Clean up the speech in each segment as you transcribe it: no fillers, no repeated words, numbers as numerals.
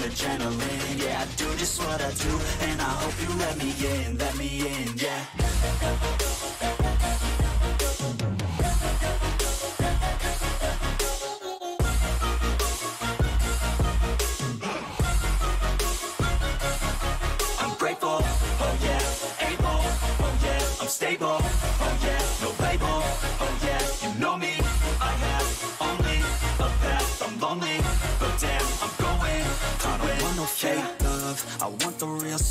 adrenaline, yeah. I do just what I do, and I hope you let me in, yeah. Stable, oh yeah, no label, oh yeah, you know me, I have only a path, I'm lonely, but damn, I'm going, I don't want no fake love, I want the real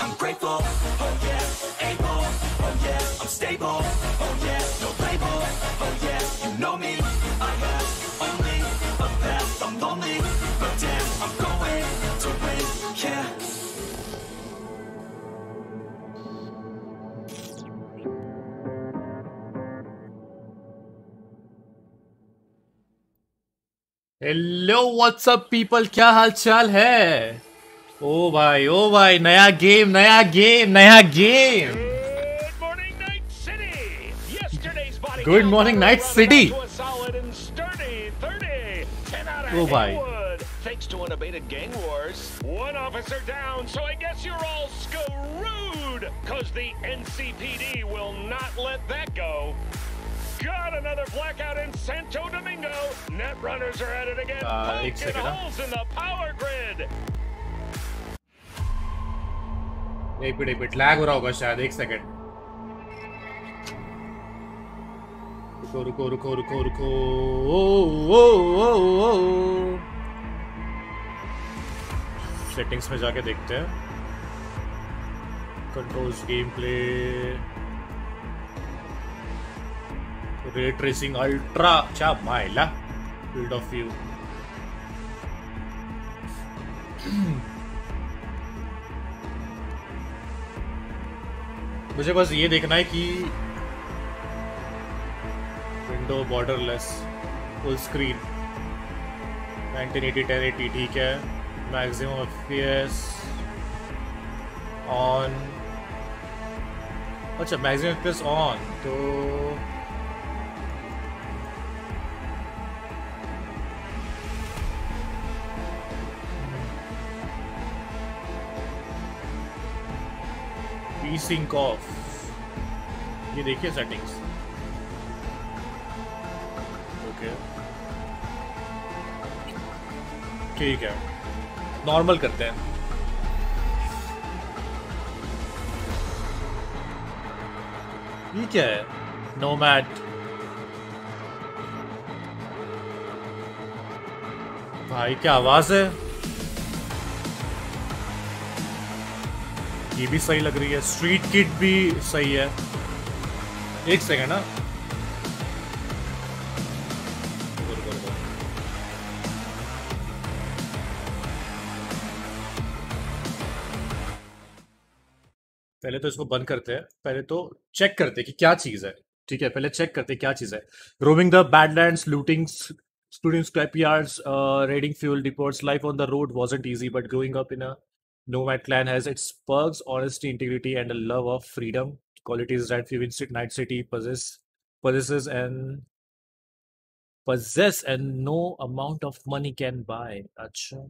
I'm grateful, oh yeah, able, oh yeah, I'm stable, oh yeah, no label, oh yeah, you know me, I have only a path, I'm lonely, but damn, I'm going to win, yeah. Hello what's up people, क्या हाल चाल है? ओ भाई नया game नया game नया game. Good morning night city. ओ भाई got another blackout in Santo Domingo. Netrunners are at it again, poking holes in the power grid. एक मिनट लैग हो रहा होगा शायद, एक सेकंड रुको रुको रुको रुको रुको। सेटिंग्स में जाके देखते हैं, controls, game play, ray tracing ultra, cha maila field of view. मुझे बस ये देखना है कि विंडो बॉर्डरलेस फुल स्क्रीन 1980 1080 ठीक है, मैक्सिमम FPS ऑन। अच्छा मैक्सिमम FPS ऑन, तो Sync off, ये देखिए सेटिंग्स, ओके ठीक है, नॉर्मल करते हैं। ये क्या है? नोमैड भाई क्या आवाज है, ये भी सही लग रही है, स्ट्रीट किट भी सही है। एक सेकंड ना, पहले तो इसको बंद करते हैं, पहले तो चेक करते हैं कि क्या चीज है। ठीक है, पहले चेक करते हैं क्या चीज है। Roaming the badlands, looting studio scrapyards, raiding fuel depots, life on the road wasn't easy, but growing up in a nomad clan has its perks, honesty, integrity, and a love of freedom. Qualities that Vivid Night City possesses and no amount of money can buy. अच्छा,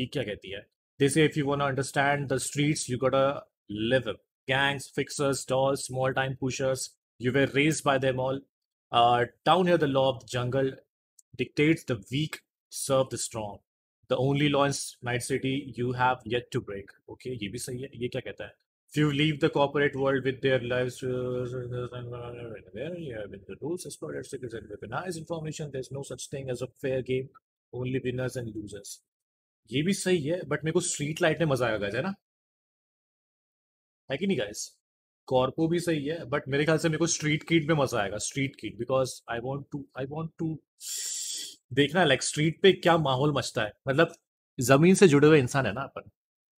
ये क्या कहती है? They say if you wanna understand the streets, you gotta live them. Gangs, fixers, dolls, small-time pushers. You were raised by them all. Down here, the law of the jungle dictates the weak serve the strong. The only law in Night City you have yet to break. Okay, ये भी सही है। ये क्या कहता है? If you leave the corporate world with their lives, there you have been the rules, exploited, secrets, and weaponized information. There's no such thing as a fair game. Only winners and losers. ये भी सही है, but मेरे को street light में मजा आया guys, है ना? है कि नहीं गाइस? कॉर्पो भी सही है, बट मेरे ख्याल से मेरे को स्ट्रीट किड में मजा आएगा, street kid, because I want to देखना लाइक स्ट्रीट पे क्या माहौल मचता है। मतलब जमीन से जुड़े हुए इंसान है ना अपन,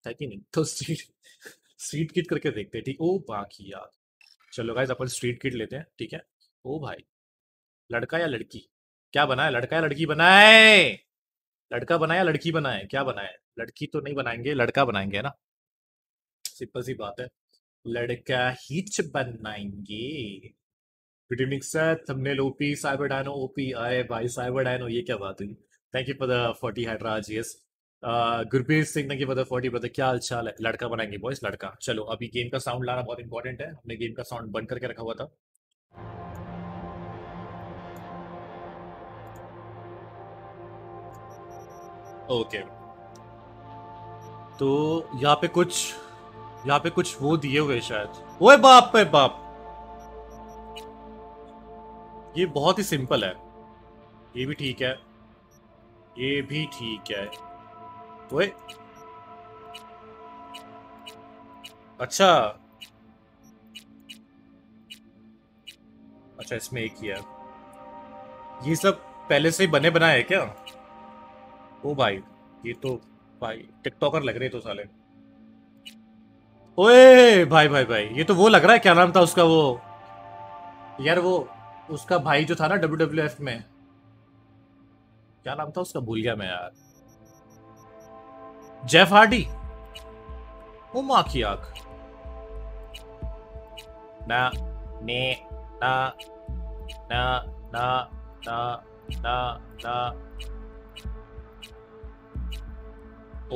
है कि नहीं? तो स्ट्रीट किड करके देखते हैं। ठीक, ओ बाकी यार चलो गाइस अपन स्ट्रीट किड लेते हैं। ठीक है, ओ भाई लड़का या लड़की क्या बनाए? लड़का या लड़की बनाए? लड़का बनाए लड़की बनाए? क्या बनाए? लड़की तो नहीं बनाएंगे, लड़का बनाएंगे, है ना? सिंपल सी बात है, लड़का हिच बनाएंगे। Good evening sir, thumbnail OP, Cyber Dyno OP. अरे भाई साइबर डायनो, ये क्या बात हुई? थैंक यू फॉर द 40 हाइड्राज। Yes Gurbir Singh, thank you for the 40 brother. क्या अच्छा, लड़का बनाएंगे बॉयस, लड़का। चलो अभी गेम का साउंड लाना बहुत इंपॉर्टेंट है, हमने गेम का साउंड बंद करके रखा हुआ था। ओके तो यहाँ पे कुछ वो दिए हुए शायद। ओए बाप पे बाप, ये बहुत ही सिंपल है, ये भी ठीक है, ये भी ठीक है। ओए अच्छा अच्छा, इसमें एक ही है। ये सब पहले से ही बने बनाए हैं क्या? ओ भाई ये तो भाई टिकटॉकर लग रहे तो साले। ओए भाई भाई भाई ये तो वो लग रहा है, क्या नाम था उसका वो यार, वो उसका भाई जो था ना WWF में, क्या नाम था उसका भूल गया मैं यार। Jeff Hardy. ओ माँ की आग ना ने ना ना ना ना ना ना।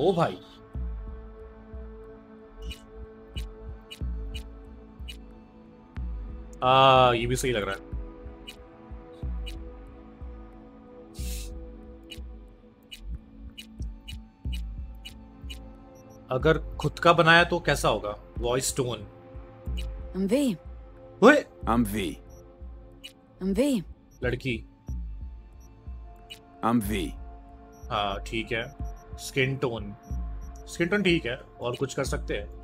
ओ भाई ये भी सही लग रहा है। अगर खुद का बनाया तो कैसा होगा? Voice tone. लड़की। हाँ ठीक है। स्किन टोन, स्किन टोन ठीक है, और कुछ कर सकते हैं।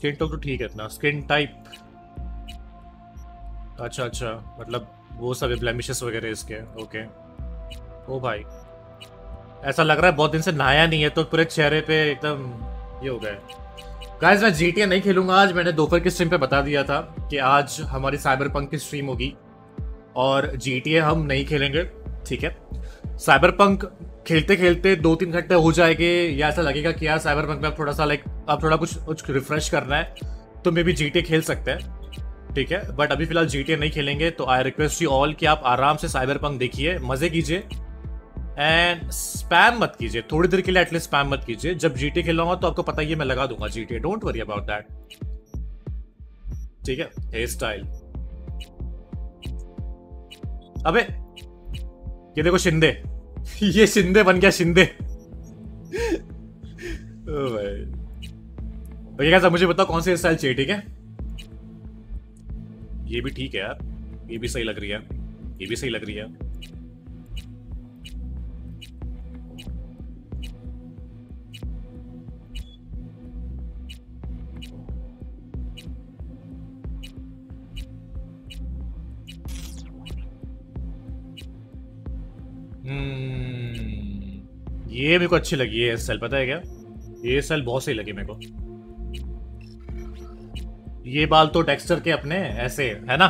स्किन टोन तो ठीक है इतना। स्किन टाइप अच्छा, मतलब वो सब ब्लेमिशेस वगैरह इसके। ओके ओ भाई ऐसा लग रहा है बहुत दिन से नहाया नहीं है तो पूरे चेहरे पे एकदम ये हो गए। गाइस मैं GTA नहीं खेलूंगा आज, मैंने दोपहर की स्ट्रीम पे बता दिया था कि आज हमारी साइबरपंक की स्ट्रीम होगी और GTA हम नहीं खेलेंगे। ठीक है, साइबरपंक खेलते खेलते 2-3 घंटे हो जाएंगे या ऐसा लगेगा कि यार साइबरपंक में अब थोड़ा सा लाइक अब थोड़ा कुछ रिफ्रेश करना है तो मे बी GTA खेल सकते हैं। ठीक है, बट अभी फिलहाल GTA नहीं खेलेंगे। तो आई रिक्वेस्ट यू ऑल कि आप आराम से साइबरपंक देखिए, मजे कीजिए एंड स्पैम मत कीजिए, थोड़ी देर के लिए एटलीस्ट स्पैम मत कीजिए। जब GTA खेलूंगा तो आपको पता ही है मैं लगा दूंगा GTA, don't worry about that. ठीक है, हेयर स्टाइल। अबे ये देखो शिंदे, ये शिंदे बन गया शिंदे। ओके गाइस, अब मुझे बताओ कौन सी स्टाइल चाहिए। ठीक है, ये भी ठीक है यार, ये भी सही लग रही है, ये भी सही लग रही है। ये मेरे को अच्छी लगी है स्टाइल, पता है क्या, ये स्टाइल बहुत सही लगी मेरे को। ये बाल तो टेक्सचर के अपने ऐसे है ना,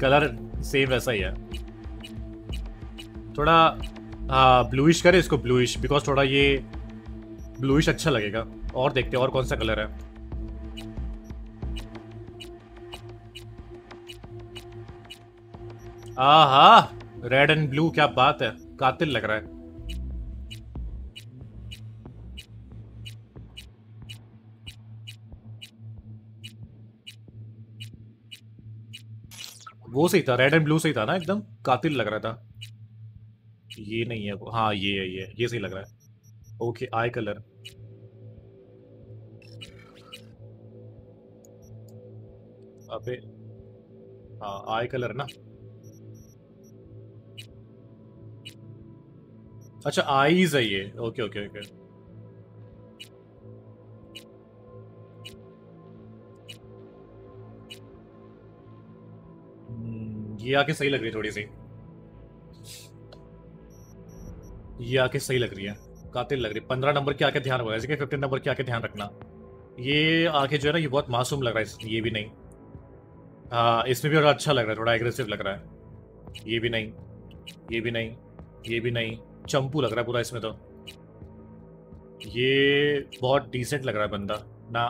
कलर सेम वैसा ही है। थोड़ा ब्लूइश करे इसको, ब्लूइश, बिकॉज थोड़ा ये ब्लूइश अच्छा लगेगा। और देखते हैं और कौन सा कलर है। आहा, रेड एंड ब्लू, क्या बात है, कातिल लग रहा है। वो सही था, रेड एंड ब्लू सही था ना, एकदम कातिल लग रहा था। ये नहीं है वो, हाँ ये है, ये सही लग रहा है। ओके, आई कलर, अबे हाँ आई कलर ना। अच्छा आईज है ये, ओके ओके ओके। ये आके सही लग रही है, थोड़ी सी ये आके सही लग रही है, कातिल लग रही है। 15 नंबर की आके ध्यान रखना, जैसे कि 15 नंबर की आके ध्यान रखना। ये आके जो है ना, ये बहुत मासूम लग रहा है, ये भी नहीं। हाँ इसमें भी थोड़ा अच्छा लग रहा है, थोड़ा एग्रेसिव लग रहा है। ये भी नहीं, ये भी नहीं, ये भी नहीं, चंपू लग रहा है पूरा इसमें तो। ये बहुत डिसेंट लग रहा है बंदा ना।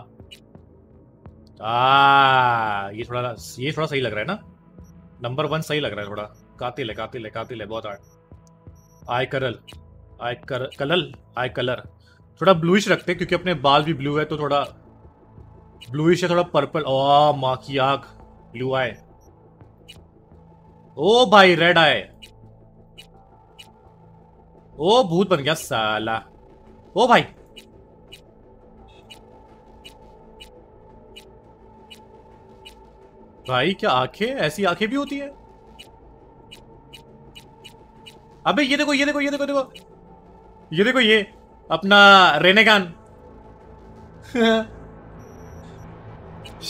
ये थोड़ा सही लग रहा है ना, नंबर 1 सही लग रहा है। थोड़ा कातिल है, कातिल है, कातिल है बहुत। आई कलर थोड़ा ब्लूइश रखते हैं, क्योंकि अपने बाल भी ब्लू है तो थोड़ा ब्लूइश है, थोड़ा पर्पल। ओ माँ की आग, ब्लू आए, ओ भाई रेड आए। ओ भूत बन गया साला, ओ भाई। भाई क्या आंखें, ऐसी आंखें भी होती है। अबे ये देखो, ये देखो, ये देखो, देखो ये देखो, ये अपना रेनेगान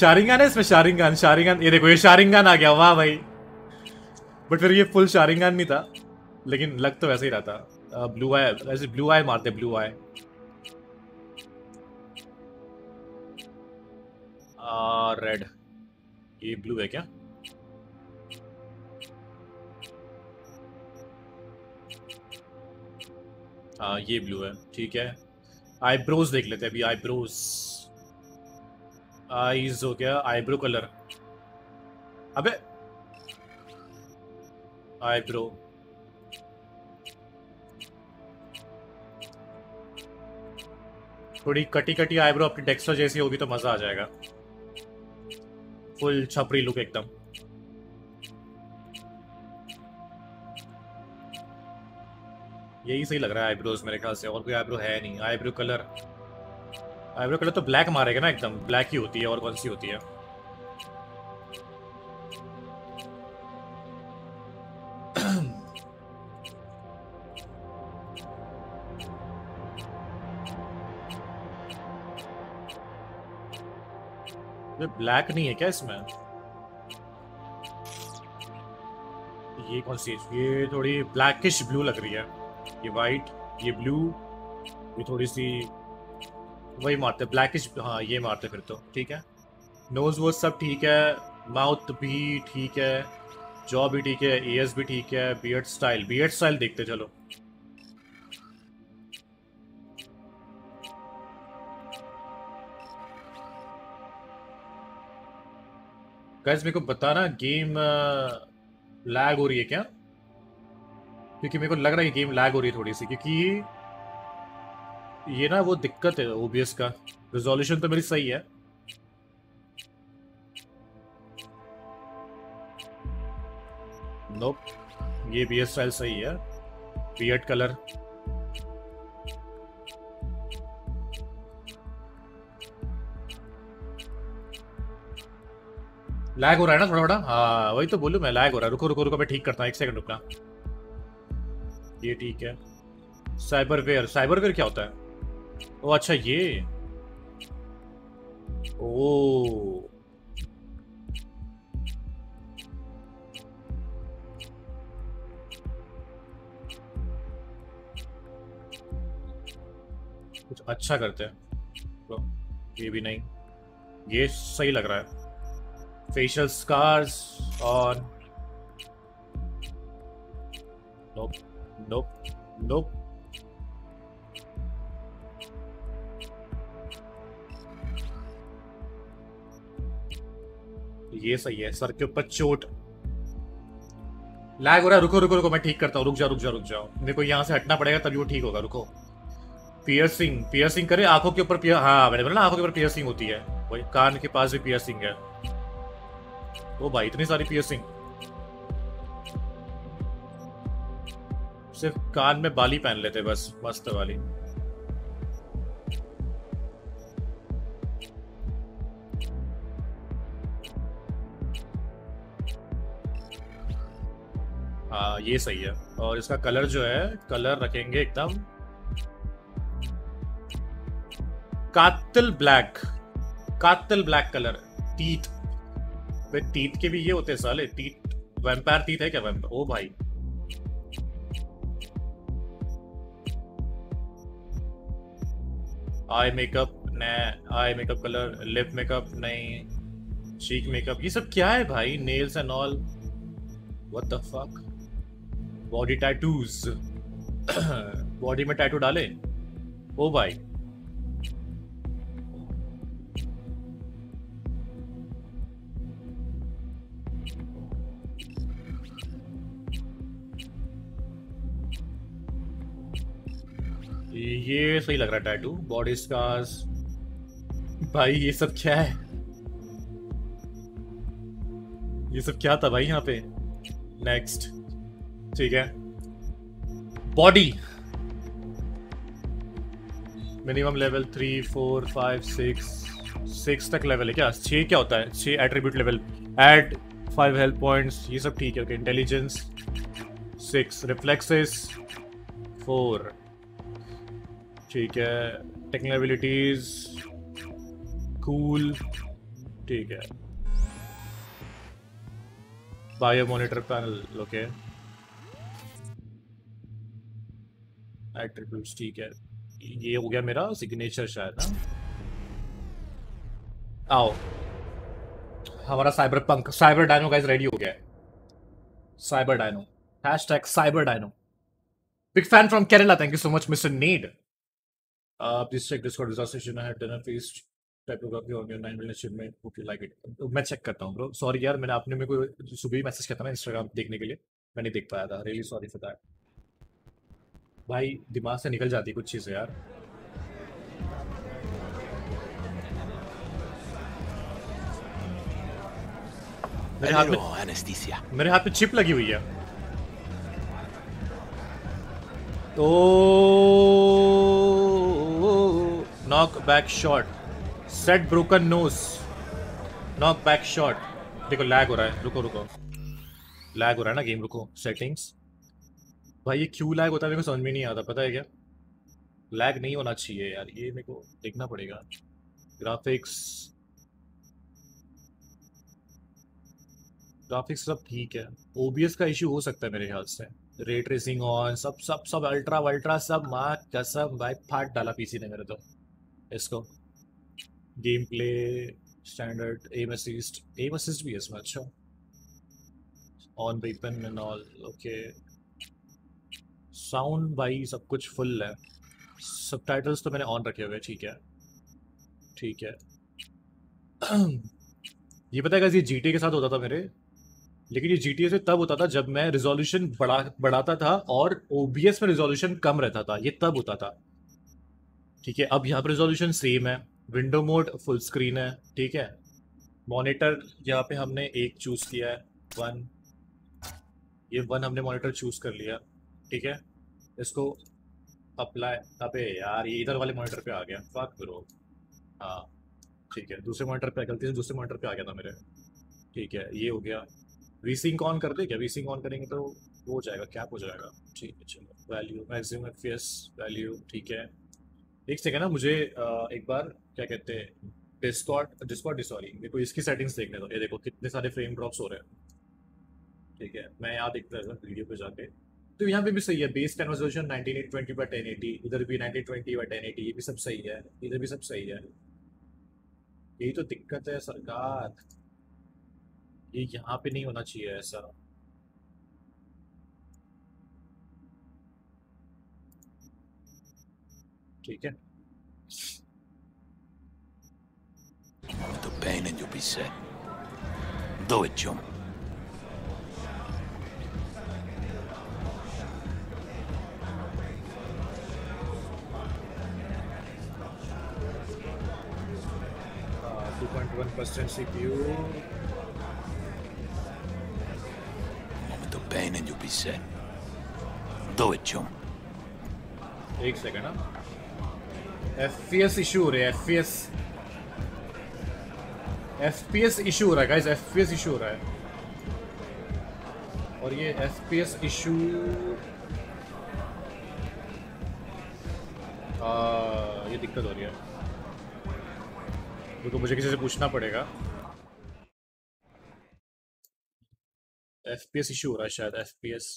शारिंगान है इसमें, शारिंगान, शारिंगान। ये देखो, ये शारिंगान आ गया, वाह भाई। बट फिर ये फुल शारिंगान नहीं था, लेकिन लग तो वैसे ही रहा था। ब्लू आई, ऐसे ब्लू आई मारते, ब्लू आई। रेड, ये ब्लू है क्या? हाँ ये ब्लू है, ठीक है। आईब्रोज देख लेते हैं अभी, आईब्रोज, आईज हो गया, आईब्रो कलर। अबे आईब्रो, थोड़ी कटी कटी आईब्रो अपनी डेक्स्टर जैसी होगी तो मजा आ जाएगा। फुल छपरी लुक एकदम। यही सही लग रहा है आईब्रोज मेरे ख्याल से, और कोई आईब्रो है नहीं। आईब्रो कलर, आईब्रो कलर तो ब्लैक मारेगा ना, एकदम ब्लैक ही होती है, और कौन सी होती है। ब्लैक नहीं है क्या इसमें? ये कौन सी, ये थोड़ी ब्लैकिश ब्लू लग रही है। ये वाइट, ये ब्लू, ये थोड़ी सी वही मारते ब्लैकिश, हाँ ये मारते फिर तो ठीक है। नोज वो सब ठीक है, माउथ भी ठीक है, जॉ भी ठीक है, ईयर्स भी ठीक है। बियर्ड स्टाइल, बियर्ड स्टाइल देखते चलो। गाइस मेरे को बताना गेम लैग हो रही है क्या, क्योंकि मेरे को लग रहा है गेम लैग हो रही है थोड़ी सी, क्योंकि ये ना वो दिक्कत है ओबीएस का। रिजोल्यूशन तो मेरी सही है, नोप, ये बीएस स्टाइल सही है। बियर्ड कलर, लैग हो रहा है ना थोड़ा थोड़ा। हाँ वही तो बोलूँ मैं, लैग हो रहा है। रुको रुको रुको मैं ठीक करता हूँ, एक सेकंड रुकना। ये ठीक है। साइबरवेयर, साइबरवेयर क्या होता है? ओ अच्छा ये, ओ कुछ अच्छा करते हैं तो। ये भी नहीं, ये सही लग रहा है। फेशियल स्कार्स और नोप नोप नोप। ये सही है। सर के ऊपर चोट। लैग हो रहा है, रुको रुको रुको मैं ठीक करता हूँ। रुक जाओ। देखो यहाँ से हटना पड़ेगा तभी वो ठीक होगा। रुको, पियर्सिंग पियर्सिंग करे आंखों के ऊपर। हाँ मैंने बोला ना आंखों के ऊपर पियर्सिंग होती है। वही कान के पास भी पियर्सिंग है। ओ भाई इतनी सारी पियर्सिंग। सिर्फ कान में बाली पहन लेते बस, मस्त वाली। हाँ ये सही है। और इसका कलर जो है, कलर रखेंगे एकदम कातल ब्लैक। कातल ब्लैक कलर। टीथ, वे टीथ के भी ये होते हैं साले। टीथ वैम्पायर टीथ है क्या? वैम्पायर, ओ भाई आई मेकअप नहीं, eye makeup colour, lip makeup नहीं, चीक मेकअप, ये सब क्या है भाई? Nails and all, what the fuck. Body tattoos body में टैटू डाले, ओ भाई ये सही लग रहा है। टैटू, बॉडी स्कार्स, भाई ये सब क्या है? ये सब क्या था भाई यहाँ पे? नेक्स्ट, ठीक है। बॉडी मिनिमम लेवल 3, 4, 5, 6 तक लेवल है क्या? 6 क्या होता है? 6 attribute level, add 5 health points, ये सब ठीक है। ओके इंटेलिजेंस 6, रिफ्लेक्सेस 4, ठीक है। टेक्निकल एबिलिटीज कूल, ठीक है। Bio monitor panel, okay attributes, ठीक है। ये हो गया मेरा सिग्नेचर शायद ना। आओ हमारा Cyberpunk, Cyber Dyno guys ready हो गया है। Cyber Dyno, hashtag Cyber Dyno. Big fan from Kerala, thank you so much mister Need. Please check Discord resource session. I have done a face typography on your 9 million achievement. Hope you like it. मैं check करता हूँ bro. Sorry यार मैंने, आपने मेरे को सुबह ही message किया था ना इंस्टाग्राम देखने के लिए, मैं नहीं देख पाया था। रियली सॉरी फॉर दैट भाई। दिमाग से निकल जाती कुछ चीज़ें यार। मेरे हाथ पे चिप लगी हुई है तो। Knock back shot, set broken nose, knock back shot. देखो लैग हो रहा है, रुको रुको लैग हो रहा है ना गेम। रुको सेटिंग्स, भाई ये क्यों लैग होता है मेरे को समझ में नहीं आता। पता है क्या, लैग नहीं होना चाहिए यार, ये मेरे को देखना पड़ेगा। ग्राफिक्स, ग्राफिक्स सब ठीक है। ओबीएस का इश्यू हो सकता है मेरे ख्याल से। रे ट्रेसिंग ऑन, सब सब सब अल्ट्रा वल्ट्रा सब, माँ कसम भाई फाट डाला पीसी ने मेरे तो। इसको game play standard, aim assist भी है इसमें, अच्छा। On weapon and all, okay. Sound भाई सब कुछ फुल है। सबटाइटल्स तो मैंने ऑन रखे हुए हैं, ठीक है ठीक है। ये पता है ये GTA के साथ होता था मेरे, लेकिन ये GTA से तब होता था जब मैं रिजोल्यूशन बढ़ाता था और OBS में रिजोल्यूशन कम रहता था, ये तब होता था, ठीक है। अब यहाँ पर रिजोल्यूशन सेम है, विंडो मोड फुल स्क्रीन है, ठीक है। मॉनिटर यहाँ पे हमने एक चूज़ किया है, 1, ये 1 हमने मॉनिटर चूज़ कर लिया, ठीक है। इसको अप्लाई, अबे यार ये इधर वाले मॉनिटर पे आ गया, फक ब्रो। हाँ ठीक है, दूसरे मॉनिटर पे, गलती से दूसरे मॉनिटर पे आ गया था मेरे। ठीक है, ये हो गया। रीसिंग ऑन कर दे क्या? रीसिंग ऑन करेंगे तो वो हो जाएगा, कैप हो जाएगा। ठीक है चलो, वैल्यू मैक्सिमम FPS वैल्यू, ठीक है। एक सेकेंड ना, मुझे एक बार क्या कहते हैं डिस्कॉर्ड सॉरी, मेरे को इसकी सेटिंग्स देखने दो। ये देखो कितने सारे फ्रेम ड्रॉप्स हो रहे हैं, ठीक है। मैं यहाँ देखता था वीडियो पे जाके, तो यहाँ पे भी सही है। बेस का रेजोल्यूशन 1920 by 1080, इधर भी 1920 by 1080, ये भी सब सही है, इधर भी सब सही है। यही तो दिक्कत है सरकार, ये यहाँ पे नहीं होना चाहिए ऐसा। ठीक है, of the pain and you'll be set. Do it, John. Ah, 2.1% CPU. Of the pain and you'll be set. Do it, John. One second, huh? FPS issue, right? FPS. FPS issue हो रहा है guys, FPS issue हो रहा है। और ये FPS issue ये दिक्कत हो रही है, क्योंकि मुझे किसी से पूछना पड़ेगा। FPS इशू हो रहा है शायद, FPS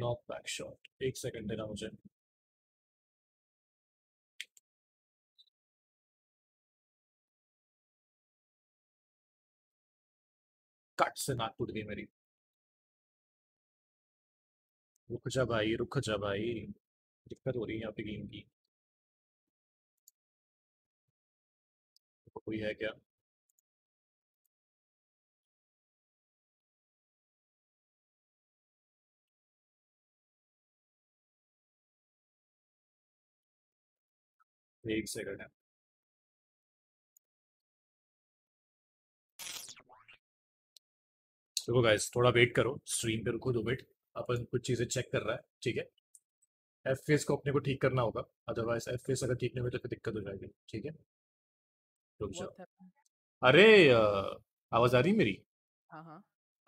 नॉट बैक शॉट। एक सेकंड देना मुझे। कट से नाक टूट गई मेरी। रुक जा भाई, रुक जा भाई, दिक्कत हो रही है यहाँ पे गेम की। कोई है क्या? एक सेकंड है। देखो गाइस, थोड़ा वेट करो, स्ट्रीम पे रुको 2 मिनट, अपन कुछ चीज़ें चेक कर रहा है। ठीक है, FPS को अपने को ठीक करना होगा, अदरवाइज FPS अगर ठीक नहीं हुए तो फिर दिक्कत हो जाएगी। ठीक है, रुक जाओ। अरे आवाज़ आ रही मेरी? हाँ।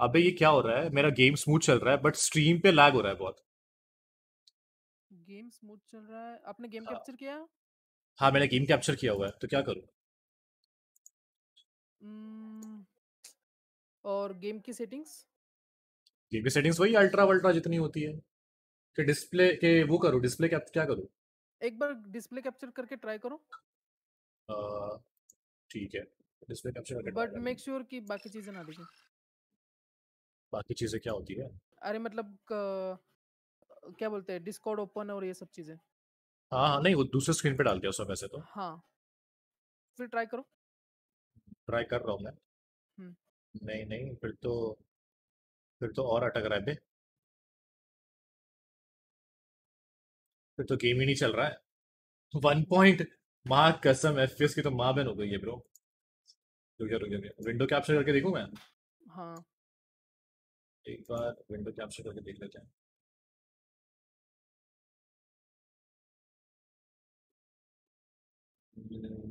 अबे ये क्या हो रहा है? मेरा गेम स्मूथ चल रहा है बट स्ट्रीम पे लैग हो रहा है बहुत। गेम स्मूथ चल रहा है? आपने गेम कैप्चर किया? हाँ मैंने गेम कैप्चर किया हुआ है, तो क्या करूँ? और गेम की सेटिंग्स वही अल्ट्रा वल्ट्रा जितनी होती है कि डिस्प्ले के वो करो। डिस्प्ले कैप क्या करूँ? एक बार डिस्प्ले कैप्चर करके ट्राई करो। ठीक है, डिस्प्ले कैप्चर करके, बट मेक श्योर कि बाकी चीजें ना दिखें। बाकी चीजें क्या होती है? अरे मतलब क्या बोलते हैं, डिस्कॉर्ड ओपन और ये सब चीजें। हाँ, नहीं वो दूसरे स्क्रीन पे डाल दिया सब वैसे तो। हाँ फिर ट्राई करो। ट्राई कर रहा हूँ मैं। नहीं, फिर तो और अटक रहा है बे, फिर तो गेम ही नहीं चल रहा है। 1 पॉइंट, मां कसम FPS की तो मां बहन हो गई है ब्रो। रुक जा, विंडो कैप्चर करके देखूं मैं। हाँ एक बार विंडो कैप्चर करके देख लेते हैं।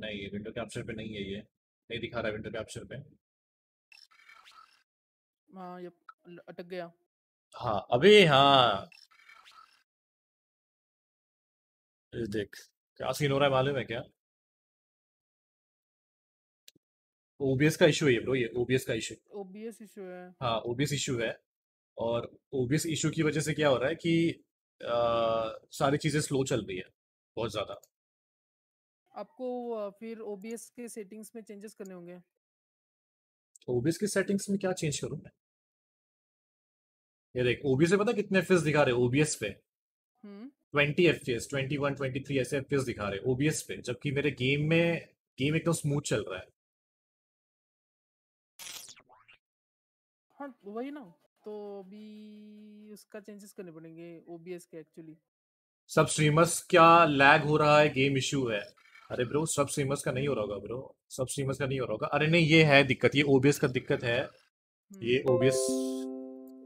नहीं विंडो कैप्चर पे नहीं है, ये नहीं दिखा रहा है विंडो कैप्चर पे। हाँ ये अटक गया। हाँ अबे हाँ देख क्या सीन हो रहा है, मालूम है क्या? OBS का इशू है ब्रो, ये OBS इशू है। हाँ OBS इशू है, और OBS इशू की वजह से क्या हो रहा है कि सारी चीजें स्लो चल रही है बहुत ज्यादा। आपको फिर OBS के सेटिंग्स में चेंजेस करने होंगे। OBS की सेटिंग्स में क्या चेंज करूँ मैं? ये देख OBS पे पता कितने FPS दिखा रहे हैं? OBS पे 20 FPS, 21, 23 ऐसे FPS दिखा रहे OBS पे, जबकि मेरे गेम एकदम स्मूथ चल रहा है। हाँ वही ना, तो भी उसका चेंजेस करने पड़ेंगे OBS के। एक्चुअली सब स्ट्रीमर्स क्या लैग हो रहा है, गेम इशू है? अरे ब्रो सब स्ट्रीमर्स का नहीं हो रहा होगा ब्रो, सब स्ट्रीमर्स का नहीं हो रहा होगा। अरे नहीं ये है दिक्कत, ये OBS का दिक्कत है, ये OBS।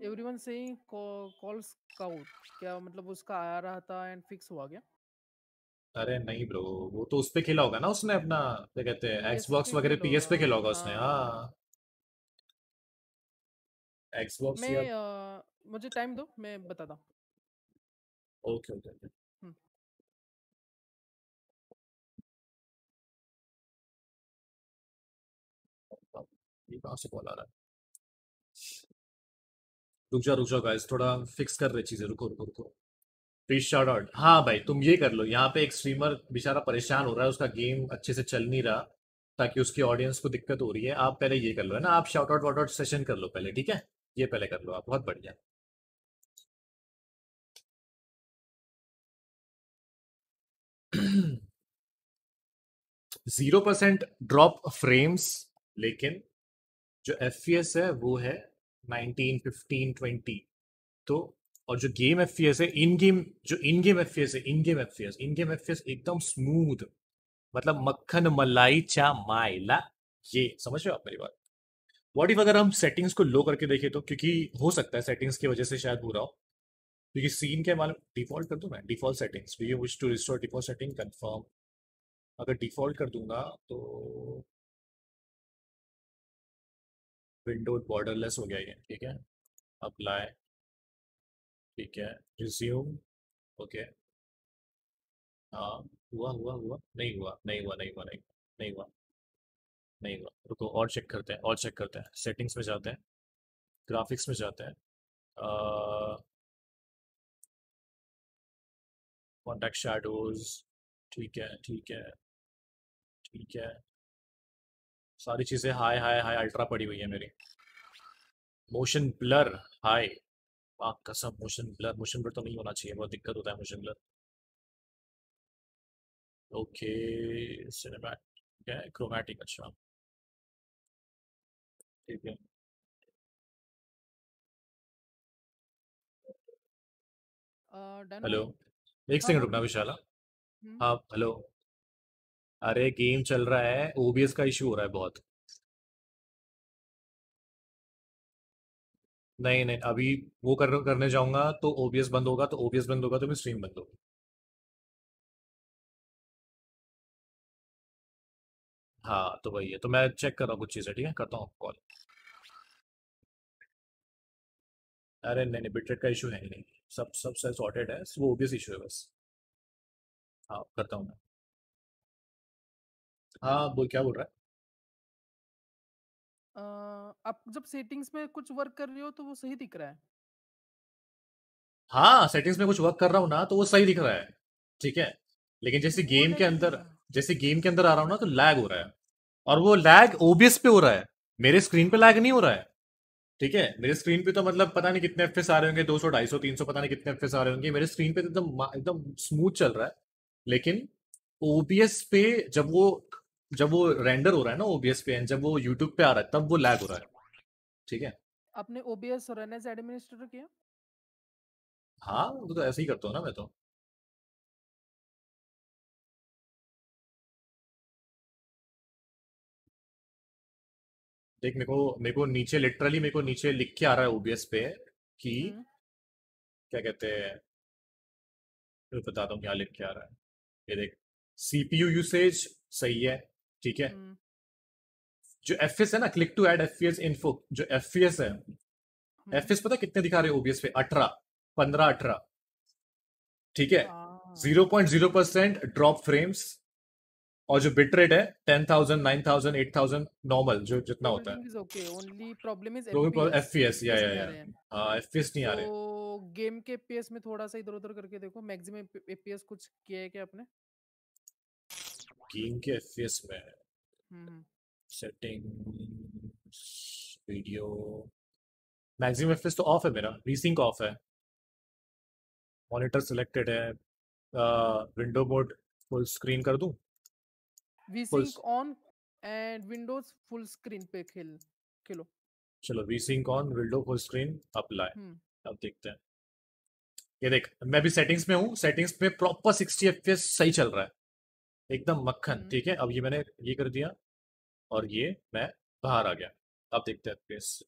Everyone saying calls count, क्या मतलब उसका आ रहा था एंड फिक्स हुआ गया? अरे नहीं ब्रो, वो तो उस पे खेला होगा ना उसने, अपना क्या कहते हैं एक्सबॉक्स वगैरह पीएस पे खेला होगा उसने। हाँ एक्सबॉक्स या मैं मुझे टाइम दो मैं बताता हूँ। ओके ओके ये कहाँ से कॉल आ रहा है? रुक जाओ गाइस, थोड़ा फिक्स कर रहे चीजें, रुको रुको रुको। शार्ट आउट, हाँ भाई तुम ये कर लो। यहाँ पे एक स्ट्रीमर बेचारा परेशान हो रहा है, उसका गेम अच्छे से चल नहीं रहा ताकि उसकी ऑडियंस को दिक्कत हो रही है। आप पहले ये कर लो है ना, आप short out what out session कर लो पहले, ठीक है? ये पहले कर लो आप, बहुत बढ़िया। जीरो % ड्रॉप फ्रेम्स, लेकिन जो FPS है वो है 19, 15, 20 तो, और जो गेम FPS है इन गेम FPS एकदम स्मूथ, मतलब मक्खन मलाई चा माइला, ये समझ रहे हो आप मेरी बात? व्हाट इफ अगर हम सेटिंग्स को लो करके देखें तो, क्योंकि हो सकता है सेटिंग्स की वजह से शायद हो रहा हो, क्योंकि सीन के मालूम डिफॉल्ट कर दूं मैं, default settings we wish to restore default setting confirm, अगर डिफॉल्ट कर दूंगा तो विंडो बॉर्डरलेस हो गया ये, ठीक है? अप्लाई, ठीक है, रिज्यूम, ओके। हाँ हुआ नहीं हुआ रुको और चेक करते हैं सेटिंग्स में जाते हैं, ग्राफिक्स में जाते हैं, कॉन्टैक्ट शैडोज, ठीक है। सारी चीज़ें हाई अल्ट्रा पड़ी हुई है मेरी। मोशन ब्लर हाई, वाह कसम मोशन ब्लर तो नहीं होना चाहिए, बहुत दिक्कत होता है motion blur. Okay cinematic chromatic, अच्छा ठीक है। हेलो एक सेकंड रुकना विशाला। हाँ हेलो, अरे गेम चल रहा है, ओबीएस का इशू हो रहा है बहुत। नहीं, अभी वो करने जाऊंगा तो ओबीएस बंद होगा, तो मेरी स्ट्रीम बंद होगी। हाँ तो वही है, तो मैं चेक कर रहा हूँ कुछ चीज़ें, ठीक है? करता हूँ कॉल। अरे नहीं, बिटरेट का इशू है नहीं, सब सॉर्टेड है, वो ओबीएस इशू है बस। हाँ करता हूँ मैं। हाँ बोल, क्या बोल रहा है? आप जब सेटिंग्स में कुछ वर्क कर रहे हो तो वो सही दिख रहा है? हाँ सेटिंग्स में कुछ वर्क कर रहा हूँ ना तो वो सही दिख रहा है, ठीक है? लेकिन जैसे वो गेम के नहीं अंदर दिखा। आ रहा हूँ ना तो लैग हो रहा है, और वो लैग ओबीएस पे हो रहा है, मेरे स्क्रीन पे लैग नहीं हो रहा है, ठीक है? मेरे स्क्रीन पे तो मतलब पता नहीं कितने FPS आ रहे होंगे, 200, 250, 300 पता नहीं कितने FPS आ रहे होंगे। मेरे स्क्रीन पे तो एकदम स्मूथ चल रहा है, लेकिन ओबीएस पे जब वो रेंडर हो रहा है ना ओबीएस पे, एंड जब वो यूट्यूब पे आ रहा है तब वो लैग हो रहा है, ठीक है? आपने ओबीएस रन एज एडमिनिस्ट्रेटर किया? हाँ वो तो ऐसे ही करता हूँ ना मैं तो। देख मेरे को नीचे लिख के आ रहा है ओबीएस पे कि हम्म, क्या कहते हैं, तो बताता हूँ क्या लिख के आ रहा है। ये देख CPU यूसेज सही है, ठीक है? हम्म, जो FPS है ना, click to add FPS info, जो FPS है, हम्म, FPS पता है कितने दिखा रहे ओबीएस पे? 18, 15, 18, ठीक है? हाँ 0.0% ड्रॉप फ्रेम्स, और जो बिट रेट है 10,000, 9,000, 8,000 नॉर्मल जो जितना होता है। Okay, only problem is FPS या हाँ FPS नहीं आ रहे। तो गेम के FPS में थोड़ा सा इधर उधर करके देखो, मैक्सिमम FPS कुछ किया है क्या आपने? गेम के FPS में hmm, setting video maximum FPS तो ऑफ है मेरा, रीसिंक ऑफ है, मॉनिटर सिलेक्टेड है, विंडो मोड फुल स्क्रीन कर दूं? Full, VSync on and windows full screen पे खेलो। चलो VSync on, window full screen, apply. Hmm अब देखते हैं। ये देख मैं भी सेटिंग्स में हूँ, सेटिंग्स में प्रॉपर 60 FPS सही चल रहा है, एकदम मक्खन, हम्म ठीक है? अब ये मैंने ये कर दिया और ये मैं बाहर आ गया, अब देखते हैं FPS।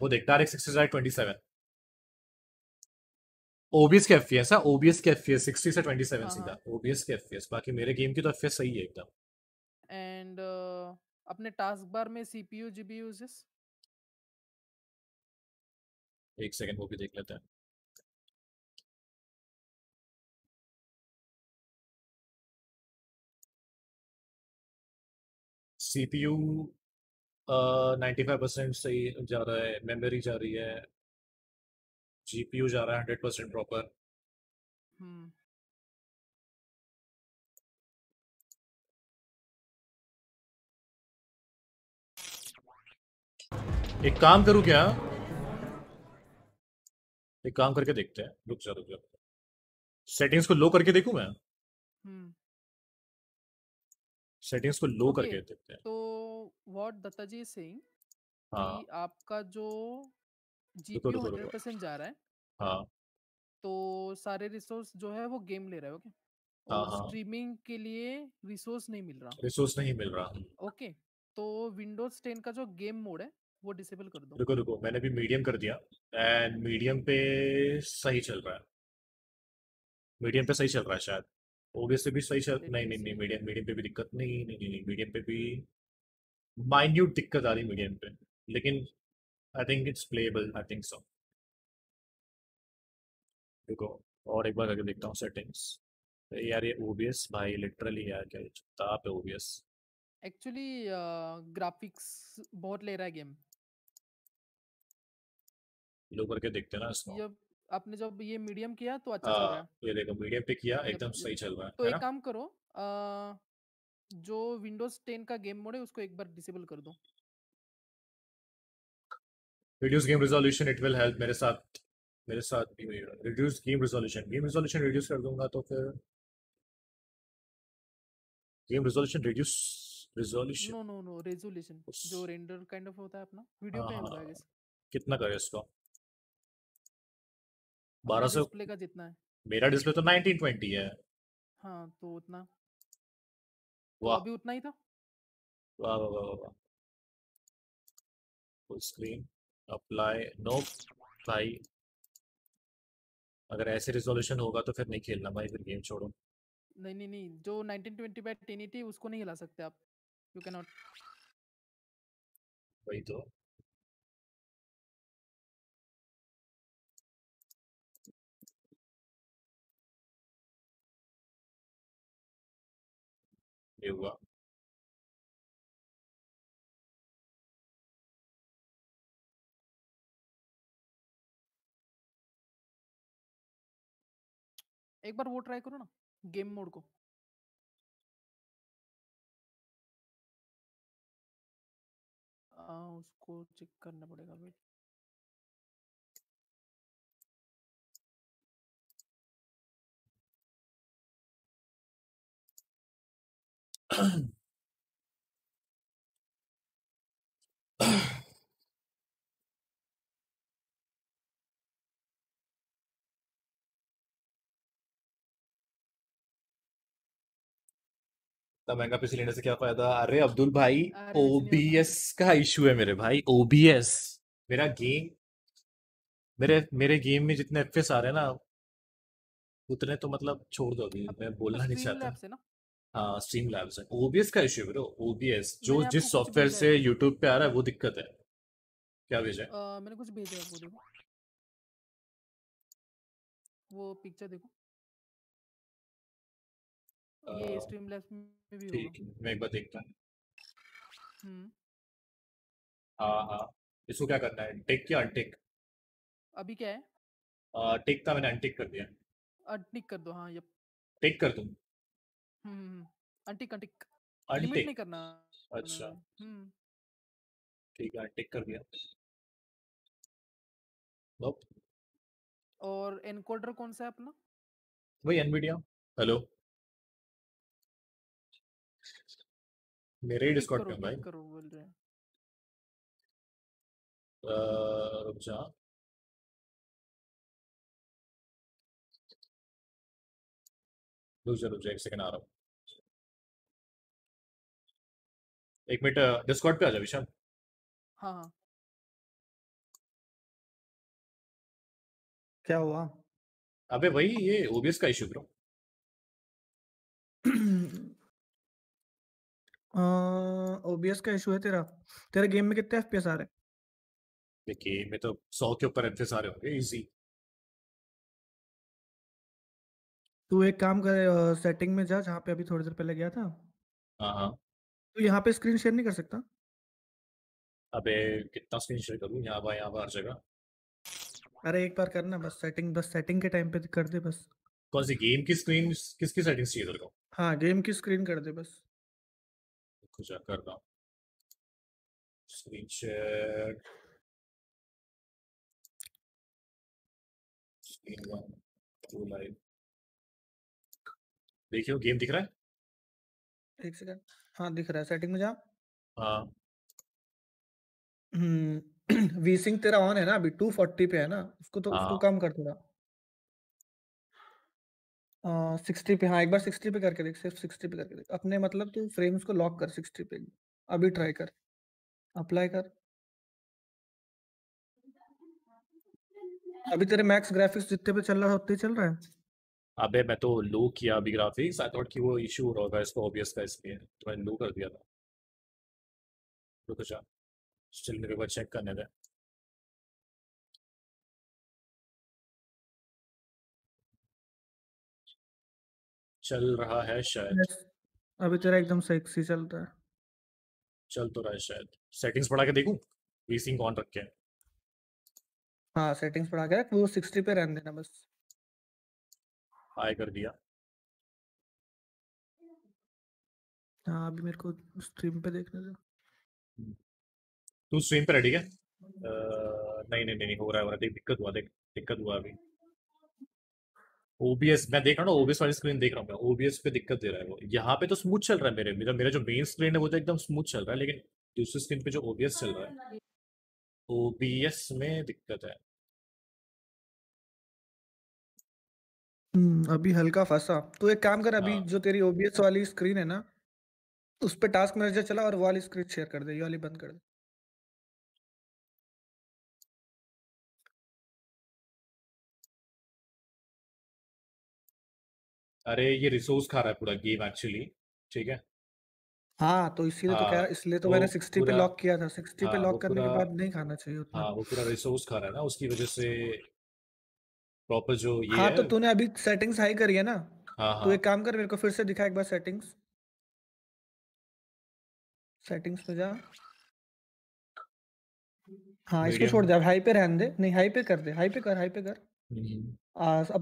वो देख RTX 6027, OBS के FPS है, OBS के FPS 60 से 27 सीधा, OBS के FPS, बाकी मेरे गेम की तो FPS सही है एकदम। And अपने टास्क बार में CPU, GPU uses? एक सेकंड वो भी देख लेते हैं। CPU 95% सही जा रहा है, मेमोरी जा रही है, GPU जा रहा है 100% प्रॉपर। एक काम करूं क्या, एक काम करके देखते हैं, रुक जा सेटिंग्स को लो करके देखूं मैं। सेटिंग्स को लो करके देखते हैं। तो व्हाट दत्ता जी सेइंग कि आपका जो जीपीयू 100% जा रहा है, हाँ, तो सारे रिसोर्स जो है वो गेम ले रहा है, ओके, और स्ट्रीमिंग के लिए रिसोर्स नहीं मिल रहा, ओके, तो विंडोज 10 का जो गेम मोड है वो डिसेबल कर दो। रुको रुको, मैंने भी मीडियम कर दिया, एंड मीडियम पे सही चल रहा है, शायद ओबीएस पे भी सही चल, नहीं मीडियम पे भी दिक्कत नहीं, मीडियम पे भी माइन्यूट दिक्कत आ रही मीडियम पे, लेकिन I think it's playable, I think so. देखो और एक बार करके देखता हूँ सेटिंग्स। यार ये OBS भाई लिटरली यार क्या ताप है OBS। एक्चुअली ग्राफिक्स बहुत ले रहा है गेम। लो करके देखते ना इसको। जब आपने जब ये मीडियम किया तो अच्छा चल रहा है। ये देखो मीडियम पे किया एकदम सही चल रहा है। तो एक काम करो जो विंडोज 10 का गेम मोड है उसको एक बार डिसेबल कर दो। Reduce game resolution, it will help। मेरे साथ भी reduce game resolution reduce कर दूँगा तो फिर game resolution reduce resolution no resolution जो render kind of होता है अपना video पे होता है। कितना करे इसको 1200 display का जितना है, मेरा display तो 1920 है। हाँ तो उतना अभी उतना ही था। वाह वाह वाह वाह full screen अप्लाई नो भाई, अगर ऐसे रिजोल्यूशन होगा तो फिर नहीं खेलना भाई, फिर गेम छोड़ो। नहीं जो 1920 by 1080 उसको नहीं हिला सकते आप, यू कैन नॉट। वही तो ये हुआ। एक बार वो ट्राई करो ना गेम मोड को। उसको चेक करना पड़ेगा भाई। महंगा पीसी लेने से क्या फायदा? अरे अब्दुल भाई ओबीएस का इशू है मेरे भाई। ओबीएस मेरा गेम मेरे गेम में जितने एफएस आ रहे हैं ना उतने तो मतलब छोड़ दो, अभी मैं बोलना नहीं चाहता। हाँ स्ट्रीम लैब से ओबीएस का इशू है। ओबीएस जो जिस सॉफ्टवेयर से यूट्यूब पे आ रहा है वो दिक्कत है। क्या भेजा है? मैंने कुछ भेजा है, वो देखो, वो पिक्चर देखो। ये स्ट्रीमलैब्स में भी होगा। ठीक, मैं एक बार देखता हूँ। हाँ, इसको क्या करना है, टिक या अनटिक? अभी क्या है? टिक था, मैंने अनटिक कर दिया। अनटिक कर दो। हाँ ये टिक कर दूँ। अनटिक लिमिट नहीं करना। अच्छा ठीक है, अनटिक कर दिया। नोप। और एनकोडर कौन सा है अपना? वही एनवीडिया। हेलो मेरे ही डिस्कॉर्ड पे भाई बोल रहे हैं। रुक जा, एक सेकंड आ रहा हूँ। एक मिनट, डिस्कॉर्ड पे आ जा विशाल। हाँ क्या हुआ? अबे भाई ये ओबीएस का इशू ब्रो। ओबीएस का इशू है तेरा। तेरे गेम में कितने एफपीएस आ रहे हैं? देखिए मैं तो 100 के ऊपर एफपीएस आ रहे होंगे इजी। तू एक काम कर, सेटिंग में जा जहाँ पे अभी थोड़ी देर पहले गया था। हाँ तो यहाँ पे स्क्रीन शेयर नहीं कर सकता? अबे कितना स्क्रीन शेयर करूँ यहाँ पर हर जगह? अरे एक बार करना बस, सेटिंग बस सेटिंग के टाइम पे कर दे बस। कौन सी गेम की स्क्रीन, किसकी सेटिंग्स चाहिए तेरे को? हाँ गेम की स्क्रीन कर दे बस। कुछ कर रहा हूँ screen share, screen one two live. देखियो गेम दिख रहा है? एक सेकंड। हाँ दिख रहा है, सेटिंग में जा। हाँ वीसिंग तेरा ऑन है ना अभी? 240 पे है ना? उसको तो उसको कम कर थोड़ा, 60 पे। हाँ एक बार 60 पे करके देख, सिर्फ 60 पे करके देख अपने, मतलब तू फ्रेम्स को लॉक कर 60 पे अभी, ट्राई कर, अप्लाई कर। अभी तेरे मैक्स ग्राफिक्स जितने पे चल रहा है उतने चल रहा है? अबे मैं तो लो किया अभी ग्राफिक्स, आई थॉट कि वो इशू हो रहा होगा इसका ओबीएस का, इसलिए तो मैंने लो कर दिया था। रुक जा स्टिल मेरे को चेक करने दे। चल रहा है शायद। अभी तेरा एकदम सेक्सी चल रहा है। चल तो रहा है शायद। सेटिंग्स बढ़ा के देखूं? वीसिंग ऑन रख के। हाँ सेटिंग्स बढ़ा के रख, वो 60 पे रहने देना बस। हाई कर दिया। हाँ अभी मेरे को स्ट्रीम पे देखने दो। तू स्ट्रीम पे रेडी है? नहीं नहीं नहीं हो रहा है, दिक्कत हुआ अभी। OBS मैं देख रहा हूँ, OBS वाली स्क्रीन देख रहा हूँ मैं, OBS पे दिक्कत दे रहा है वो। यहाँ पे तो स्मूथ चल रहा है मेरा जो मेन स्क्रीन है वो तो एकदम स्मूथ चल रहा है, लेकिन दूसरी स्क्रीन पे जो OBS चल रहा है OBS में दिक्कत है। अभी हल्का फंसा। तो एक काम कर, अभी जो तेरी OBS वाली स्क्रीन है ना उस पे टास्क मैनेजर चला और वाली स्क्रीन शेयर कर दे, ये वाली बंद कर दे। अरे ये रिसोर्स खा रहा है पूरा गेम एक्चुअली, ठीक है? हाँ तो इसीलिए तो क्या, इसलिए तो मैंने 60 पे लॉक किया था। 60 पे लॉक करने के बाद नहीं खाना चाहिए उतना। हाँ वो पूरा रिसोर्स खा रहा है ना, उसकी वजह से प्रॉपर जो ये हाँ है। तो तूने अभी सेटिंग्स हाई करी है ना? हाँ। तो एक काम कर, मेरे को फिर से दिखा एक बार सेटिंग्स, सेटिंग्स में जा। हाँ इसको छोड़ जा, हाई पे रहने दे। नहीं हाई पे कर दे, हाई पे कर, हाई पे कर।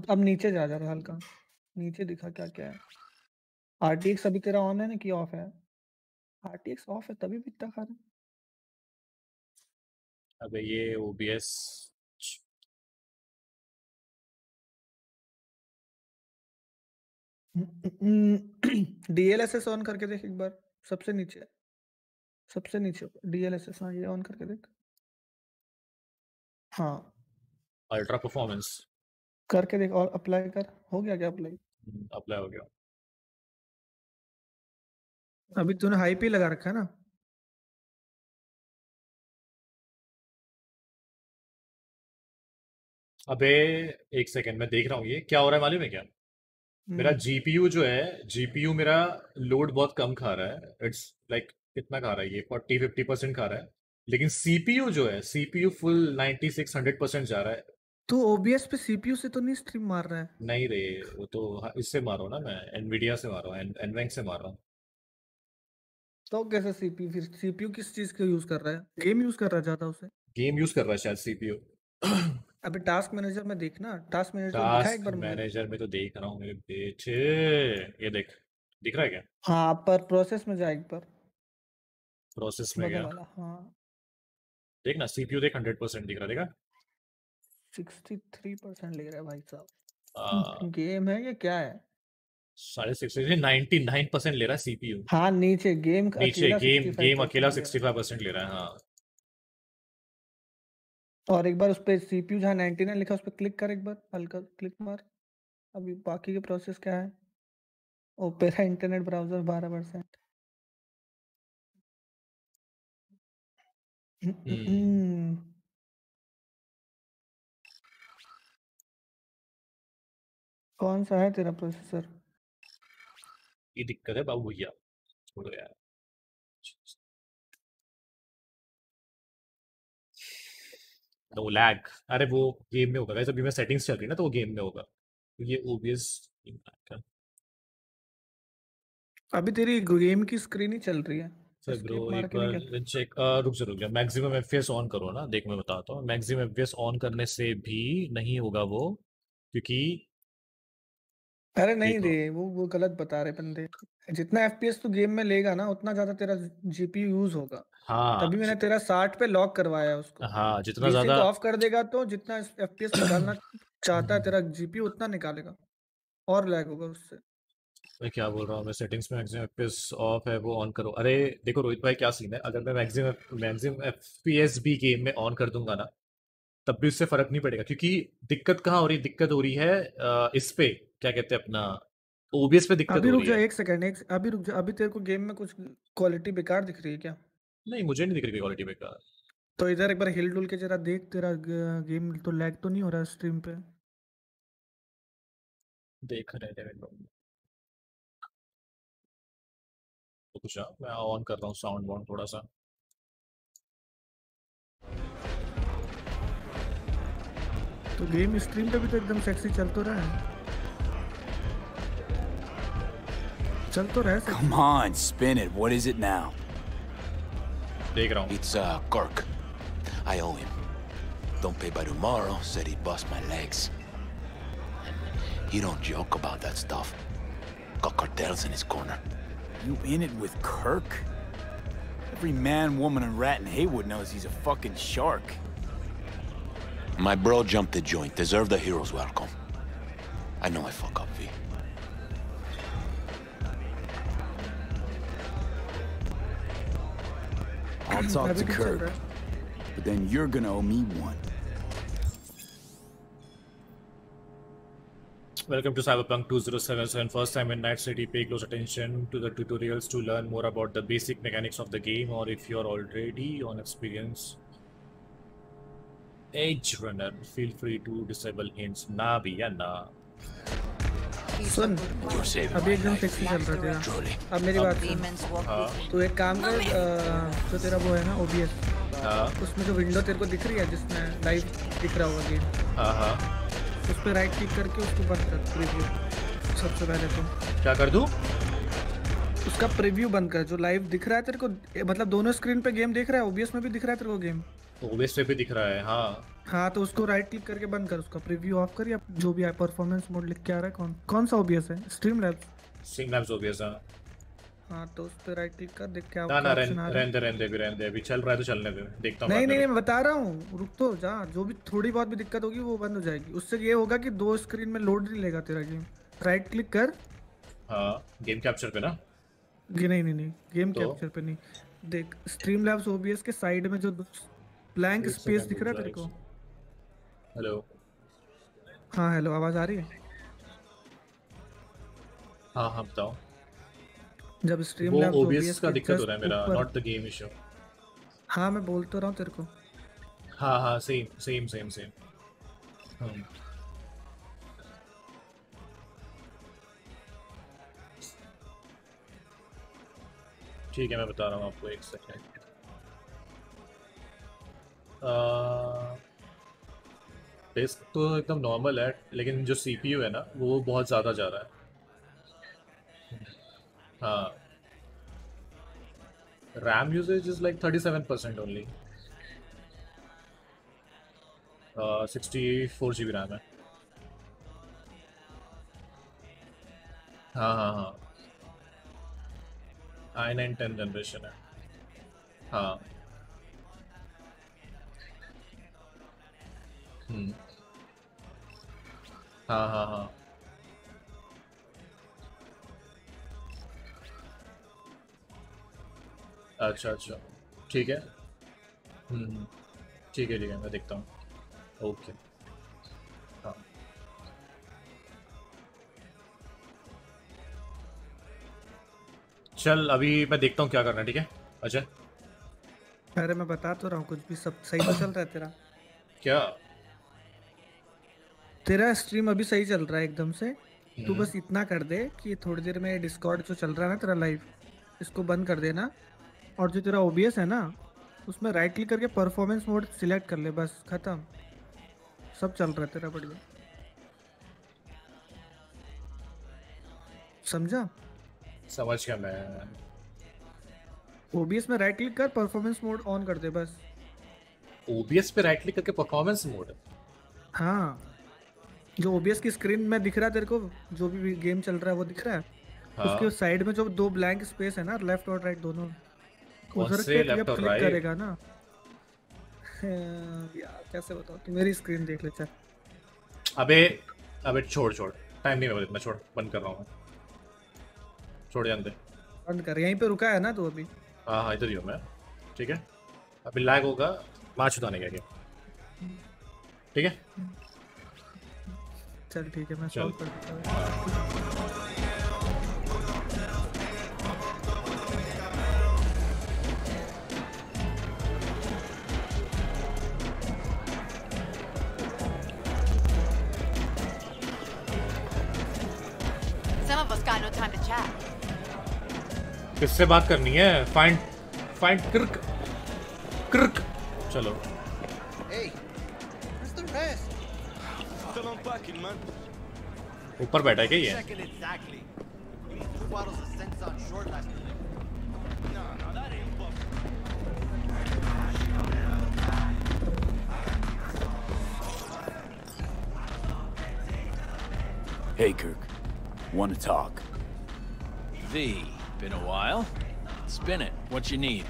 अब नीचे जा रहा हल्का, नीचे दिखा क्या क्या है। RTX अभी तेरा ऑन है ना कि ऑफ है? RTX ऑफ है तभी भी इतना खा रहा है। अबे ये OBS DLSS ऑन करके देख एक बार, सबसे नीचे, सबसे नीचे DLSS। हाँ ये ऑन करके देख। हाँ अल्ट्रा परफॉर्मेंस करके देख और अप्लाई कर। हो गया क्या अप्लाई? अप्लाई हो गया। अभी तूने हाई पे लगा रखा है ना? अबे एक सेकंड मैं देख रहा हूँ ये क्या हो रहा है मालूम है क्या? मेरा जीपीयू जो है, जीपीयू मेरा लोड बहुत कम खा रहा है। इट्स लाइक कितना खा रहा है ये, 40-50% खा रहा है। लेकिन सीपीयू जो है, सीपीयू फुल 96-100% जा रहा है। तो OBS पे CPU से तो नहीं स्ट्रीम मार रहा है? नहीं रे वो तो इससे मारो ना, मैं एनवीडिया से मार रहा हूँ, एनवैंक से मार रहा हूँ। तो कैसे CPU, फिर CPU किस चीज का यूज कर रहा है? गेम यूज कर रहा है ज्यादा, उसे गेम यूज कर रहा है शायद CPU। अबे टास्क मैनेजर में देखना, टास्क मैनेजर दिखा एक बार। मैनेजर में तो देख रहा हूँ मेरे बेटे, ये देख दिख रहा है क्या? हाँ पर प्रोसेस में जा एक बार, प्रोसेस में गया। हाँ देख ना CPU देख, 100% दिख रहा है, देखा 63% ले रहा है भाई साहब। गेम है ये क्या है? 99% ले रहा है CPU। हाँ नीचे गेम का, नीचे गेम अकेला 65% ले रहा है। हाँ और एक बार उस पे CPU जहाँ 99 लिखा उस पे क्लिक कर एक बार, हल्का क्लिक मार। अभी बाकी के प्रोसेस क्या है? ओपन है इंटरनेट ब्राउजर 12%। कौन सा है तेरा प्रोसेसर? ये दिक्कत है बाबू भैया, छोड़ो यार। नो लैग, अरे वो गेम में होगा गाइस, अभी मैं सेटिंग्स चल रही ना तो वो गेम में होगा। तो ये ओबीएस अभी तेरी गेम की स्क्रीन ही चल रही है सर ब्रो। एक बार चेक रुक जरूर क्या, मैक्सिमम एफपीएस ऑन करो ना, देख मैं बताता हूँ। मैक्सिमम एफपीएस ऑन करने से भी नहीं होगा वो, क्योंकि अरे नहीं रे वो गलत बता रहे बंदे। जितना एफपीएस तो गेम में लेगा ना उतना ज्यादा तेरा जीपीयू यूज होगा। हाँ, तभी मैंने तेरा 60 पे लॉक करवाया उसको। हाँ, जितना ज्यादा ऑफ कर देगा तो जितना एफपीएस निकालना चाहता है तेरा जीपीयू उतना निकालेगा और लैग होगा उससे। मैं क्या बोल रहा हूँ, मैं सेटिंग्स में मैक्सिमम एफपीएस ऑफ है वो ऑन करो। अरे देखो रोहित भाई क्या सीन है, अगर मैं मैक्सिमम एफपीएस भी गेम में ऑन कर दूंगा ना तब भी उससे फर्क नहीं पड़ेगा, क्योंकि दिक्कत कहाँ हो रही, दिक्कत हो रही है इस पे क्या कहते हैं अपना ओबीएस पे दिक्कत हो रही है। एक सेकंड, अभी रुक जा। अभी तेरे को गेम में कुछ क्वालिटी बेकार दिख रही है क्या? नहीं मुझे नहीं दिख रही क्वालिटी बेकार। तो इधर एक बार हिल डुल के जरा देख, तेरा गेम तो लैग तो नहीं हो रहा स्ट्रीम पे? देख रहे थे तो कुछ मैं ऑन कर रहा हूँ साउंड वाउंड थोड़ा सा। तो गेम स्ट्रीम पे भी तो एकदम सेक्सी चल तो रहा है, चल तो रहा है। Come on, spin it. What is it now? देख रहा हूँ। It's Kirk. I owe him. Don't pay by tomorrow. Said he'd bust my legs. He don't joke about that stuff. Got cartels in his corner. You in it with Kirk? Every man, woman, and rat in Haywood knows he's a fucking shark. My bro jumped the joint, deserved the hero's welcome. I know I fuck up, V. I'll talk to Kirk, but then you're gonna owe me one. Welcome to Cyberpunk 2077. First time in Night City, pay close attention to the tutorials to learn more about the basic mechanics of the game, or if you're already on experience Edge runner, feel free to disable hints. ना भैया ना। सुन, अभी एकदम sexy चल रहा है। अब मेरी बात सुन, तू एक काम कर, जो तेरा वो है ना OBS, उसमें जो विंडो तेरे को दिख रही है जिसमें लाइव दिख रहा होगा गेम, उस पर राइट क्लिक करके उसको बंद कर। प्रीव्यू सबसे पहले तो क्या कर दूँ? उसका प्रीव्यू बंद कर। जो लाइव दिख रहा है तेरे को, मतलब दोनों स्क्रीन पे गेम दिख रहा है, OBS में भी दिख रहा है तेरे को गेम, OBS पे भी दिख रहा है। हाँ हाँ, तो उसको राइट क्लिक करके बंद कर, उसका प्रीव्यू ऑफ कर, या जो भी है परफॉर्मेंस मोड लिख के आ रहा है। कौन सा OBS है? स्ट्रीमलैब्स OBS है। हाँ, तो उस पे राइट क्लिक कर, देख क्या ना ना रहने दे अभी चल रहा है तो चलने दे, देखता हूँ। नहीं मैं बता रहा हूँ, रुक तो जा। जो भी थोड़ी बहुत भी दिक्कत होगी वो बंद हो जाएगी, उससे ये होगा कि दो स्क्रीन में लोड नहीं लेगा तेरा गेम। राइट क्लिक कर। हाँ, गेम कैप्चर पे ना? नहीं, गेम कैप्चर पे नहीं, देख स्ट्रीमलैब्स OBS के साइड में जो ब्लैंक स्पेस दिख रहा है तेरे को। हेलो। हाँ हेलो, आवाज आ रही है? हाँ बताओ। जब स्ट्रीम लैब OBS का दिक्कत हो रहा है मेरा, नॉट द गेम इशू। हाँ मैं बोल तो रहा हूँ तेरे को। हाँ सेम। ठीक है मैं बता रहा हूँ आपको, एक सेकेंड। डिस्क तो एकदम नॉर्मल है, लेकिन जो CPU है ना वो बहुत ज़्यादा जा रहा है। हाँ, RAM usage is like 37% only. 64 GB RAM है। हाँ, i9-10 जनरेशन है। हाँ हाँ, अच्छा ठीक है। ठीक है मैं देखता हूँ। ओके हाँ, चल अभी मैं देखता हूँ क्या करना है। ठीक है अजय। अरे मैं बता तो रहा हूँ, कुछ भी सब सही तो चल रहा है तेरा। क्या तेरा स्ट्रीम अभी सही चल रहा है एकदम से? तू बस इतना कर दे कि थोड़ी देर में डिस्कॉर्ड जो चल रहा है ना तेरा लाइव, इसको बंद कर देना, और जो तेरा ओबीएस है ना उसमें राइट क्लिक करके परफॉर्मेंस मोड सिलेक्ट कर ले, बस खत्म, सब चल रहा है तेरा बढ़िया, समझा? समझ गया मैं। ओबीएस में राइट क्लिक कर, परफॉर्मेंस मोड ऑन कर दे बस। ओबीएस पे राइट क्लिक करके परफॉर्मेंस मोड, हाँ, जो ओबीएस की स्क्रीन में दिख रहा है तेरे को, जो भी गेम चल रहा है वो दिख रहा है, हाँ। उसके साइड में जो दो ब्लैंक स्पेस है ना, लेफ्ट और राइट दोनों, उधर पे क्लिक करेगा ना यार, कैसे बताओ, तू मेरी स्क्रीन देख ले चल। अबे अबे छोड़ छोड़, टाइम नहीं है इतना, छोड़, बंद कर रहा हूं, छोड़ जाने दे, बंद कर, यहीं पे रुका है ना तू अभी? हां इधर ही हूं मैं, ठीक है, अभी लैग होगा, मार छुड़ाने का क्या, ठीक है चल, ठीक है मैं सॉल्व कर देता हूं। किससे बात करनी है? फाइंड फाइंड क्रिक क्रिक, चलो ऊपर बैठा है क्या ये? Hey Kirk, want to talk? V, been a while. Spin it. What you need?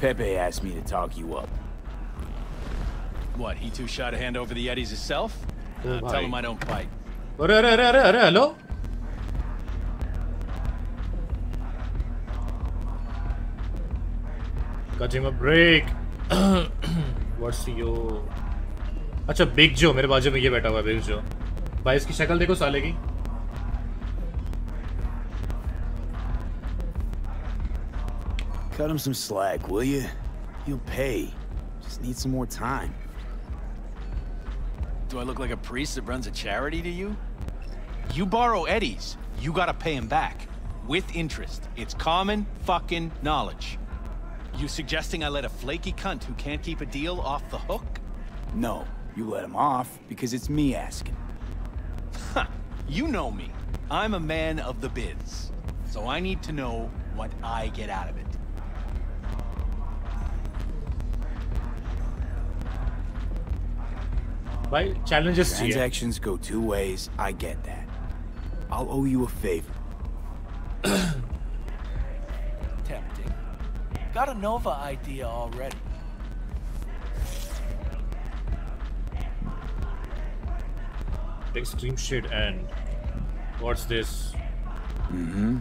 Pepe asked me to talk you up. What, he too shot a hand over the Eddies himself? Tell him I don't fight. Hello? Cut him a break. What's your... अच्छा big जो मेरे बाजू में ये बैठा हुआ है, big जो भाई, इसकी शक्ल देखो साले की। Cut him some slack, will you? He'll pay. Just need some more time. Do I look like a priest that runs a charity to you? You borrow Eddies, you gotta pay him back. With interest. It's common fucking knowledge. You suggesting I let a flaky cunt who can't keep a deal off the hook? No, you let him off because it's me asking. Huh, you know me. I'm a man of the biz. So I need to know what I get out of it. By challenges here. Transactions go two ways, I get that. I'll owe you a favor. Tempting. Got a Nova idea already. Extreme shit and... What's this? Mm-hmm.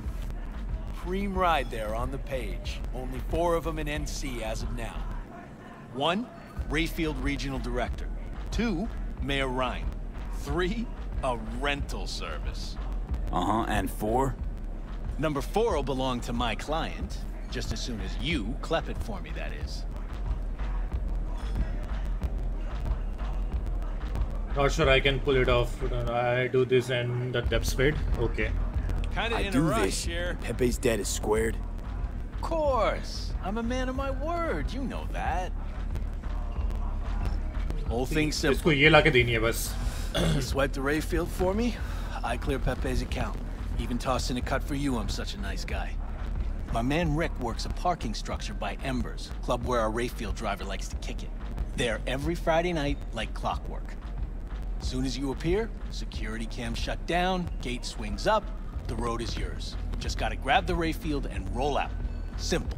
Cream ride there on the page. Only 4 of them in NC as of now. 1, Rayfield Regional Director. 2, Mayor Ryan. 3, a rental service. Uh-huh, and 4? Number 4 will belong to my client, just as soon as you clep it for me, that is. Not sure I can pull it off. I do this and the depth speed. Okay. Kinda in a rush here. Pepe's debt is squared. Of course. I'm a man of my word, you know that. Whole thing simple. इसको ये लाके देनी है बस. Swipe the Rayfield for me. I clear Pepe's account. Even toss in a cut for you. I'm such a nice guy. My man Rick works a parking structure by Embers, club where our Rayfield driver likes to kick it. There every Friday night like clockwork. Soon as you appear, security cam shut down, gate swings up, the road is yours. Just gotta grab the Rayfield and roll out. Simple.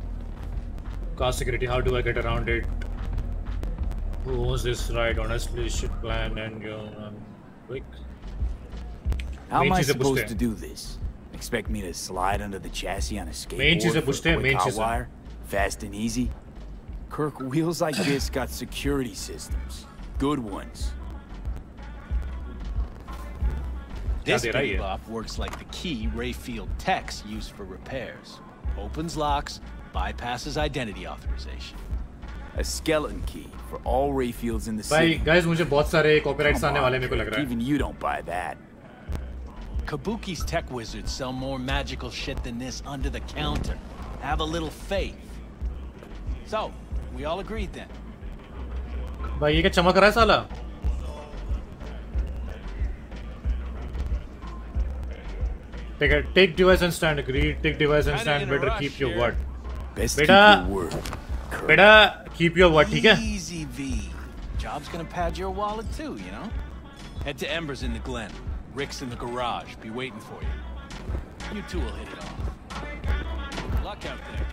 Car security, how do I get around it? Who owns this ride? Honestly, shit plan and you quick. How am I supposed to do this? Expect me to slide under the chassis on a skateboard with wire? Fast and easy? Kirk, wheels like this got security systems. Good ones. This big works like the key Rayfield techs use for repairs. Opens locks, bypasses identity authorization. a skeleton key for all Rayfields in the city. Guys, मुझे बहुत सारे copyrights आने वाले मेरे को लग रहा है. Even you don't buy that. Kabuki's tech wizards sell more magical shit than this under the counter. Have a little faith. So, we all agreed then. भाई ये क्या चमक रहा है साला? Take device and stand. Agreed. Take device and stand. Better keep your word. Beta, keep your word. ठीक है? Easy V. Job's gonna pad your wallet too, you know. Head to Embers in the Glen. Rick's in the garage. Be waiting for you. You two will hit it off. Good luck out there.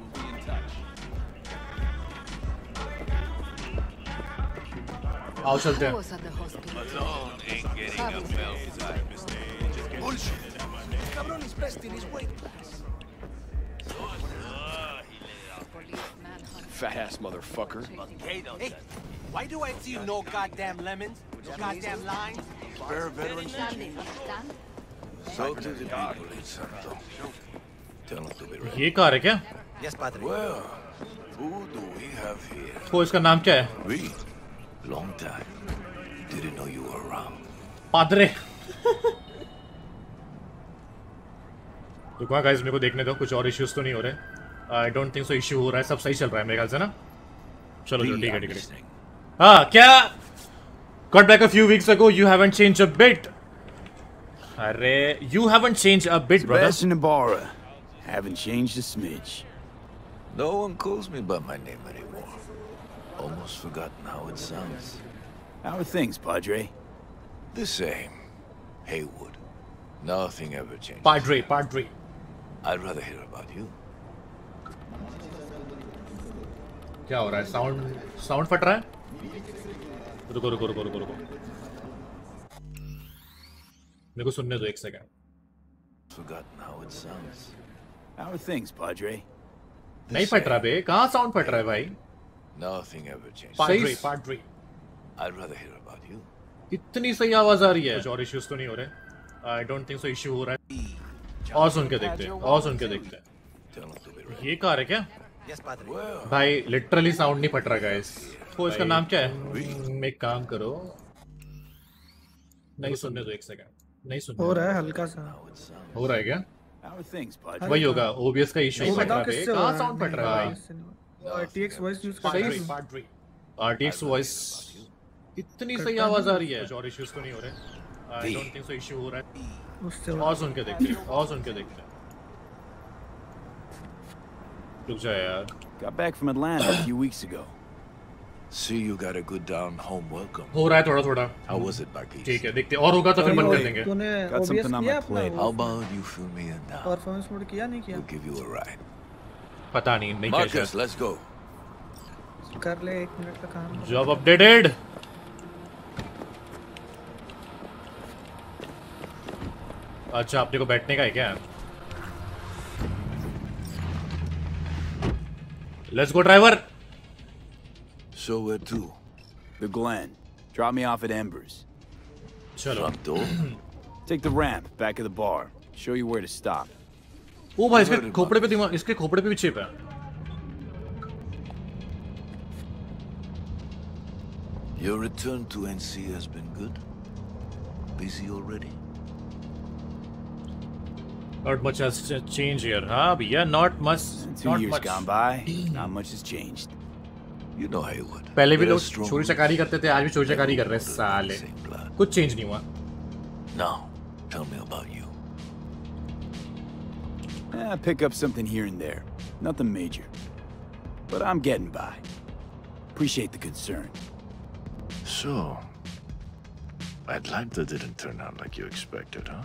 We'll be in touch. I'll shut down. Malone ain't getting up well. Bullshit. Cabrón is pressed in his weight class. Fat ass motherfucker. Hey, why do I see no goddamn lemons? No goddamn lines? Spare veterans. So do the people in Santo. Tell them to be ready. Ye car hai kya? Yes, Padre. Well, who do we have here? Oh, iska naam kya hai? We. Long time. Didn't know you were around. Padre. रुको guys मेरे को देखने दो कुछ और issues तो नहीं हो रहे I don't think so issue हो रहा है सब सही चल रहा है मेरे ख्याल से ना चलो चलो ठीक है ठीक है हां क्या got back a few weeks ago you haven't changed a bit अरे you haven't changed a bit brother haven't changed a smidge no one calls me by my name anymore almost forgotten how it sounds how are things padre the same Haywood nothing ever changed padre I'd rather hear about you. क्या हो रहा है? Sound फट रहा है? रुको. मेरे को सुनने दो एक second. Forgotten how it sounds. How are things, Padre? नहीं फट रहा बे. कहाँ sound फट रहा है भाई? Nothing ever changed. Padre. I'd rather hear about you. इतनी सही आवाज आ रही है. कुछ और issues तो नहीं हो रहे. I don't think so issue हो रहा है. और सुन के देखते हैं ये कार है क्या भाई लिटरली साउंड नहीं फट रहा गाइस तो इसका नाम क्या है मैं काम करो नहीं सुनने दो एक सेकंड नहीं सुनने हो रहा है हल्का सा हो रहा है क्या वही होगा ओबीएस का इशू फट रहा है कहां साउंड फट रहा है भाई आरटीएक्स वॉइस यूज कर रही है आरटीएक्स वॉइस इतनी सही आवाज आ रही है और इश्यूज तो नहीं हो रहे I don't think so issue हो रहा है उससे और सुन के देखते हैं रुक जा यार got back from Atlanta a few weeks ago see you got a good down home welcome हो रहा है थोड़ा how was it back east ठीक है देखते हैं और होगा तो फिर बंद कर देंगे तूने OBS किया अपना how about you fill me in now performance mode किया नहीं किया give you a ride पता नहीं Marcus let's go कर ले एक मिनट का काम job updated अच्छा आपने को बैठने का है क्या let's go driver so where to the Glen drop me off at Embers चलो take the ramp back of the bar show you where to stop ओ भाई इसके खोपड़े पे भी चिप है your return to NC has been good busy already Not much has changed here, huh? But yeah, not much. 2 years gone by, not much has changed. You know Haywood. पहले भी लोग चोरी चकारी करते थे, आज भी चोरी चकारी कर रहे हैं साले. कुछ change नहीं हुआ. Now, tell me about you. I pick up something here and there, nothing major, but I'm getting by. Appreciate the concern. So, Atlanta didn't turn out like you expected, huh?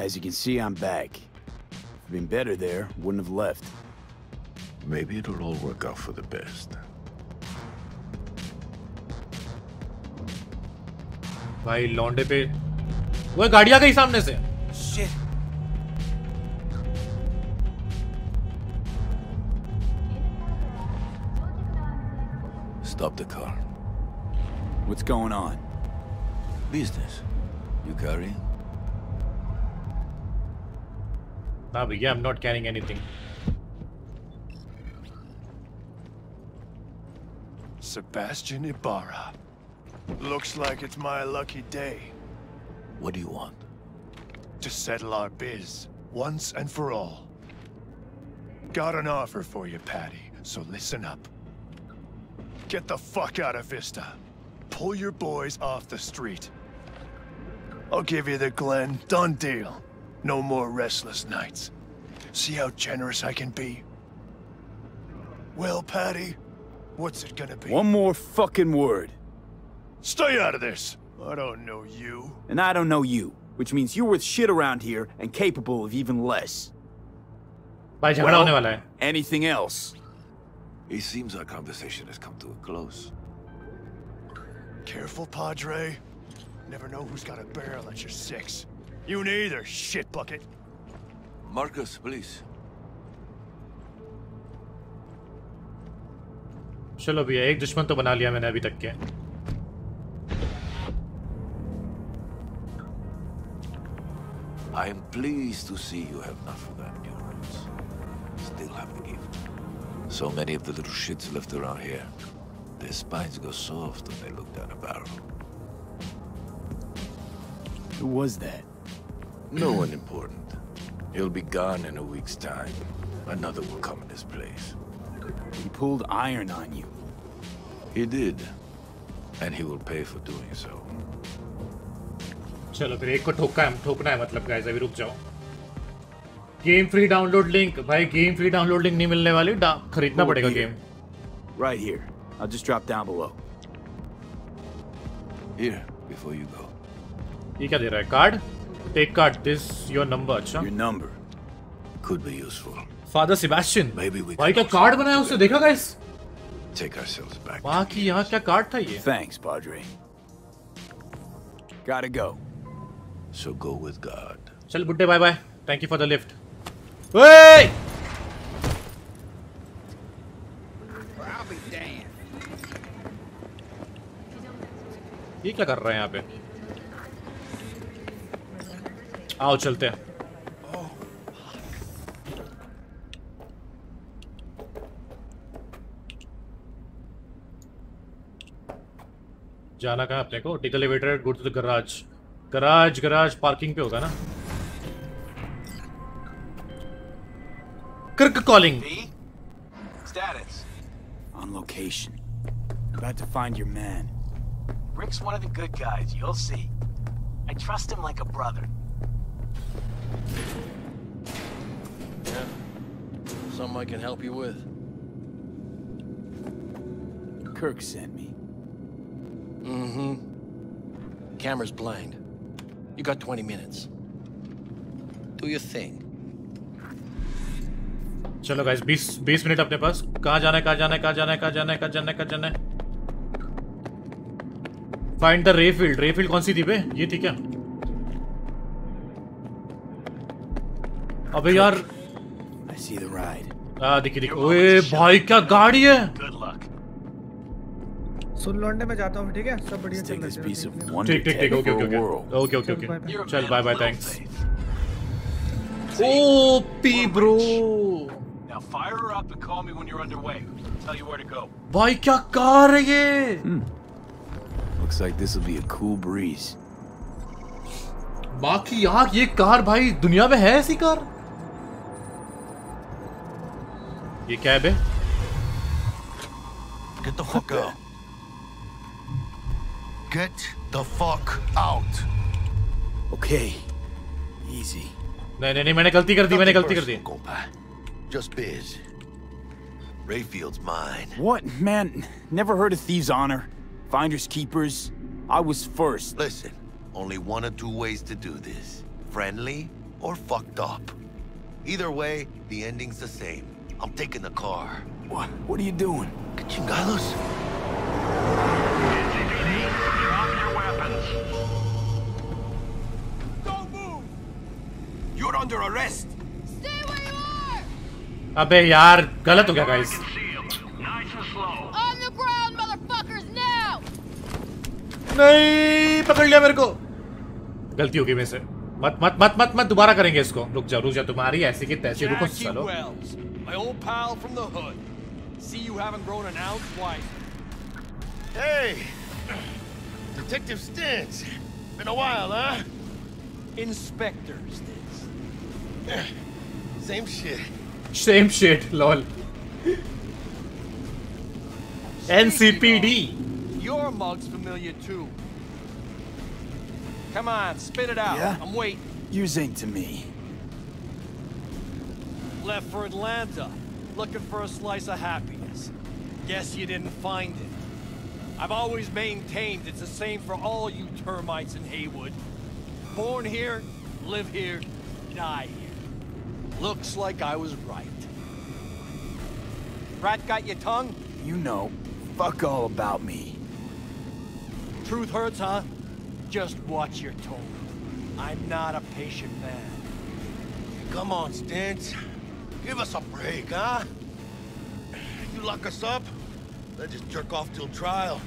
As you can see, I'm back. If I'd been better there, wouldn't have left. Maybe it'll all work out for the best. भाई लौंडे पे वो गाड़ी आ गई सामने से. Shit. Stop the car. What's going on? Business. You carrying? Nah, bhaiya, I'm not carrying anything. Sebastian Ibarra. Looks like it's my lucky day. What do you want? To settle our biz, once and for all. Got an offer for you, Patty, so listen up. Get the fuck out of Vista. Pull your boys off the street. I'll give you the Glen. Done deal. No more restless nights. See how generous I can be? Well, Patty, what's it gonna be? One more fucking word. Stay out of this! I don't know you. And I don't know you. Which means you're worth shit around here and capable of even less. Well, anything else? It seems our conversation has come to a close. Careful, Padre. Never know who's got a barrel at your six. You neither, shit bucket. Marcus, please. चलो भैया एक दुश्मन तो बना लिया मैंने अभी तक के. I am pleased to see you have not forgotten your roots. Still have the gift. So many of the little shits left around here. Their spines go soft when they look down a barrel. Who was that? No one important. He'll be gone in a week's time. Another will come in his place. He pulled iron on you. He did. And he will pay for doing so. चलो फिर एक को ठोकना है मतलब guys अभी रुक जाओ. Game free download link भाई गेम फ्री डाउनलोड लिंक नहीं मिलने वाली खरीदना पड़ेगा game. Right here. I'll just drop down below. Here before you go. ये क्या दे रहा है card? Take card. This your number. अच्छा. Your number could be useful. Father Sebastian. Maybe we. भाई क्या कार्ड बनाया उसने देखा गाइस? Take ourselves back. वहाँ की यहाँ क्या कार्ड था ये? Thanks, Padre. Gotta go. So go with God. चल बुड्ढे bye bye. Thank you for the lift. Hey! Well, I'll be damned. ये क्या कर रहे हैं यहाँ पे? आओ चलते हैं. जाना कहाँ अपने को? Take the elevator go to the garage. Garage garage parking पे होगा ना. Kirk calling. Status. On location. About to find your man. Rick's one of the good guys. You'll see. I trust him like a brother. Yeah. Something I can help you with. Kirk sent me. Mm-hmm. Camera's blind. You got 20 minutes. Do your thing. चलो guys, 20 minute अपने पास. कहाँ जाना है? कहाँ जाना है? कहाँ जाना है? कहाँ जाना है? कहाँ जाना है? कहाँ जाना है? Find the Rayfield. Rayfield कौन सी थी बे? ये थी क्या? अबे यार. I see the ride. आ दिखी दिखी. ओए भाई क्या गाड़ी है? Good luck. सुन लौंडे में जाता हूँ ठीक है सब बढ़िया चल रहा है ठीक ठीक ठीक okay okay okay okay okay चल bye bye thanks OP bro भाई क्या कार है ये looks like this will be a cool breeze बाकी यार ये कार भाई दुनिया में है ऐसी कार ये क्या है बे get the fuck out Get the fuck out. Okay. Easy. नहीं मैंने गलती कर दी मैंने गलती कर दी. Just biz. Rayfield's mine. What man? Never heard of thieves' honor, finders keepers. I was first. Listen, only one or two ways to do this: friendly or fucked up. Either way, the ending's the same. I'm taking the car. What? What are you doing? Chingados. Don't move. You're under arrest. Stay where you are. अबे यार गलत हो गया guys. On the ground, motherfuckers now. नहीं पकड़ लिया मेरे को. गलती हो गई मेरे से. मत दोबारा करेंगे इसको। रुक जा तुम्हारी ऐसी की तैसी। रुको चलो। My old pal from the hood. See you haven't grown an ounce white. Hey, Detective Stintz. Been a while, huh? Inspector Stintz. Same shit. Same shit. Lol. NCPD. Your mug's familiar too. Come on, spit it out. Yeah? I'm waiting. You zing to me. Left for Atlanta, looking for a slice of happiness. Guess you didn't find it. I've always maintained it's the same for all you termites in Haywood. Born here, live here, die here. Looks like I was right. Rat got your tongue? You know, fuck all about me. Truth hurts, huh? Just watch your tone. I'm not a patient man. Come on, Stintz. Give us a break, huh? You lock us up, they just jerk off till trial.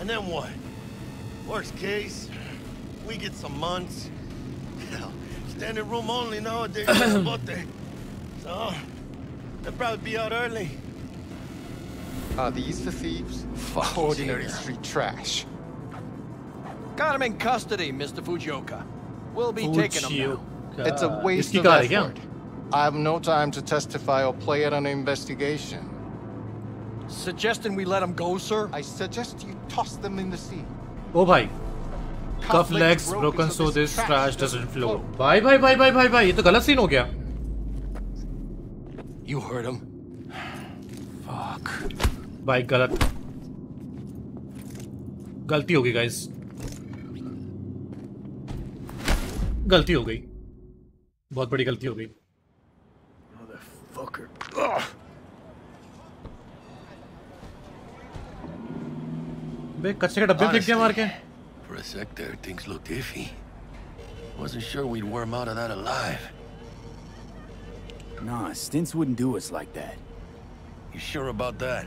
And then what? Worst case, we get some months. Hell, standing room only nowadays. So, they'll probably be out early. Are these the thieves? Fuck, ordinary street trash. Got him in custody, Mr. Fujioka. We'll be taking him now. It's a waste of effort. I have no time to testify or play it on an investigation. Suggesting we let him go, sir? I suggest you toss them in the sea. Oh, bhai. Cuff legs broken so this trash doesn't flow. Bye. Ye to galat scene ho gaya. You heard him. Fuck. Bhai galat. Galti ho gayi, guys. गलती हो गई, बहुत बड़ी गलती हो गई। बे कच्चे के डब्बे फेंक दिया मार के। For a sector, things looked iffy. Wasn't sure we'd worm out of that alive. Nah, Stintz wouldn't do us like that. You sure about that?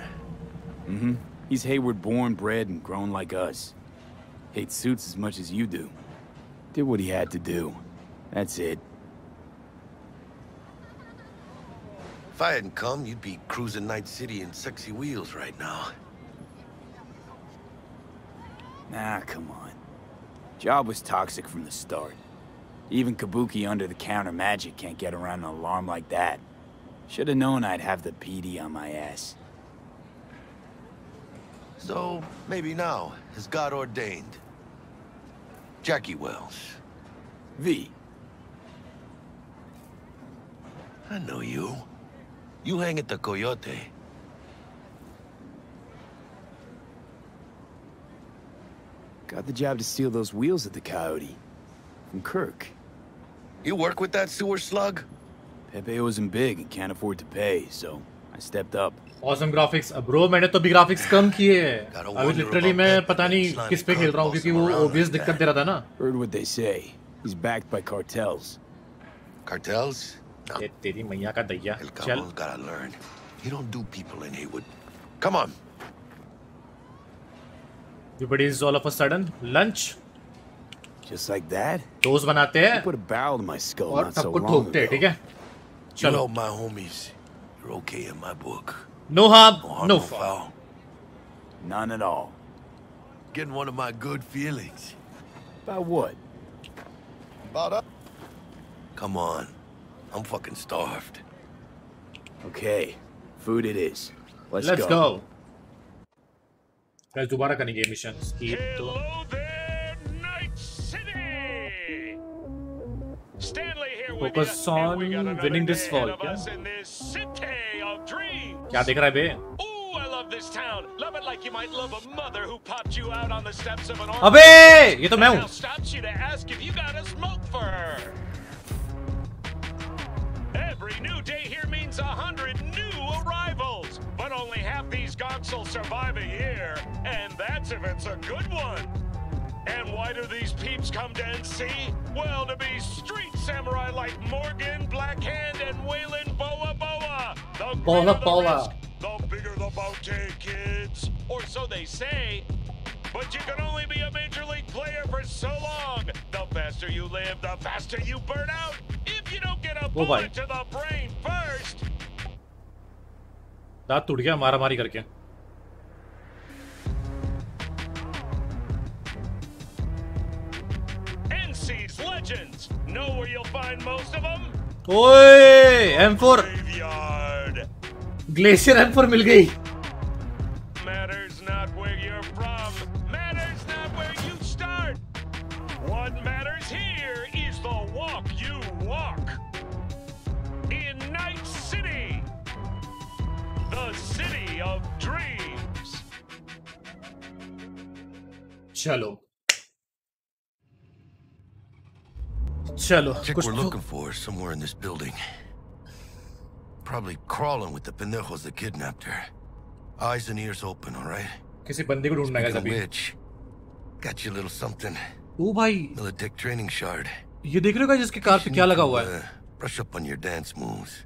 Mm-hmm. He's Hayward born, bred, and grown like us. Hates suits as much as you do. Did what he had to do. That's it. If I hadn't come, you'd be cruising Night City in sexy wheels right now. Nah, come on. Job was toxic from the start. Even Kabuki under-the-counter magic can't get around an alarm like that. Should have known I'd have the PD on my ass. So, maybe now, as God ordained. Jackie Wells. V. I know you. You hang at the Coyote. Got the job to steal those wheels at the Coyote. From Kirk. You work with that sewer slug? Pepe wasn't big and can't afford to pay, so I stepped up. Awesome graphics. Bro, मैंने तो भी graphics कम किए हैं। अभी literally मैं पता नहीं किस पे खेल रहा हूँ क्योंकि वो obvious दिक्कत दे रहा था ना। Heard what they say. He's backed by cartels. Cartels? ये तेरी मैया का दया। चल। Gotta learn. You don't do people in Haywood. Come on. Everybody is all of a sudden lunch. Just like that. Toast बनाते हैं। Put a barrel in my skull. और सबको ठोकते हैं, ठीक है? चलो, my homies. You're okay in my book. No harm, no foul. None at all. Getting one of my good feelings. About what? About us? Come on. I'm fucking starved. Okay. Food it is. Let's go. Guys, dubara karenge mission. Hello there, Night City! Stanley here with you. Focus on winning this fall. What are you looking at? Ooh, I love this town. Love it like you might love a mother who popped you out on the steps of an orphan. Abey, this is me. Now stops you to ask if you got a smoke for her. Every new day here means 100 new arrivals, but only half these gonks will survive a year, and that's if it's a good one. And why do these peeps come to NC? Well, to be street samurai like Morgan, Blackhand, and Waylon Boa Boa. The greater the risk, the bigger the bounty, kids. Or so they say. But you can only be a major league player for so long. The faster faster you live, the faster you burn out. If you don't get a bullet to the brain first. दांत टूट गया मारा मारी करके. NC's legends. Know where you'll find most of them? ओए M4. Glacier M4 मिल गई. Matters not where you're from. Matters not where you start. What matters here is the walk you walk. In Night City. The city of dreams. Chalo. Chalo. What we're looking for is somewhere in this building. Probably crawling with the pendejos that kidnapped her. Eyes and ears open, all right? Speaking of which, got you a little something. Oh, bhai. Militech training shard. You brush up on your dance moves.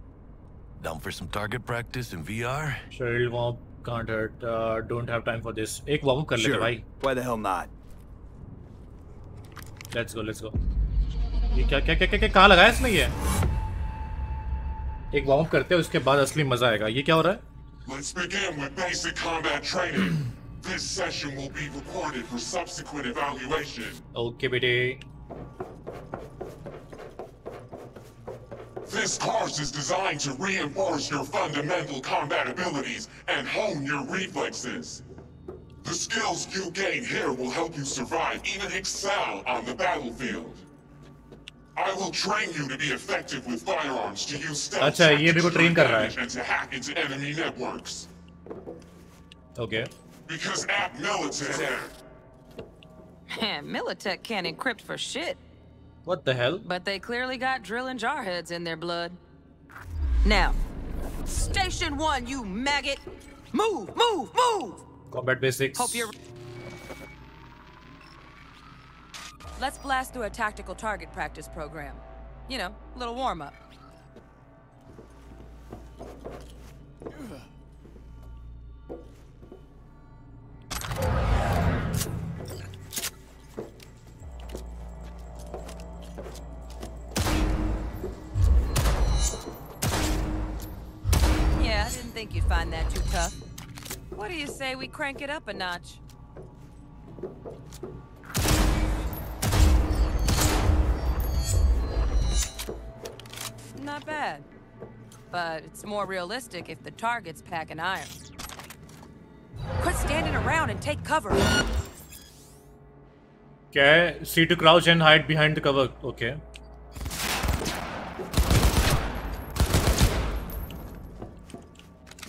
Down for some target practice in VR? Shield warm can't hurt. Don't have time for this. Ek warm kar lete bhai. Why the hell not? Let's go, let's go. क्या कहाँ लगाया इसने ये? एक warm करते हैं उसके बाद असली मजा आएगा. ये क्या हो रहा है? Let's begin with basic combat training. This session will be recorded for subsequent evaluation. Okay, बेटे. This course is designed to reinforce your fundamental combat abilities and hone your reflexes. The skills you gain here will help you survive, even excel on the battlefield. I will train you to be effective with firearms, to use stealth and to hack into enemy networks. Okay. Because at Militech. Man, Militech can't encrypt for shit. What the hell? But they clearly got drilling jarheads in their blood. Now, Station 1, you maggot! Move, move, move! Combat basics. Hope you're... Let's blast through a tactical target practice program. You know, a little warm-up. Yeah, I didn't think you'd find that too tough. What do you say we crank it up a notch? Not bad, but it's more realistic if the target's packing iron. Quit standing around and take cover. Okay, see to crouch and hide behind the cover. Okay.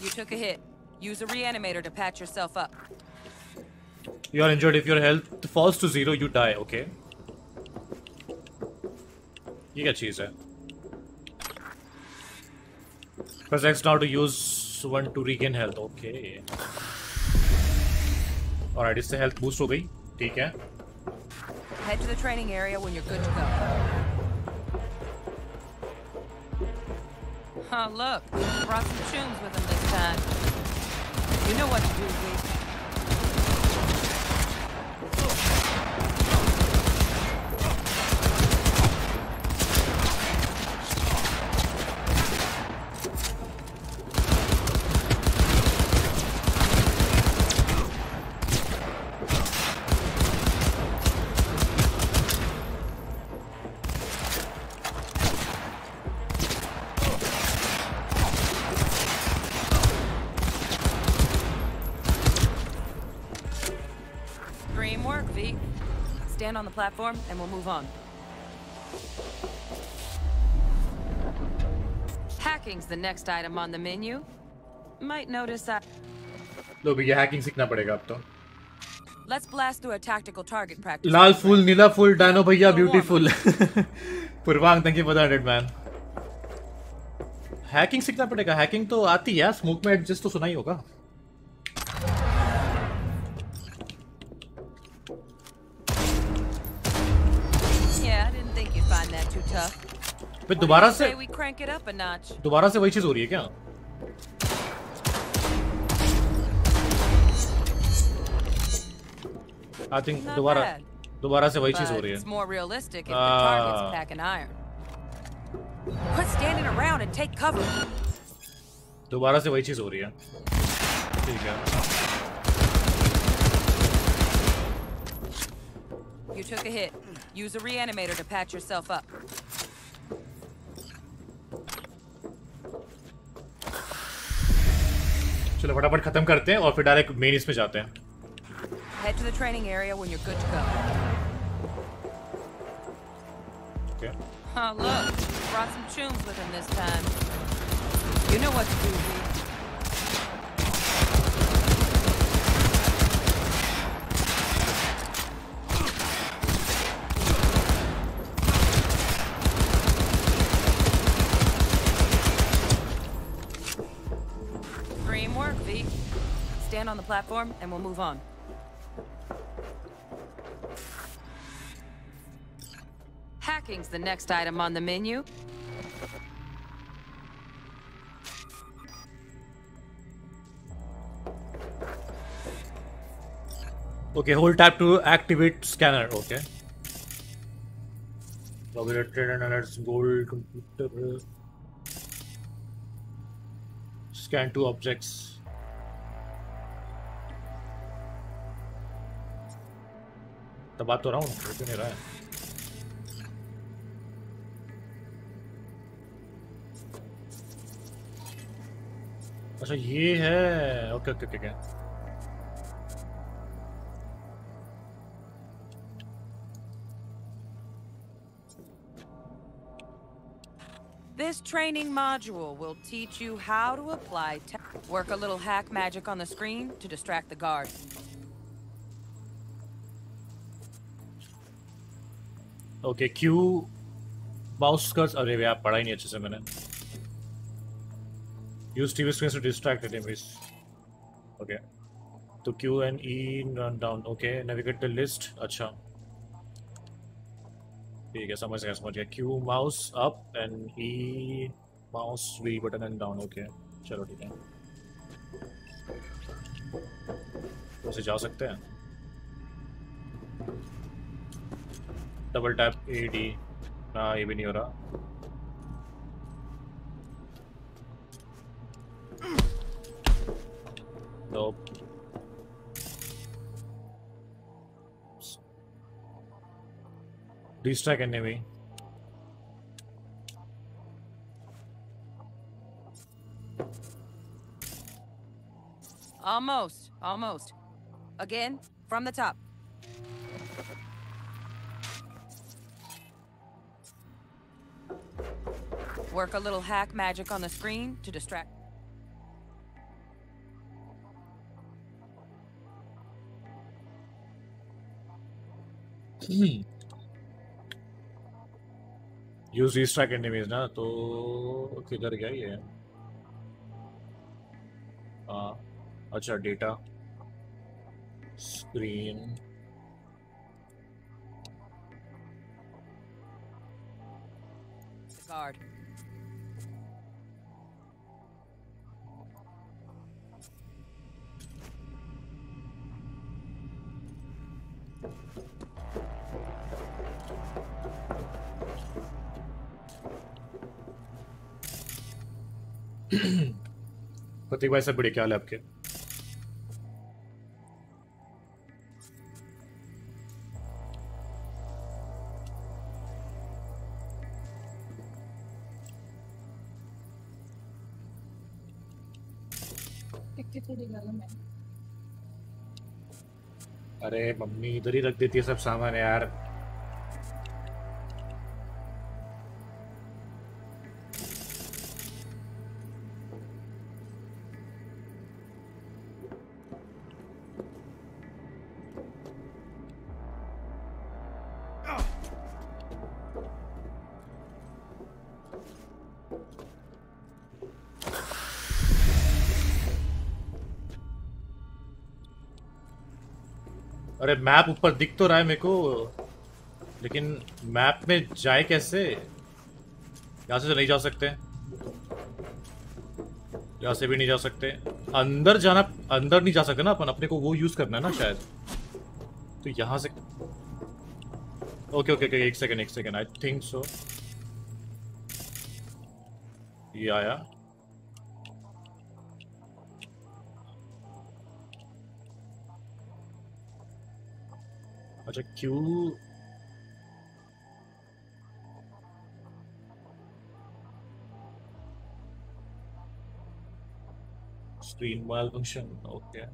You took a hit. Use a reanimator to patch yourself up. You are injured. If your health falls to zero, you die. Okay. You get cheese. Press X now to use one to regain health. Okay. Alright, इससे health boost हो गई. ठीक है. Head to the training area when you're good to go. Oh look, brought some tunes with him this time. You know what to do, please. On the platform and we'll move on. Hacking's the next item on the menu. Might notice that. Lo bhi hacking seekhna padega ab to. Let's blast through a tactical target practice. Lal full, nila full, Dino bhaiya beautiful. Purvang thank you for the 100 man. Hacking seekhna padega. Hacking to aati hai, smoke mein adjust to suna hi hoga. But दोबारा से वही चीज हो रही है क्या? I think दोबारा दोबारा से वही चीज हो रही है. It's more realistic if the target's pack an iron. Quit standing around and take cover. दोबारा से वही चीज हो रही है. ठीक है. You took a hit. Use a reanimator to patch yourself up. चलो फटाफट खत्म करते हैं और फिर डायरेक्ट मेन इसमें जाते हैं. Head to the training area when you're good to go. Okay. Oh, look, brought some chooms with him this time. You know what to do, V. Dream work, V. Stand on the platform and we'll move on. Hacking's the next item on the menu. Okay, hold tab to activate scanner. Okay. Laboratory analysis gold computer. Scan two objects. तो बात हो रहा हूँ, कुछ नहीं रहा है. अच्छा ये है, okay okay okay. This training module will teach you how to apply tech. Work a little hack magic on the screen to distract the guard. Okay Q mouse कर्स. अरे भैया पढ़ा ही नहीं अच्छे से मैंने. Use TV screen to distract the image. Okay तो Q and E run down. Okay navigate the list. अच्छा ठीक है समझ गया समझ गया. Q mouse up and E mouse V button and down. Okay चलो ठीक है वैसे जा सकते हैं. डबल टैप ए डी ना ये भी नहीं हो रहा. तो डिस्ट्रैक्ट करने में almost again from the top. Work a little hack magic on the screen to distract. Use distract enemies ना तो किधर गया ये? अच्छा डेटा स्क्रीन. Guard. प्रतीक भाई सब बड़े क्या हाल है आपके? अरे मम्मी इधर ही रख देती है सब सामान यार. अरे मैप ऊपर दिख तो रहा है मेरे को लेकिन मैप में जाए कैसे? यहाँ से तो नहीं जा सकते, यहाँ से भी नहीं जा सकते. अंदर जाना, अंदर नहीं जा सकते ना अपन. अपने को वो यूज करना है ना शायद. तो यहाँ से Okay, X second. I think so. Yeah. Okay, Q. Screen malfunction. Okay.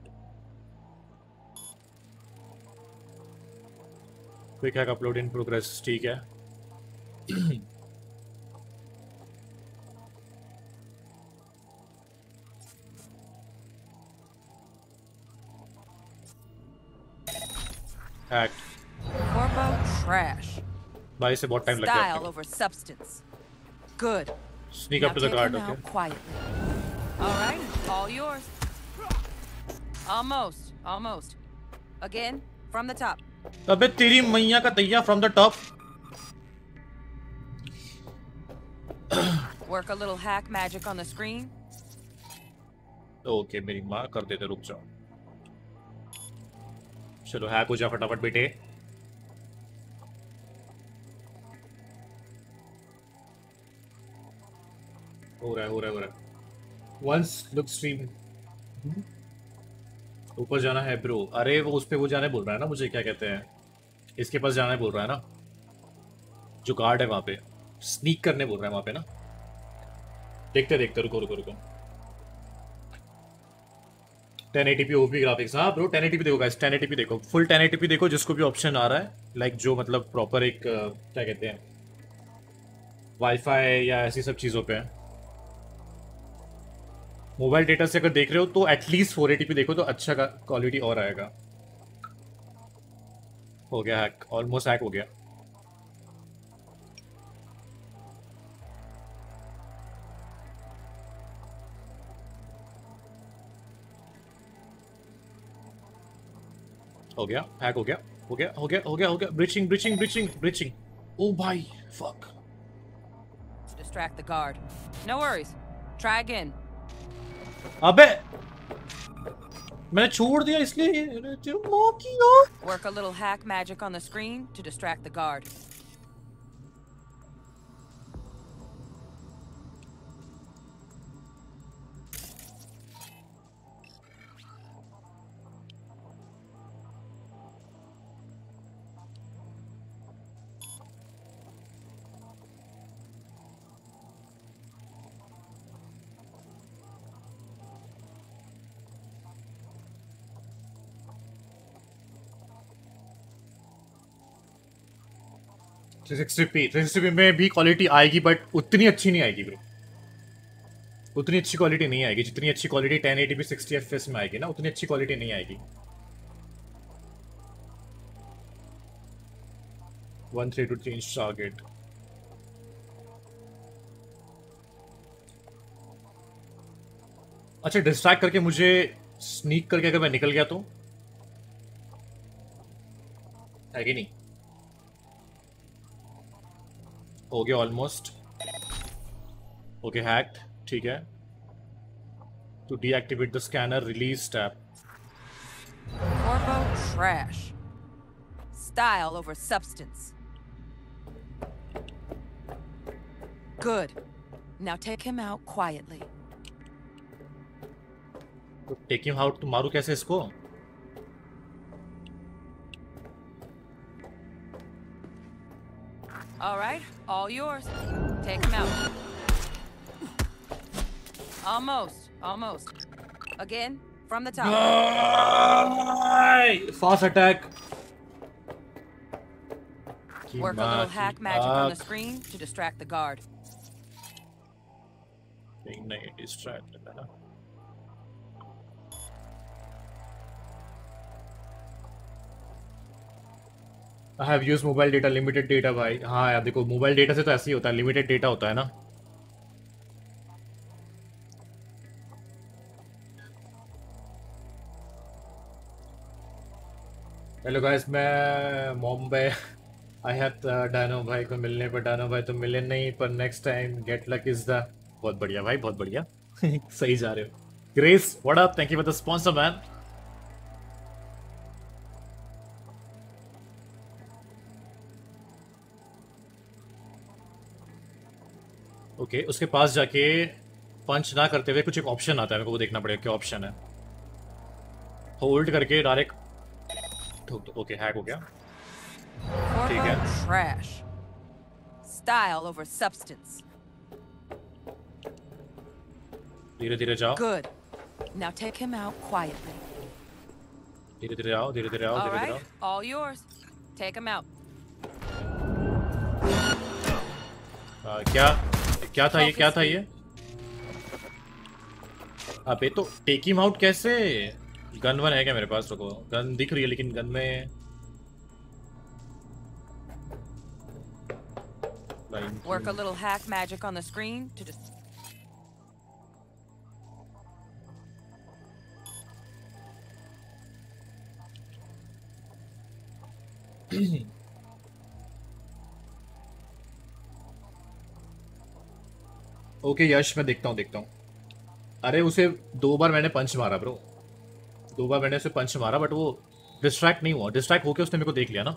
Quickhack upload in progress. ठीक है. Hacked. Corpo trash. भाई से बहुत time लग गया. Style over substance. Good. Sneak now up to the guard. Okay. Quietly. All right, all yours. Almost. Again, from the top. अबे तेरी मैया का तैया from the top. Work a little hack magic on the screen. Okay, मेरी माँ कर देते रुक जाओ. चलो hack हो जा फटाफट बेटे. हो रहा है. Once look stream. ऊपर जाना है ब्रो. अरे वो उस पे वो जाने बोल रहा है ना मुझे, क्या कहते हैं, इसके पास जाना है बोल रहा है ना, जो गार्ड है वहाँ पे स्नीक करने बोल रहा है वहाँ पे ना. देखते रुको 1080p ओपी ग्राफिक्स. हाँ ब्रो 1080p देखो गाइस, 1080p देखो, फुल 1080p देखो, जिसको भी ऑप्शन आ रहा है लाइक जो मतलब प्रॉपर एक क्या कहते हैं वाईफाई या ऐसी सब चीज़ों पर मोबाइल डेटा से अगर देख रहे हो तो एटलीस्ट 480 पे देखो तो अच्छा क्वालिटी और आएगा. हो गया हैक, ऑलमोस्ट हैक हो गया. हैक हो गया. ब्रीचिंग. ओ भाई fuck. Distract the guard. No worries, try again. अबे मैंने छोड़ दिया इसलिए. Work a little hack magic on the screen to distract the guard. Three sixty P में भी क्वालिटी आएगी बट उतनी अच्छी नहीं आएगी ब्रो, उतनी अच्छी क्वालिटी नहीं आएगी जितनी अच्छी क्वालिटी 1080p 60fps में आएगी ना, उतनी अच्छी क्वालिटी नहीं आएगी. 1-3 टू चेंज टारगेट. अच्छा डिस्ट्रैक्ट करके मुझे स्नीक करके अगर मैं निकल गया तो है कि नहीं. हो गया ऑलमोस्ट. ओके हैक्ड, ठीक है. To deactivate the scanner release tap. Corpo trash. Style over substance. Good. Now take him out quietly. तो टेक हिम आउट, तो मारू कैसे इसको? All right, all yours. Take him out. Almost. Again, from the top. Fast attack. Work a little hack magic on the screen to distract the guard. I have used mobile data, limited data भाई. हाँ यार देखो mobile data से तो ऐसे ही होता है, limited data होता है ना. हेलो गाइस, मैं मुंबई आया था डानो भाई को मिलने पर. डानो भाई तो मिले नहीं पर next time get luck is the. बहुत बढ़िया भाई, बहुत बढ़िया. सही जा रहे हो. Grace what up, thank you for the sponsor man. Okay उसके पास जाके पंच ना करते हुए कुछ एक ऑप्शन आता है, मेरे को वो देखना पड़ेगा क्या ऑप्शन है। होल्ड करके डायरेक्ट ओके हैक हो गया, ठीक है। ट्रैश स्टाइल ओवर सब्सटेंस, धीरे धीरे जाओ। Good now take him out quietly, धीरे धीरे आओ, धीरे धीरे आओ, धीरे धीरे आओ। All yours take him out. क्या था ये अबे तो टेक हिम आउट कैसे? गन वन है क्या मेरे पास? रुको गन दिख रही है लेकिन गन में work a little hack magic on the screen to just okay Yash मैं देखता हूँ। अरे उसे दो बार मैंने पंच मारा ब्रो, दो बार मैंने उसे पंच मारा बट वो डिस्ट्रैक्ट नहीं हुआ। डिस्ट्रैक्ट होके उसने मेरे को देख लिया ना।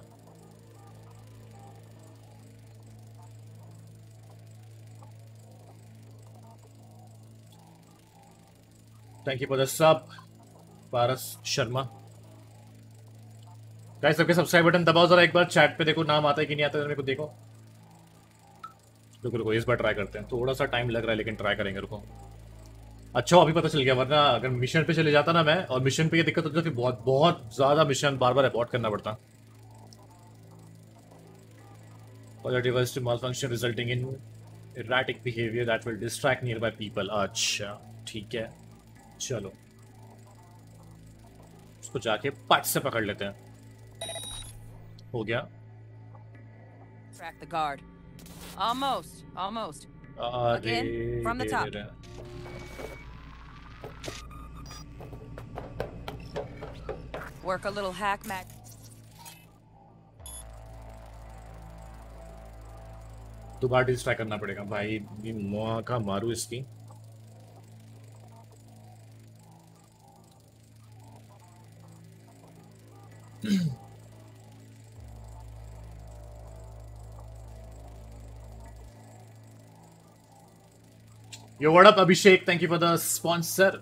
Thank you for the sub Paras Sharma. Guys सबके सब्सक्राइब बटन दबाओ, जरा एक बार चैट पे देखो नाम आता है कि नहीं आता है, मेरे को देखो। रुको इस बार ट्राई करते हैं, थोड़ा सा टाइम लग रहा है लेकिन ट्राई करेंगे। रुको अच्छा अभी पता चल गया, वरना अगर मिशन पे चले जाता ना मैं और मिशन पे ये दिक्कत होती तो फिर बहुत ज़्यादा मिशन बार बार अबॉर्ट करना पड़ता। Device malfunction resulting in erratic behavior that will distract nearby people। अच्छा ठीक है चलो इसको जाके पाट से पकड़ लेते हैं। हो गया। Crack the guard. Almost. Again from the top. Work a little hack mat. दोबारा डिस्ट्रैक्ट करना पड़ेगा भाई, भी मां का मारू इसकी। Yo what up Abhishek, thank you for the sponsor.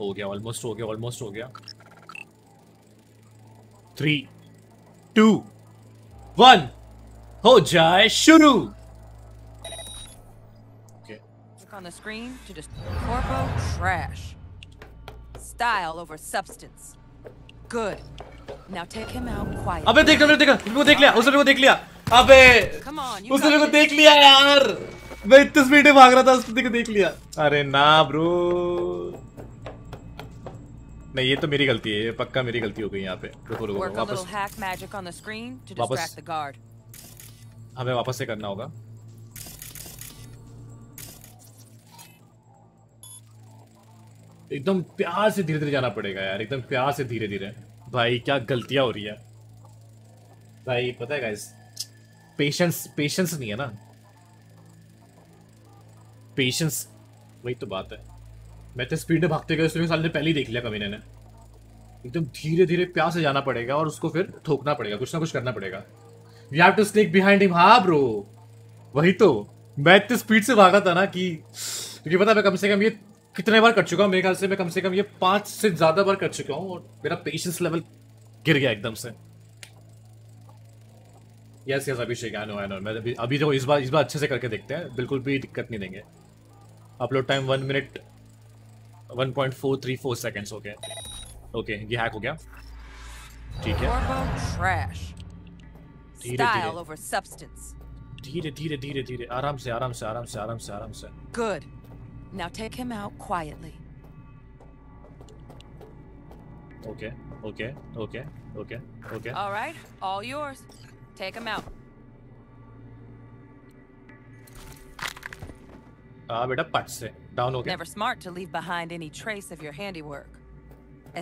हो गया, ऑलमोस्ट हो गया, ऑलमोस्ट हो गया। 3, 2, 1 हो जाए शुरू। On the screen to just Corpo trash. Style over substance. Good. Now take him out quietly. अबे देखो वो देख लिया। अबे उसने वो देख लिया यार, मैं इतनी स्पीड में भाग रहा था उसने को देख लिया। अरे ना ब्रो नहीं, ये तो मेरी गलती है, ये पक्का मेरी गलती हो गई यहाँ पे। रुको वापस हमें वापस से करना होगा। एकदम प्यार से धीरे धीरे जाना पड़ेगा यार, एकदम प्यार से धीरे धीरे। भाई क्या गलतियां हो रही है भाई, पता है गाइस पेशेंस नहीं है ना, पेशेंस वही तो बात है। मैं तो स्पीड में भागते गए उसके सामने पहले ही देख लिया कमीने ने। एकदम धीरे धीरे प्यार से जाना पड़ेगा और उसको फिर ठोकना पड़ेगा, कुछ ना कुछ करना पड़ेगा। We have to sneak behind him. हाँ ब्रो वही तो, मैं इतनी स्पीड से भागा था ना कि क्योंकि पता है मैं कम से कम ये कितने बार कर चुका हूँ, मेरे ख्याल से मैं कम से कम ये 5 से ज़्यादा बार कर चुका हूँ और मेरा पेशेंस लेवल गिर गया एकदम से। Yes Abhishek I know. मैं अभी देखो इस बार अच्छे से करके देखते हैं, बिल्कुल भी दिक्कत नहीं देंगे। Upload time 1 minute 1.434 seconds. Okay ये हैक हो गया, ठीक है। धीरे धीरे आराम से। Good now take him out quietly. Okay all right all yours take him out. Beta pat se down ho gaya. Never smart to leave behind any trace of your handiwork,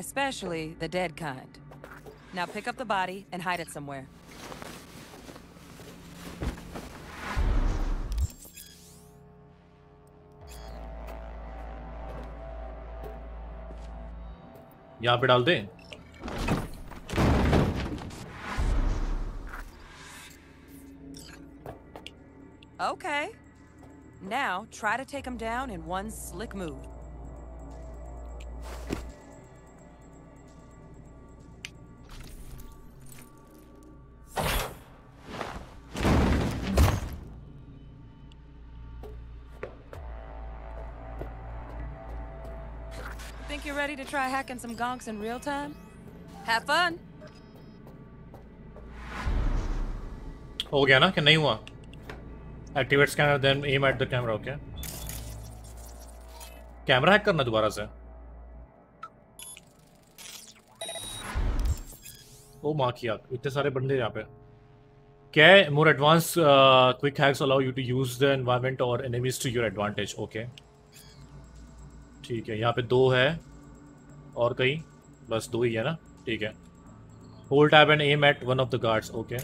especially the dead kind. Now pick up the body and hide it somewhere. यहाँ पे डाल दें। Okay. Now try to take him down in one slick move. Think you're ready to try hacking some gonks in real time? Have fun. हो गया ना कि नहीं हुआ? Activate scanner, then aim at the camera. Okay. Camera hack करना दोबारा से. Oh माँ की आँख, इतने सारे बंदे यहाँ पे. Okay, more advanced quick hacks allow you to use the environment or enemies to your advantage. Okay. ठीक है, यहाँ पे दो है. और कहीं? बस दो ही है ना? ठीक है. Hold tab and aim at one of the guards. Okay.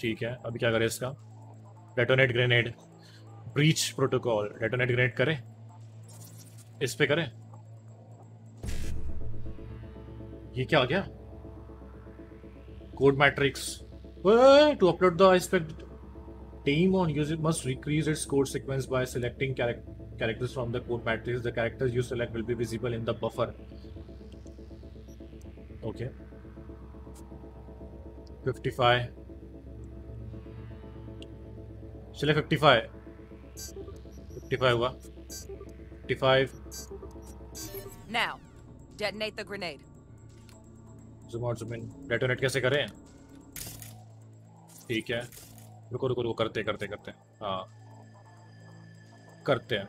ठीक है. अभी क्या करें इसका? Detonate grenade, breach protocol, detonate grenade करे, इस पे करे, ये क्या आ गया? Code matrix, to upload the expected team on use it must recreate its code sequence by selecting characters from the code matrix, the characters you select will be visible in the buffer. Okay, 55. चले 55 हुआ. 55. Now, detonate the grenade. Zoom in. Detonate कैसे करें? ठीक है. रुको रुको रुको करते हाँ करते हैं.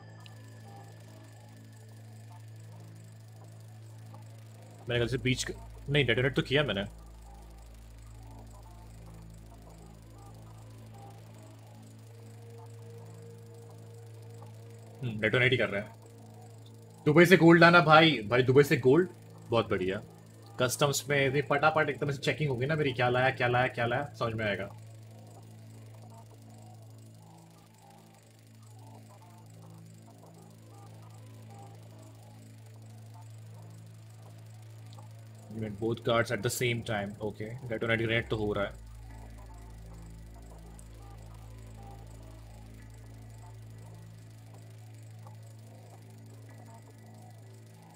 मैंने कल से बीच नहीं डेटोनेट तो किया मैंने. डेटोनेट ही कर रहा है. दुबई से गोल्ड लाना भाई. भाई दुबई से गोल्ड बहुत बढ़िया. कस्टम्स में फटाफट एकदम से चेकिंग होगी ना मेरी. क्या लाया समझ में आएगा. You made both cards at the same time. Okay, detonate grenade तो हो रहा है.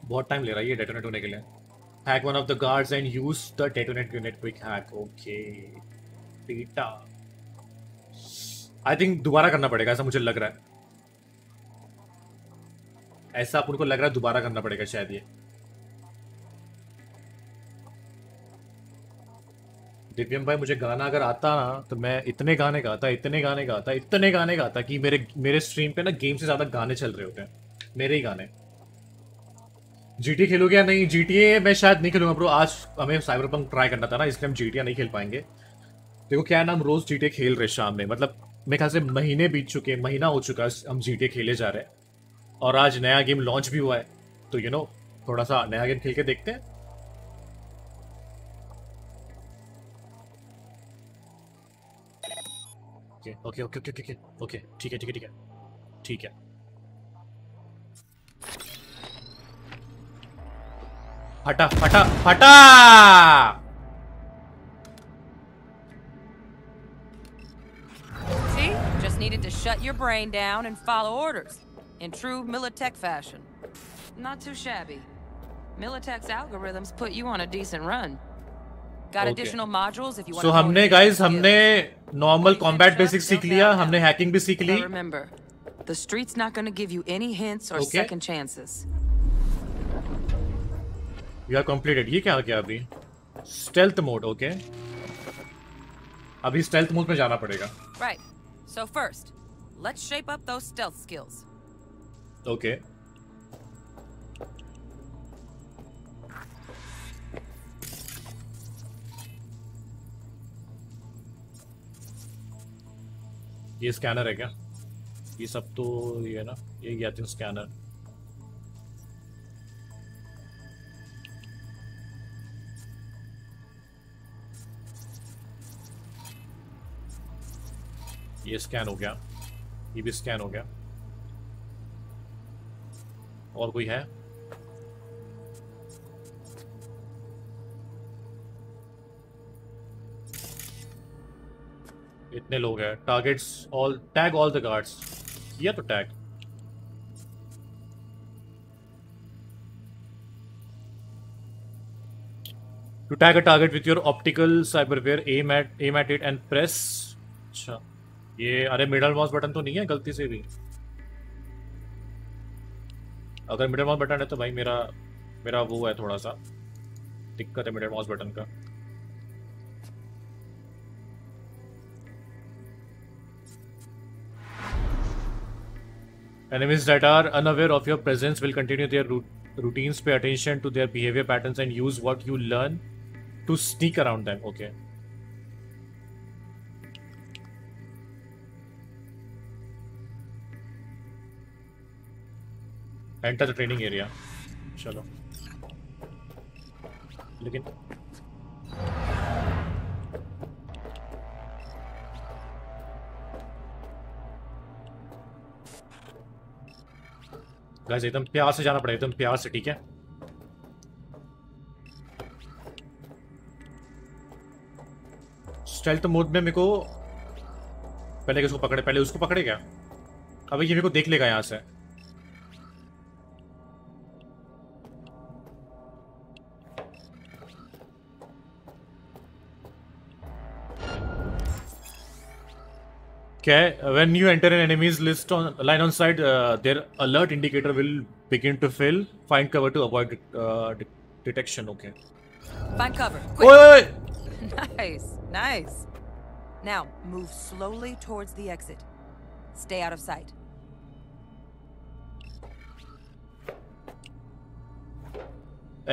बहुत टाइम ले रहा है ये डेटोनेट होने के लिए. Hack one of the guards and use the detonate grenade quick hack. Okay data, I think दोबारा करना पड़ेगा ऐसा मुझे लग रहा है. ऐसा अपन को लग रहा है दोबारा करना पड़ेगा शायद ये. दिव्यम भाई मुझे गाना अगर आता ना तो मैं इतने गाने गाता कि मेरे स्ट्रीम पे ना गेम से ज़्यादा गाने चल रहे होते हैं मेरे ही गाने. GTA खेलोगे या नहीं? GTA मैं शायद नहीं खेलूंगा ब्रो. आज हमें साइबरपंक ट्राई करना था ना इसलिए हम GTA नहीं खेल पाएंगे. देखो क्या नाम रोज GTA खेल रहे शाम में. मतलब मेरे ख्याल से महीना हो चुका है हम GTA खेले जा रहे हैं. और आज नया गेम लॉन्च भी हुआ है तो यू नो थोड़ा सा नया गेम खेल के देखते हैं. ओके ठीक है. हटा See? Just needed to shut your brain down and follow orders in true Militech fashion. Not too shabby. Militech's algorithms put you on a decent run. Got additional modules if you want. So हमने normal combat basics सीख लिया, हमने hacking भी सीख ली. Remember, the street's not going to give you any hints or second chances. You are completed. ये क्या आ गया अभी? Stealth mode, okay. अभी stealth mode में जाना पड़ेगा. Right. So first, let's shape up those stealth skills. Okay. ये scanner है क्या? ये सब तो ये है ना? ये क्या है scanner? ये स्कैन हो गया, ये भी स्कैन हो गया. और कोई है? इतने लोग हैं. Targets all, tag all the guards. किया तो tag. To tag a target with your optical cyberware, aim at it and press. अच्छा, ये अरे मिडल माउस बटन तो नहीं है गलती से भी. अगर मिडल माउस बटन है तो भाई मेरा वो है, थोड़ा सा दिक्कत है मिडल माउस बटन का. Enemies that are unaware of your presence will continue their routines. Pay attention to their behavior patterns and use what you learn to sneak around them. Okay. Enter the training area. चलो. लेकिन guys एकदम प्यार से जाना पड़ेगा, एकदम प्यार से, ठीक है. स्टेल्थ मोड में मेरे को पहले किसको पकड़े, पहले उसको पकड़े क्या? अबे ये मेरे को देख लेगा यहाँ से. Okay, when you enter an enemy's list on line on sight, their alert indicator will begin to fill. Find cover to avoid detection. Okay. Find cover. Quick. Wait. Nice, nice. Now move slowly towards the exit. Stay out of sight.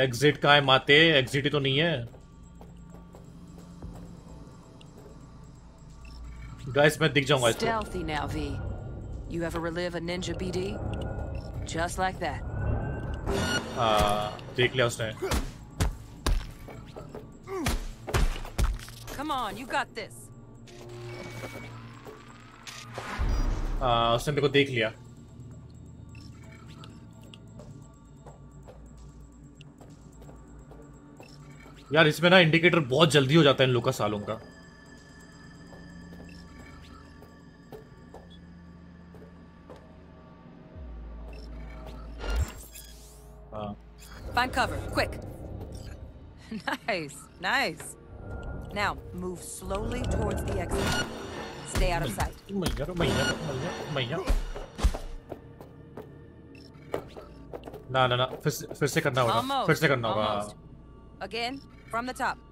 Exit कहाँ है माते? Exit ही तो नहीं है. Guys, मैं दिख जाऊंगा इसको. Stealthy now, V. You ever relive a ninja BD? Just like that. देख लिया उसने. Come on, you got this. उसने मेरे को देख लिया. यार इसमें ना इंडिकेटर बहुत जल्दी हो जाता है इन लोग का, सालों का. Find cover, quick. Nice, nice. Now move slowly towards the exit. Stay out of sight. No. फिर से करना होगा. फिर से करना होगा. Again, from the top.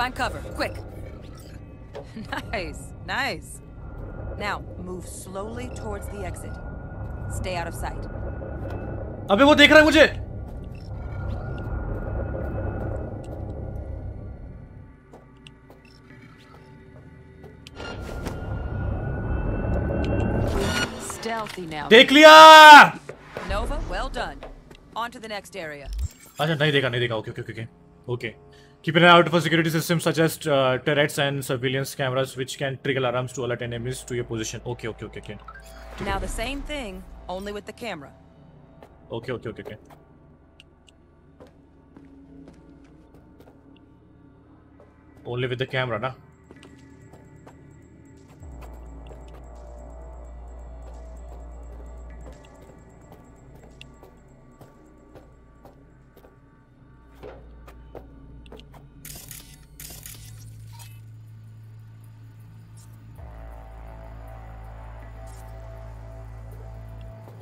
Find cover, quick. Nice, nice. Now move slowly towards the exit. Stay out of sight. अबे वो देख रहा है मुझे. Stealthy now. देख लिया. Nova, well done. On to the next area. अच्छा नहीं देखा. Okay. Keep an eye out for security systems such as turrets and surveillance cameras, which can trigger alarms to alert enemies to your position. Okay. Now the same thing, only with the camera. Okay. Only with the camera, na?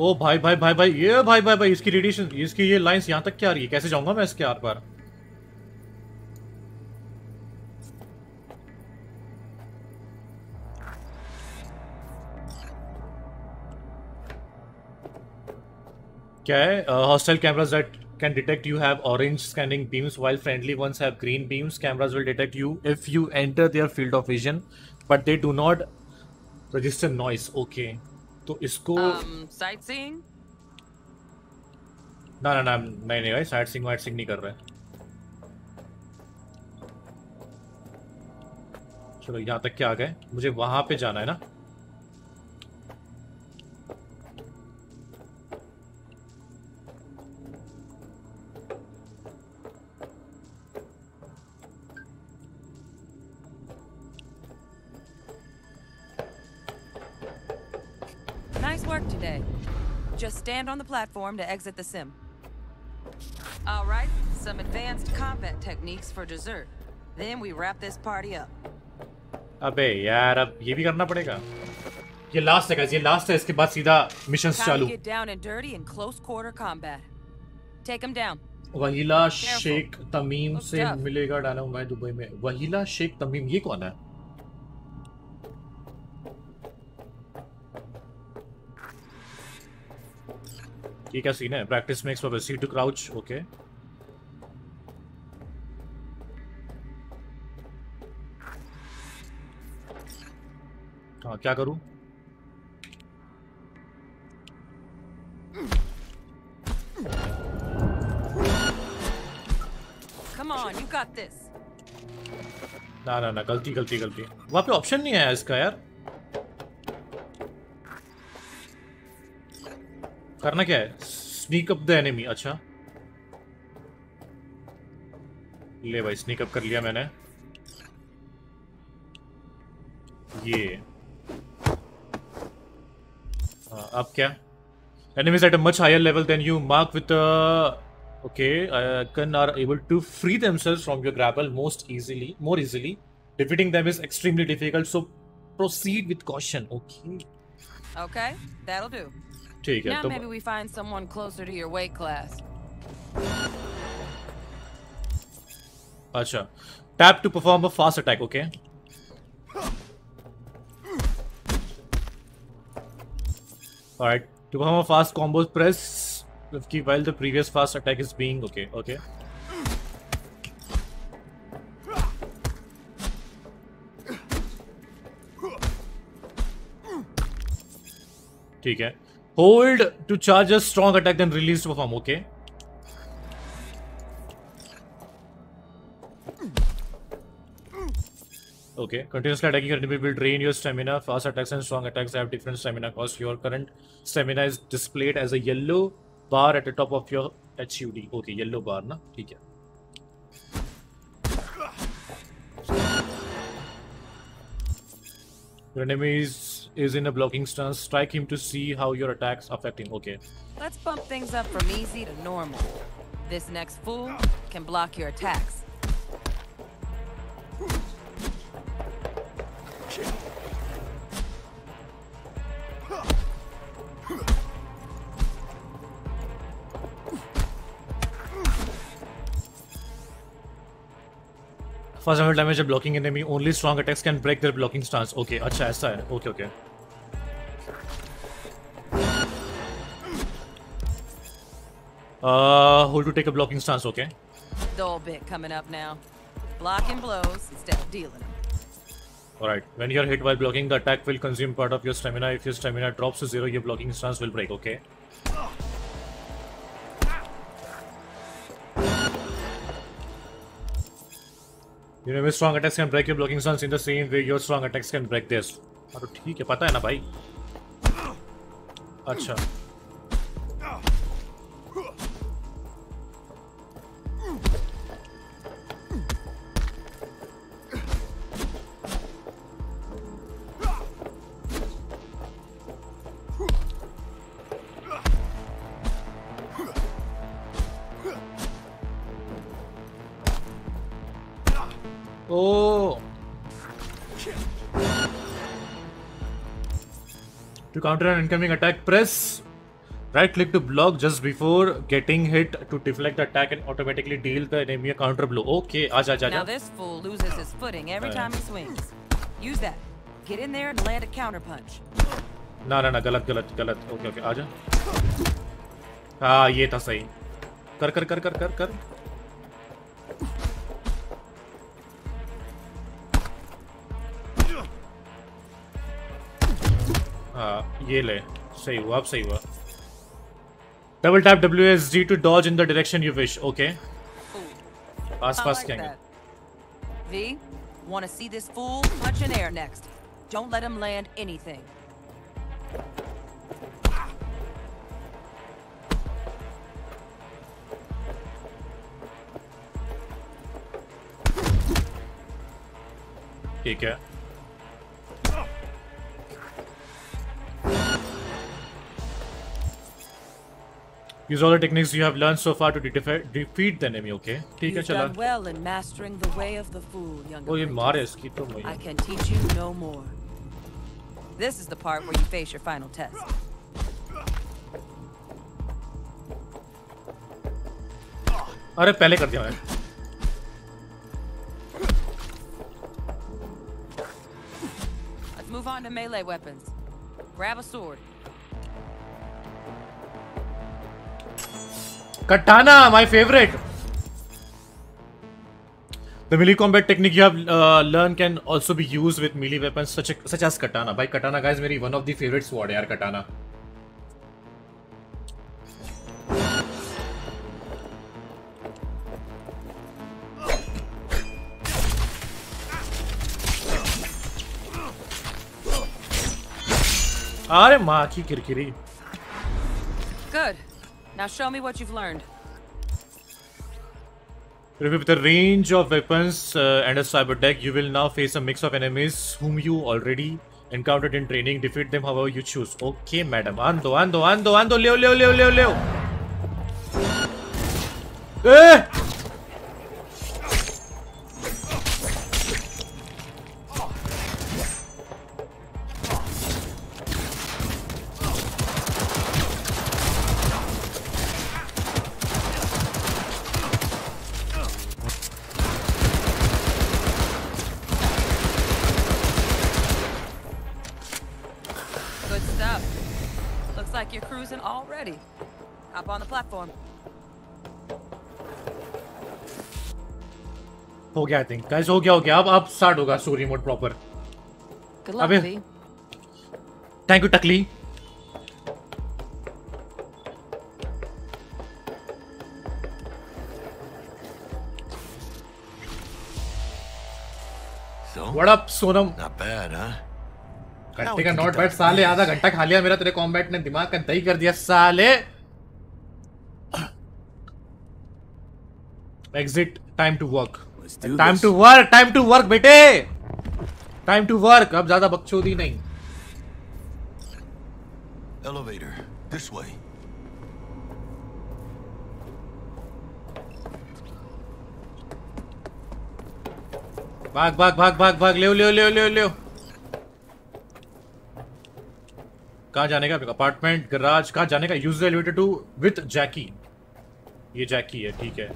ओ भाई ये भाई इसकी radiation, इसकी ये lines यहाँ तक क्या आ रही है? कैसे जाऊंगा मैं इसके आर पार? क्या है? Hostile cameras that can detect you have orange scanning beams while friendly ones have green beams. Cameras will detect you if you enter their field of vision but they do not register noise. Okay तो इसको sight seeing नहीं भाई, sight seeing नहीं कर रहे. चलो यहाँ तक क्या आ गए, मुझे वहां पे जाना है ना। Stand on the platform to exit the sim. All right, some advanced combat techniques for dessert. Then we wrap this party up. अबे यार अब ये भी करना पड़ेगा। ये लास्ट है guys, ये लास्ट है, इसके बाद सीधा missions चालू। Get down and dirty in close quarter combat. Take him down. वहीला Sheikh Tamim से मिलेगा डाना मैं दुबई में। वहीला शेख तमीम ये कौन है? ये क्या सीन है? Practice makes perfect to crouch, okay. हाँ क्या करूं? Come on, you got this. ना ना ना गलती गलती गलती। वहाँ पे ऑप्शन नहीं है इसका यार। करना क्या है? स्नीक अप द एनिमी, अच्छा ले भाई स्नीक अप कर लिया मैंने। ये अब क्या? Enemies at a much higher level than you mark with okay can are able to free themselves from your grapple most easily more easily defeating them is extremely difficult so proceed with caution. Okay okay that'll do. ठीक है तो maybe we find someone closer to your weight class. अच्छा tap to perform a fast attack, okay alright to perform a fast combo press keep while the previous fast attack is being okay okay ठीक है। Hold to charge a strong attack then release to perform, okay. Okay, continuously attacking your enemy will drain your stamina. Fast attacks and strong attacks have different stamina costs. Your current stamina is displayed as a yellow bar at the top of your HUD. Okay, yellow bar na, theek hai. Your enemy is in a blocking stance. Strike him to see how your attacks affect him. Okay. Let's bump things up from easy to normal. This next fool can block your attacks. First level damage of blocking enemy. Only strong attacks can break their blocking stance. Okay, अच्छा ऐसा है. Okay, okay. Hold to take a blocking stance. Okay. Dull bit coming up now. Blocking blows instead of dealing them. All right. When you are hit while blocking, the attack will consume part of your stamina. If your stamina drops to zero, your blocking stance will break. Okay. You know, strong attacks can break your blocking stance in the same way your strong attacks can break this. अरे ठीक है पता है ना भाई। अच्छा। To counter an incoming attack, press right-click to block just before getting hit to deflect the attack and automatically deal the enemy a counter blow. Okay, aaja aaja. Now this fool loses his footing every time he swings. Use that. Get in there and land a counter punch. No, no, no. Galat, galat, galat. Okay, okay. Aaja. हाँ ये था सही. कर कर कर कर कर कर. हाँ ये ले सही हुआ, अब सही हुआ. Double tap WSD to dodge in the direction you wish. ओके आसपास क्या है? V Want to see this fool punch in air next. Don't let him land anything. Here you go. Use all the techniques you have learned so far to defeat the enemy, okay? You've done well in mastering the way of the fool, young man. I can teach you no more. This is the part where you face your final test. अरे पहले कर दिया मैंने. Let's move on to melee weapons. Grab a sword. Katana, my favorite. The melee combat technique you have learned can also be used with melee weapons such as katana. By katana, guys, very one of the favorite sword, yaar, katana. Aare maa ki kirkiri. Good. Now show me what you've learned. With a range of weapons and a cyber deck, you will now face a mix of enemies whom you already encountered in training. Defeat them however you choose. Okay, madam. Ando. Leo. Eh! हो गया, I think. Guys, हो गया. अब start होगा story mode proper. Good luck, Lee. Thank you, Tuckly. So, what up, Sonam? Not bad, huh? Kartika, not bad. साले आधा घंटा खा लिया मेरा तेरे combat ने दिमाग का दही कर दिया साले. Exit. Time to work, bete. Time to work. अब ज़्यादा बकचोदी नहीं. Elevator this way. भाग. ले. कहाँ जाने का? Apartment, garage. कहाँ जाने का? Use the elevator to with Jackie. ये Jackie है, ठीक है.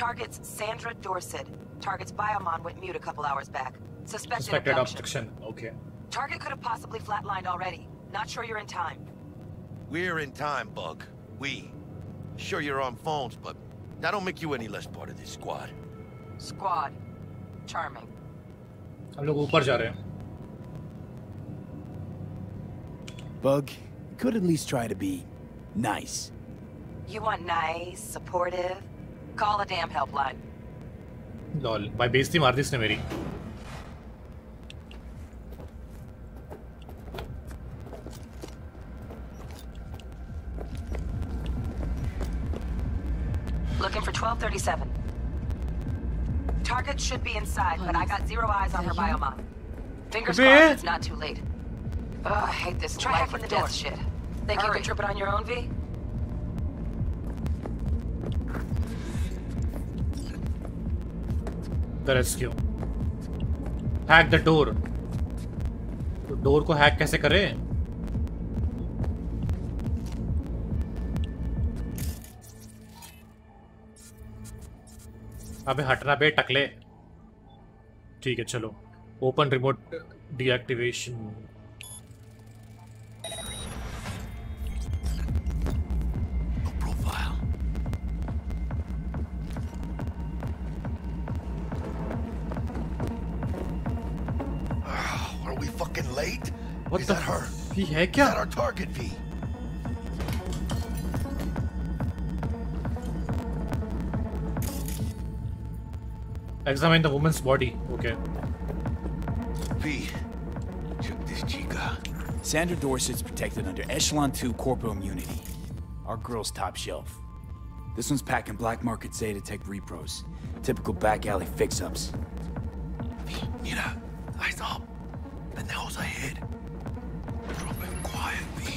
Targets Sandra Dorset. Targets Biomon went mute a couple hours back. Suspected abduction. Okay. Target could have possibly flatlined already. Not sure you're in time. We're in time, Bug. We. Sure you're on phones, but that don't make you any less part of this squad. Squad. Charming. हम लोग ऊपर जा रहे हैं. Bug, you could at least try to be nice. You want nice, supportive? Call a damn helpline. Lol, my base team Ardis ne meri. Looking for 1237. Target should be inside, but I got zero eyes on her biomod. Fingers crossed it's not too late. Oh, I hate this. Try hacking the death shit. Think you can trip it on your own, V? The rescue. Hack the door. तो door को hack कैसे करें? अबे हटना बे टकले. ठीक है चलो. Open remote deactivation. What is that? Her? Is that our target, V? Examine the woman's body. Okay. P. Check this chica. Sandra Dorset's protected under Echelon 2 Corpo Immunity. Our girl's top shelf. This one's packing black market Zeta Tech repros. Typical back alley fix-ups. Mira, eyes up. Pendejos ahead. Drop it quiet, V.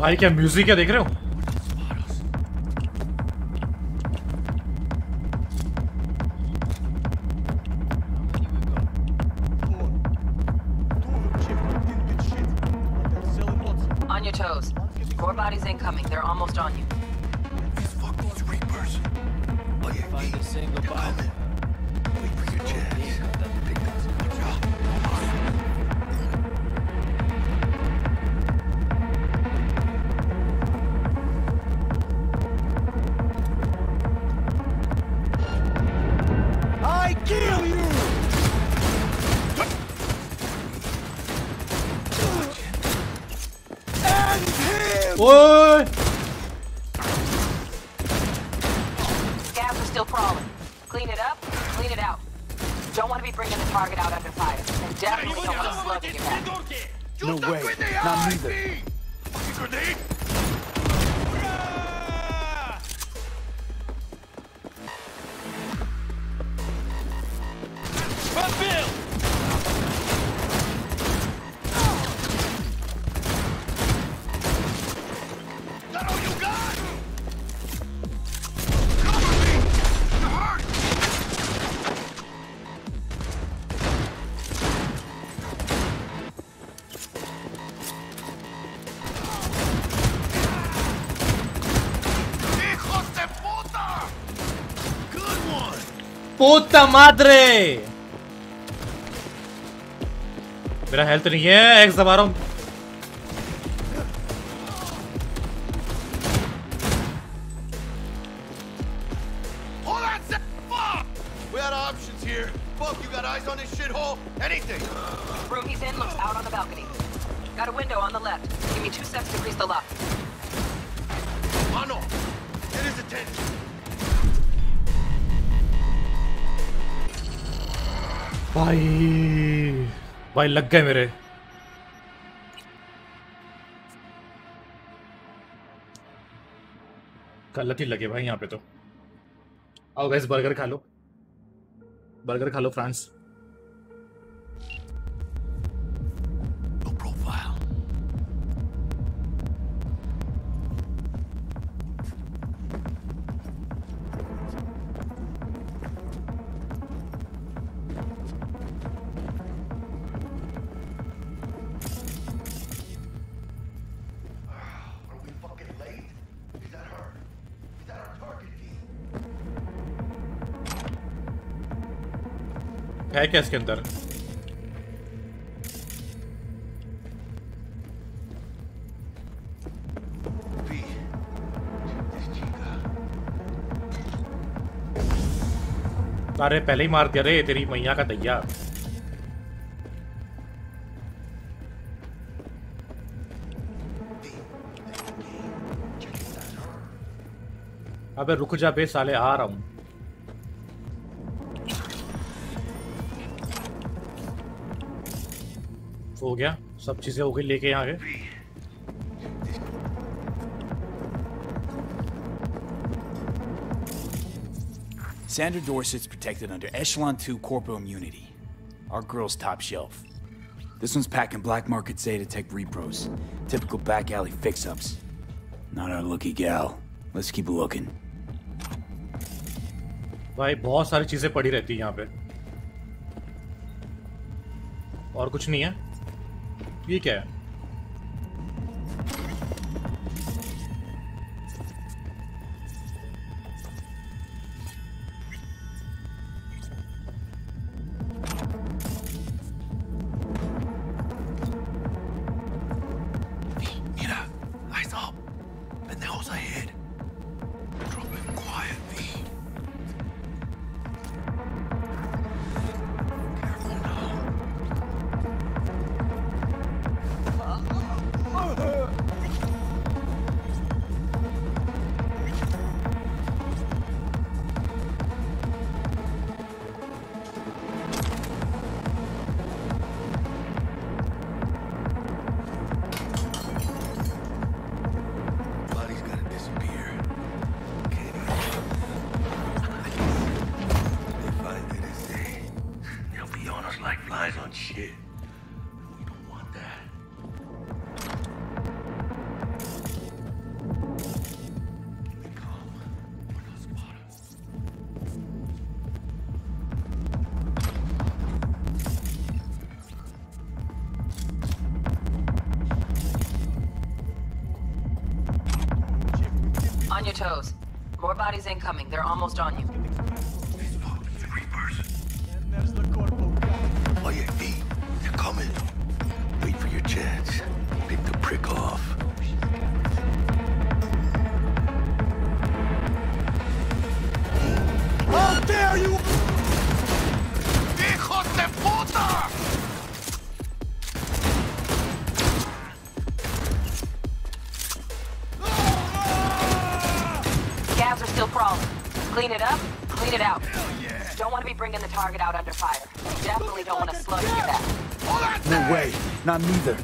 भाई क्या music है देख रहे हो? Puta madre! मेरा health नहीं है, x दबा रहा हूँ. भाई लग गए मेरे गलत ही लगे भाई यहाँ पे. तो आओ गैस बर्गर खा लो, बर्गर खा लो फ्रांस. है क्या इसके अंदर? अरे पहले ही मार दिया रे तेरी मैया का दैया. अबे रुक जा बे साले, आ रहा हूं. हो गया, सब चीजें हो गई, लेके यहाँ गए. Sandra Dorset's protected under Echelon 2 Corpo Immunity. Our girl's top shelf. This one's packing black market Zeta Tech repros. Typical back alley fix-ups. Not our lucky gal. Let's keep looking. भाई बहुत सारी चीजें पड़ी रहती हैं यहाँ पे और कुछ नहीं है. ये क्या है? here. We don't want that. They come. We're not spotted. On your toes. More bodies incoming. They're almost on you. Bringing the target out under fire. You definitely don't want to slug you back. No way, not neither.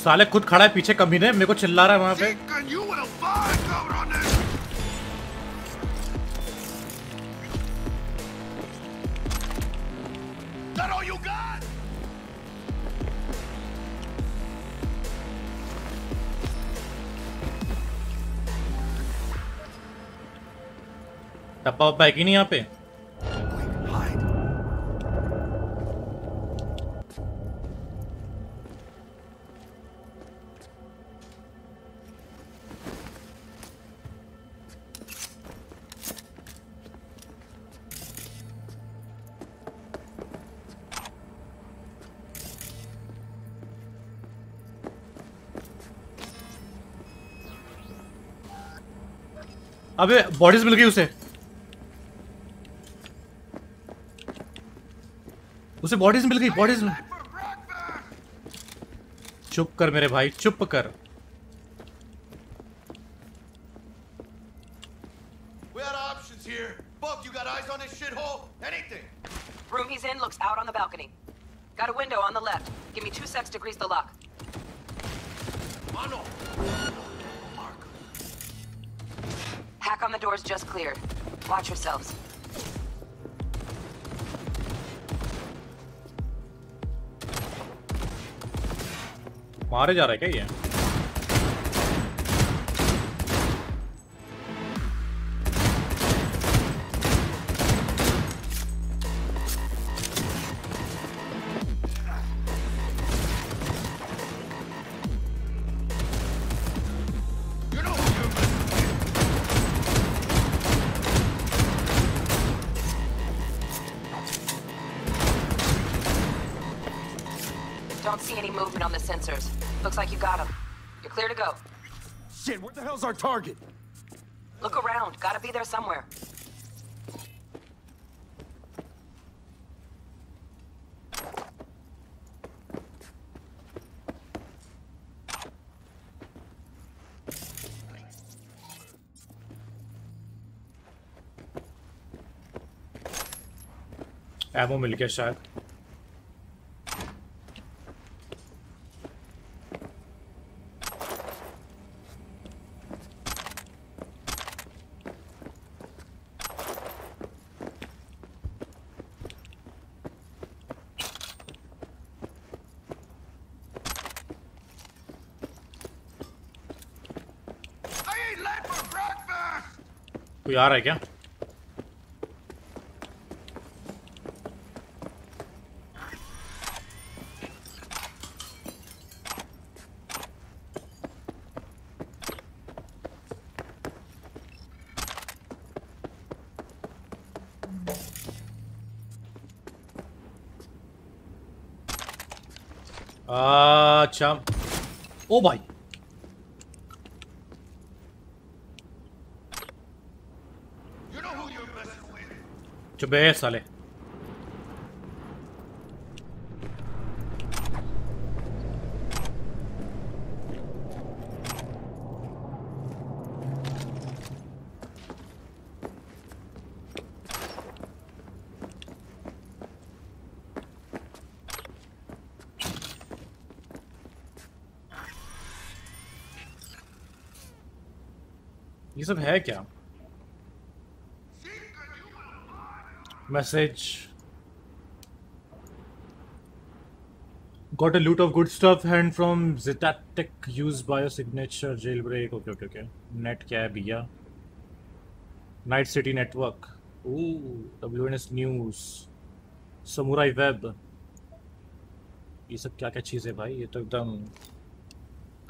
साले खुद खड़ा है पीछे कभी ने मेरे को चिल्ला रहा है वहां पे टप्पा वप्पा है कि नहीं यहाँ पे अबे बॉडीज मिल गई उसे उसे बॉडीज मिल गई बॉडीज चुप कर मेरे भाई चुप कर yourselves. मारे जा रहा है क्या ये? Looks like you got him. You're clear to go. Shit, where the hell's our target? Look around. Gotta be there somewhere. Ammo मिल गया शायद. कोई आ रहा है क्या अच्छा ओ भाई Čo běje, Sally? ये सब है क्या? Message. Got a loot of good stuff and from Zetatic used by a signature jailbreak. Okay, okay, okay. Net क्या है भैया? Night City network. Ooh, WNS news. Samurai web. ये सब क्या क्या चीजें भाई? ये तो एकदम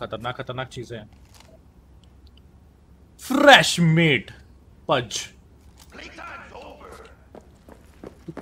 खतरनाक खतरनाक चीजें हैं. Fresh meat, Pudge. तू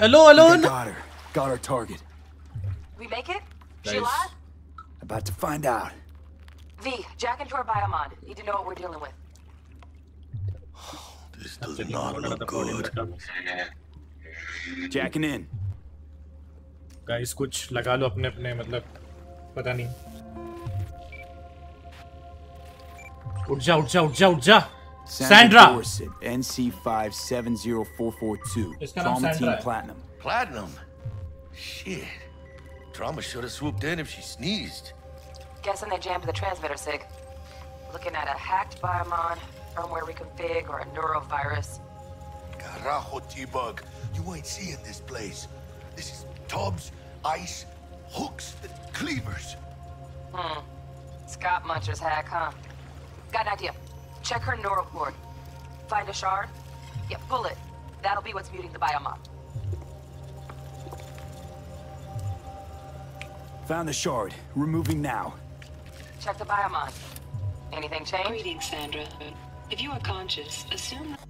Hello, alone. Got our target. We make it? Nice. She alive? About to find out. V, jack into our Biomon. Need to know what we're dealing with. Oh, this does not look good. Jacking in. Guys, कुछ लगा लो अपने अपने मतलब पता नहीं. उठ जा, उठ जा, उठ जा, उठ जा. Sandra Dorset, NC570442. Trauma Team Platinum. Platinum? Shit. Trauma should have swooped in if she sneezed. Guessing they jammed the transmitter, Sig. Looking at a hacked Biomon, firmware reconfig, or a neurovirus. Carajo, T-Bug. You ain't seeing this place. This is tubs, ice, hooks, and cleavers. Hmm. Scott Muncher's hack, huh? Got an idea. Check her neural cord. Find a shard? Yeah, pull it. That'll be what's muting the Biomon. Found the shard. Removing now. Check the Biomon. Anything changed? Greetings, Sandra. If you are conscious, assume that...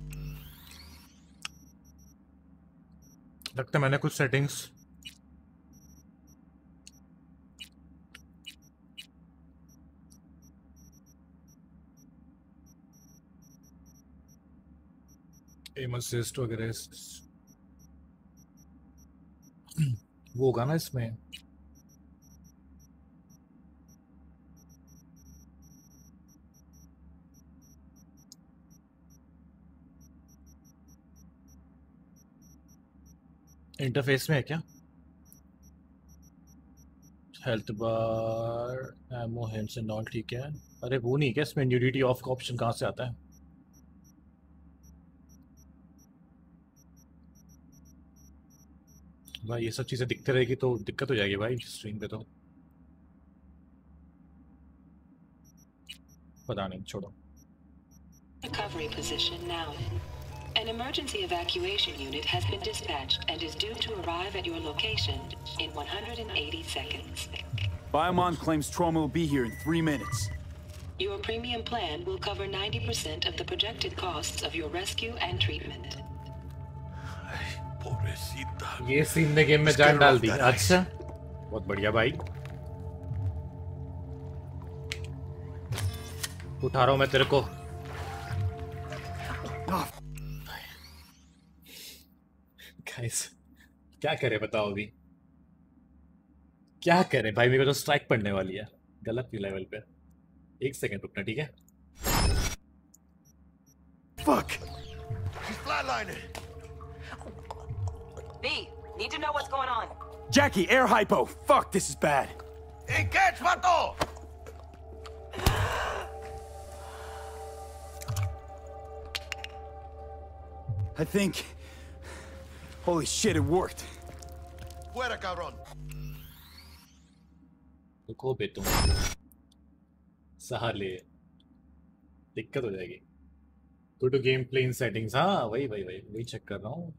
लगता मैंने कुछ settings. Aim assist to aggress. वो गाना इसमें interface में है क्या? Health bar, ammo, हेम्स and all ठीक है. अरे वो नहीं क्या इसमें न्यूडिटी ऑफ का ऑप्शन कहाँ से आता है? भाई ये सब चीजें दिखते रहेगी तो दिक्कत हो जाएगी भाई स्ट्रीम पे तो पता नहीं छोड़ो. Recovery position now. An emergency evacuation unit has been dispatched and is due to arrive at your location in 180 seconds. Biomon claims trauma will be here in 3 minutes. Your premium plan will cover 90% of the projected costs of your rescue and treatment. ये scene ने game में जान डाल दी. अच्छा बहुत बढ़िया भाई. उठा रहा हूं मैं तेरे को. गाइस क्या करे बताओ अभी क्या करे भाई. मेरे को तो स्ट्राइक पड़ने वाली है गलत ही लेवल पे. 1 सेकंड रुकना ठीक है. Fuck. B, need to know what's going on. Jackie, air hypo. Fuck, this is bad. Engage, Vato! I think... Holy shit, it worked. Fuera, cabron. को बेटों साले दिक्कत हो जाएगी। तो गेम प्ले इन सेटिंग्स, हाँ वही वही वही वही चेक कर रहा हूँ।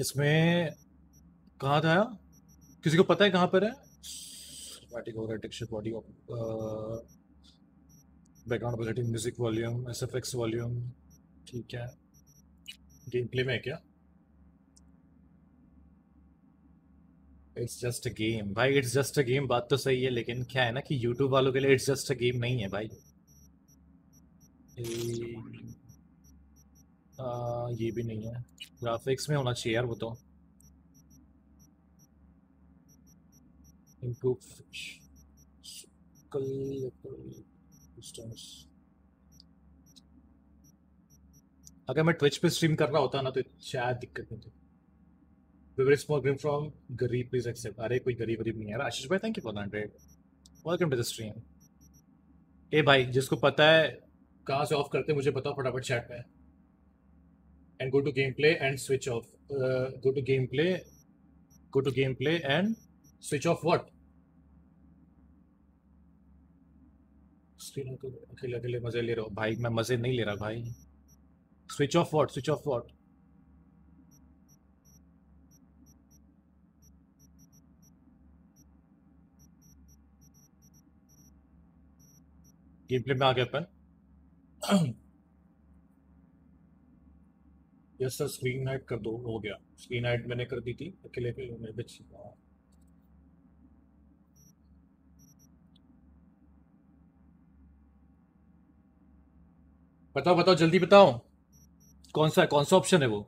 इसमें कहाँ था, किसी को पता है कहाँ पर है? Body background music volume, SFX volume, ठीक है। गेम प्ले में है क्या? इट्स जस्ट अ गेम भाई, इट्स जस्ट अ गेम, बात तो सही है, लेकिन क्या है ना कि YouTube वालों के लिए इट्स जस्ट अ गेम नहीं है भाई। ये भी नहीं है, ग्राफिक्स में होना चाहिए यार वो तो। इम्प्रूव अगर मैं Twitch पे स्ट्रीम कर रहा होता ना तो शायद दिक्कत नहीं थी। From Gareeb, please accept. अरे कोई गरीब गरीब नहीं है। आशीष भाई thank you for 100, welcome to the stream. ए भाई जिसको पता है कहाँ से ऑफ करते हैं मुझे बताओ फटाफट चैट में। And go to game play and switch off, go to game play and switch off what? Screen को अकेले अकेले मजे ले रहा हूँ भाई, मैं मजे नहीं ले रहा भाई। Switch off what? Switch off what? Game play में आ गए अपन। यस सर स्क्रीन हाइड कर दो, हो गया। स्क्रीन हाइड मैंने कर दी थी अकेले अकेले में बच्ची। बताओ बताओ जल्दी बताओ कौन सा ऑप्शन है वो?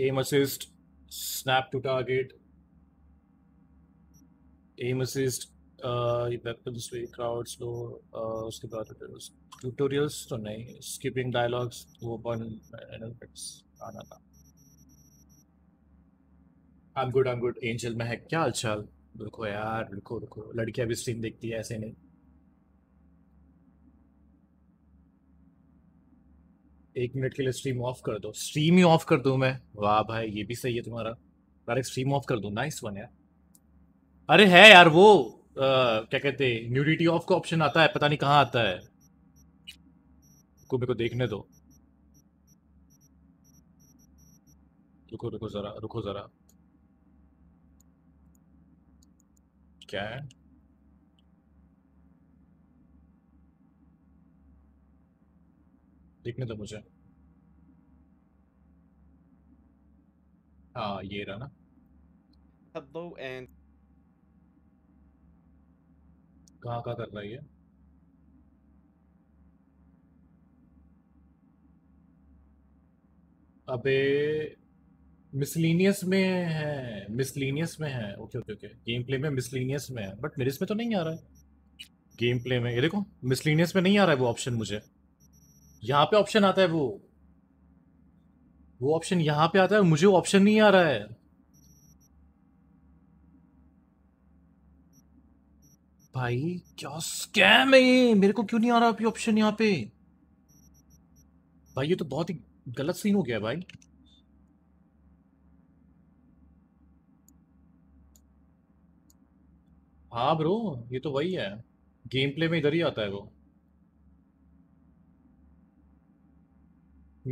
Aim assist, snap to target, aim assist, weapons way, crowd slow, उसके बाद ट्यूटोरियल्स तो नहीं, स्किपिंग डायलॉग्स वो बन आना था। आई एम गुड एंजल में है क्या? अच्छा रुको यार, रुको रुको, लड़कियां भी स्ट्रीम देखती है ऐसे नहीं। एक मिनट के लिए स्ट्रीम ऑफ कर दो, स्ट्रीम ही ऑफ कर दूं मैं? वाह भाई ये भी सही है तुम्हारा, डायरेक्ट स्ट्रीम ऑफ कर दूं, नाइस वन यार। अरे है यार वो क्या कहते हैं न्यूडिटी ऑफ का ऑप्शन आता है, पता नहीं कहाँ आता है, मेरे को देखने दो, रुको रुको जरा, रुको जरा, क्या है? देखने दो मुझे। हाँ ये रहा ना। हेलो एंड कहाँ का कर रही है? अबे मिसलिनियस में है, मिसलिनियस में है। Okay okay okay, game play में मिसलिनियस में है, बट मेरे इसमें तो नहीं आ रहा है। गेम प्ले में ये देखो मिसलिनियस में नहीं आ रहा है वो ऑप्शन, मुझे यहाँ पे ऑप्शन आता है, वो ऑप्शन यहाँ पे आता है, मुझे वो ऑप्शन नहीं आ रहा है। भाई क्या स्कैम है ये, मेरे को क्यों नहीं आ रहा अभी ऑप्शन यहाँ पे? भाई ये तो बहुत ही गलत सीन हो गया भाई। हाँ ब्रो ये तो वही है, गेम प्ले में इधर ही आता है वो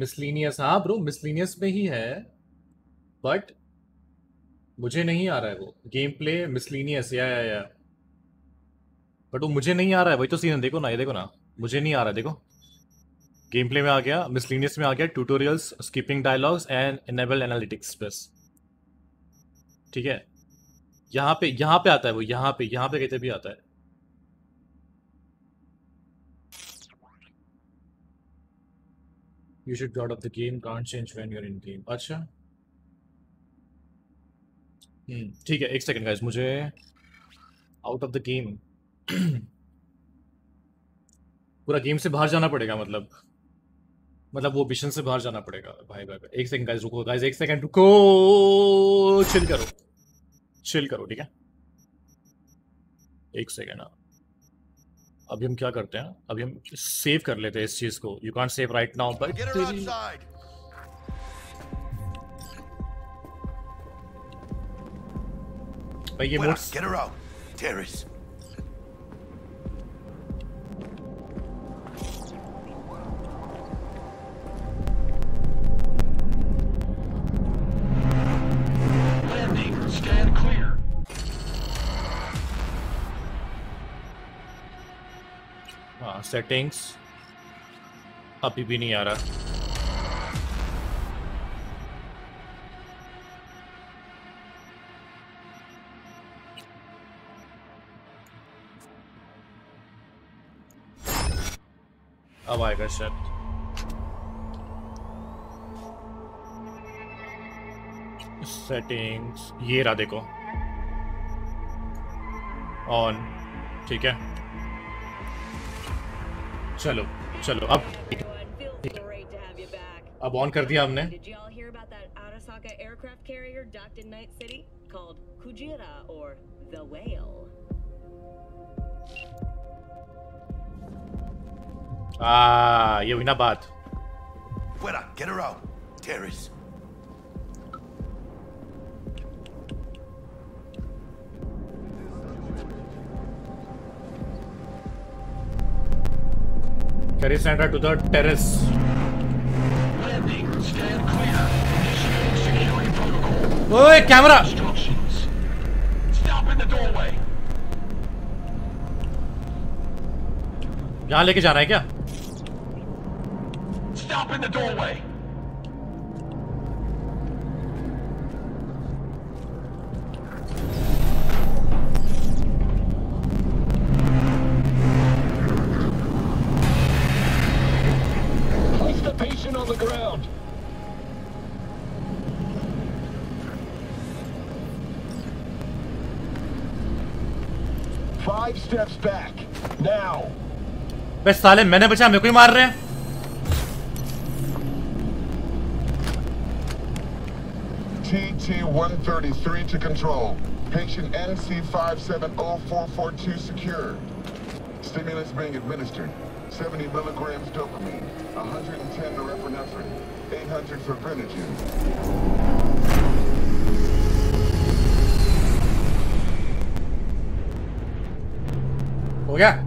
मिसलिनियस। हाँ ब्रो मिसलिनियस में ही है, बट मुझे नहीं आ रहा है वो गेम प्ले मिसलिनियस। या बट वो मुझे नहीं आ रहा है, वही तो सीन है। देखो ना ये, देखो ना मुझे नहीं आ रहा है। देखो गेम प्ले में आ गया, मिसलिनियस में आ गया, tutorials, skipping dialogues and enable analytics बस, ठीक है। यहाँ पे आता है वो, यहाँ पे कहते भी आता है। You should out of the game, can't change when you are in game. अच्छा ठीक है, एक सेकेंड गाइस मुझे आउट ऑफ द गेम पूरा गेम से बाहर जाना पड़ेगा, मतलब वो मिशन से बाहर जाना पड़ेगा। भाई भाई, भाई। एक सेकंड गाइस रुको, गाइस एक सेकंड रुको, चिल करो ठीक है। एक सेकंड, अभी हम क्या करते हैं, अभी हम सेव कर लेते हैं इस चीज को। You can't save right now but Oye, Murs. Get her out. Terrace. Settings अभी भी नहीं आ रहा अब आएगा शायद सेटिंग्स ये रहा देखो ऑन ठीक है चलो चलो अब ऑन कर दिया हमने ये हुई ना बात Carry Sandra to the terrace. Landing, stand clear. Initiating security protocol. Oye, camera. Instructions. Stop in the doorway. यहाँ लेके जा रहा है क्या? Stop in the doorway. On the ground. Five steps back. Now. बे साले मैंने बचा मेरे को ही मार रहे हैं. TT-133 to control. Patient NC570442 secured. Stimulus being administered. 70 milligrams dopamine, 110 norepinephrine, 800 for Brinogen. Oh yeah.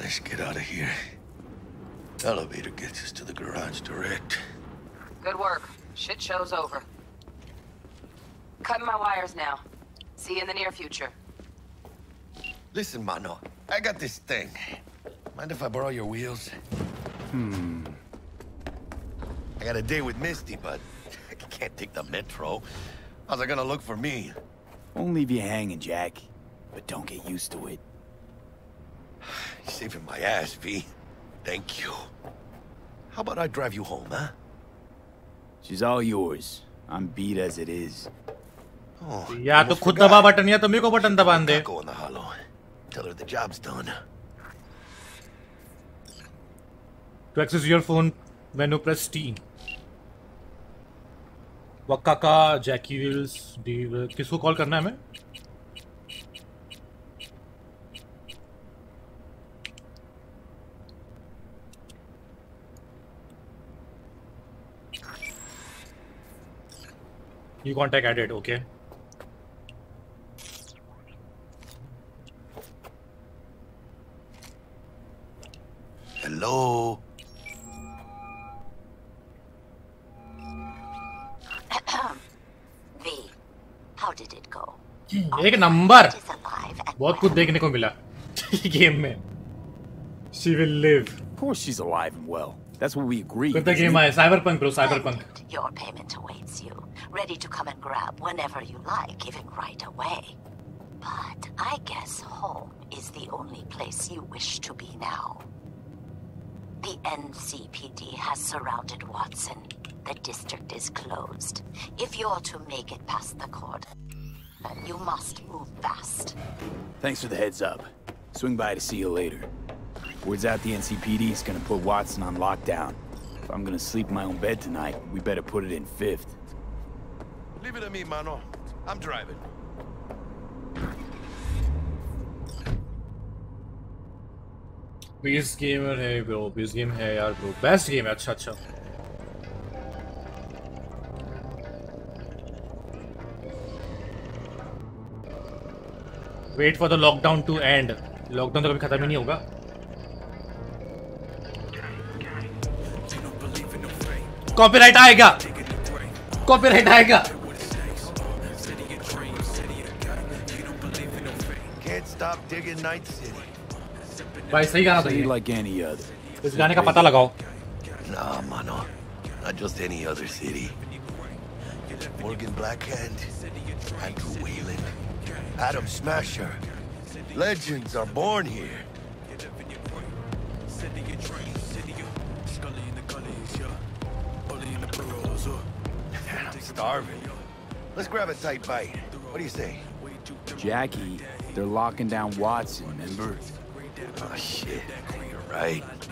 Let's get out of here. Elevator gets us to the garage direct. Good work. Shit show's over. Cutting my wires now. See you in the near future. Listen, Mano, I got this thing. Mind if I borrow your wheels? I got a day with Misty, but I can't take the metro. How's it gonna look for me? Won't leave you hanging, Jack. But don't get used to it. You're saving my ass, V. Thank you. How about I drive you home, huh? She's all yours. I'm beat as it is. या तो खुद दबा button या तो मेरे को button दबान दे। To access your phone, menu press T. वक्का, Jackie Wells, D. किसको कॉल करना है हमें? You contact added, okay. Hello. V, how did it go? एक नंबर. बहुत कुछ देखने को मिला गेम में. She will live. Of course, she's alive and well. That's what we agreed. Good game, I Cyberpunk, bro. Cyberpunk. Your payment awaits you, ready to come and grab whenever you like, even right away. But I guess home is the only place you wish to be now. The NCPD has surrounded Watson. The district is closed. If you're to make it past the court, then you must move fast. Thanks for the heads up. Swing by to see you later. Word's out the NCPD is gonna put Watson on lockdown. If I'm gonna sleep in my own bed tonight, we better put it in fifth. Leave it to me, Mano. I'm driving. Best gamer है bro. Best game है यार bro. Best game है अच्छा अच्छा. Wait for the lockdown to end. Lockdown तो कभी खत्म ही नहीं होगा. Copyright आएगा. Copyright आएगा. Can't stop digging Night City. भाई सही गाना तो ये. इस गाने का पता लगाओ. Nah, mano. Not just any other city. Morgan Blackhand, Andrew Whelan, Adam Smasher. Legends are born here. I'm starving. Let's grab a tight bite. What do you say? Jackie, they're locking down Watson, remember? Oh shit, you're right.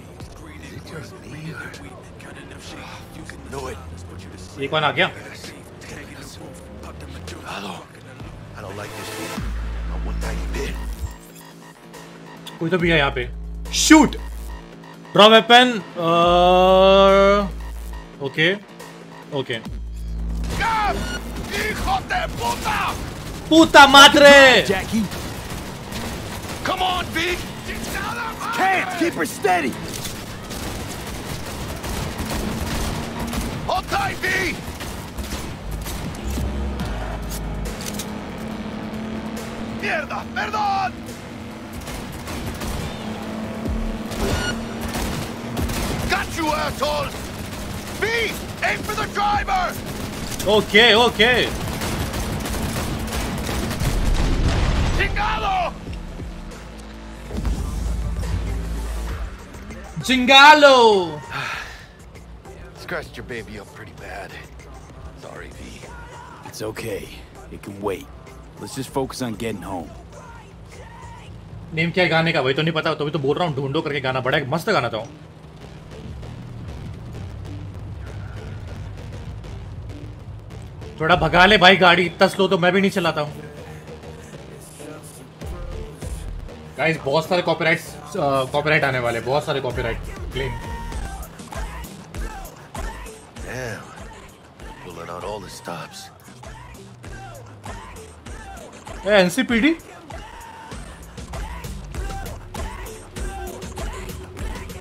Is it just me or... You can do it. Take one again. Hello. I don't like this shit. I want 90 bit. कोई तो भी है यहाँ पे. Shoot. Draw weapon. Okay. Okay. Hijo de puta. Puta madre. Jackie. Come on, Vic. Can't keep her steady. Hold tight, Vic. Mierda, perdón. Got you, assholes! B, aim for the driver! Okay, okay. Chingalo! Chingalo! Scratched your baby up pretty bad. Sorry, B. It's okay. It can wait. Let's just focus on getting home. Name क्या गाने का वही तो नहीं पता तो भी तो बोल रहा हूँ ढूंढो करके गाना बड़ा मस्त गाना था. थोड़ा भगा ले भाई गाड़ी इतना स्लो तो मैं भी नहीं चलाता हूँ. गाइस बहुत सारे कॉपीराइट आने वाले बहुत सारे copyright claim. Pulling out all the stops. Hey NCPD.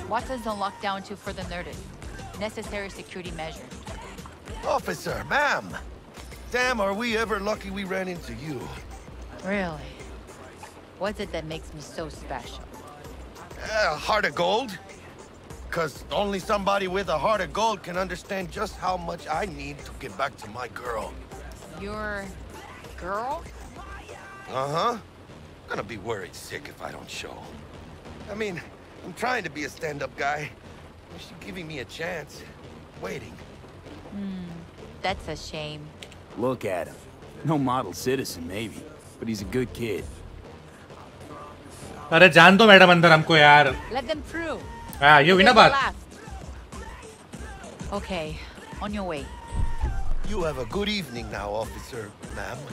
What's on lockdown to further notice? Necessary security measure. Officer, ma'am. Damn, are we ever lucky we ran into you. Really? What's it that makes me so special? Heart of gold? Because only somebody with a heart of gold can understand just how much I need to get back to my girl. Your girl? Uh-huh. Gonna be worried sick if I don't show. I mean, I'm trying to be a stand-up guy. She's giving me a chance. Waiting. Hmm. That's a shame. Look at him. No model citizen, maybe. But he's a good kid. अरे जान दो madam अंदर हमको यार. Let them through. हाँ ये बिना बात. Okay. On your way. You have a good evening now, officer, ma'am.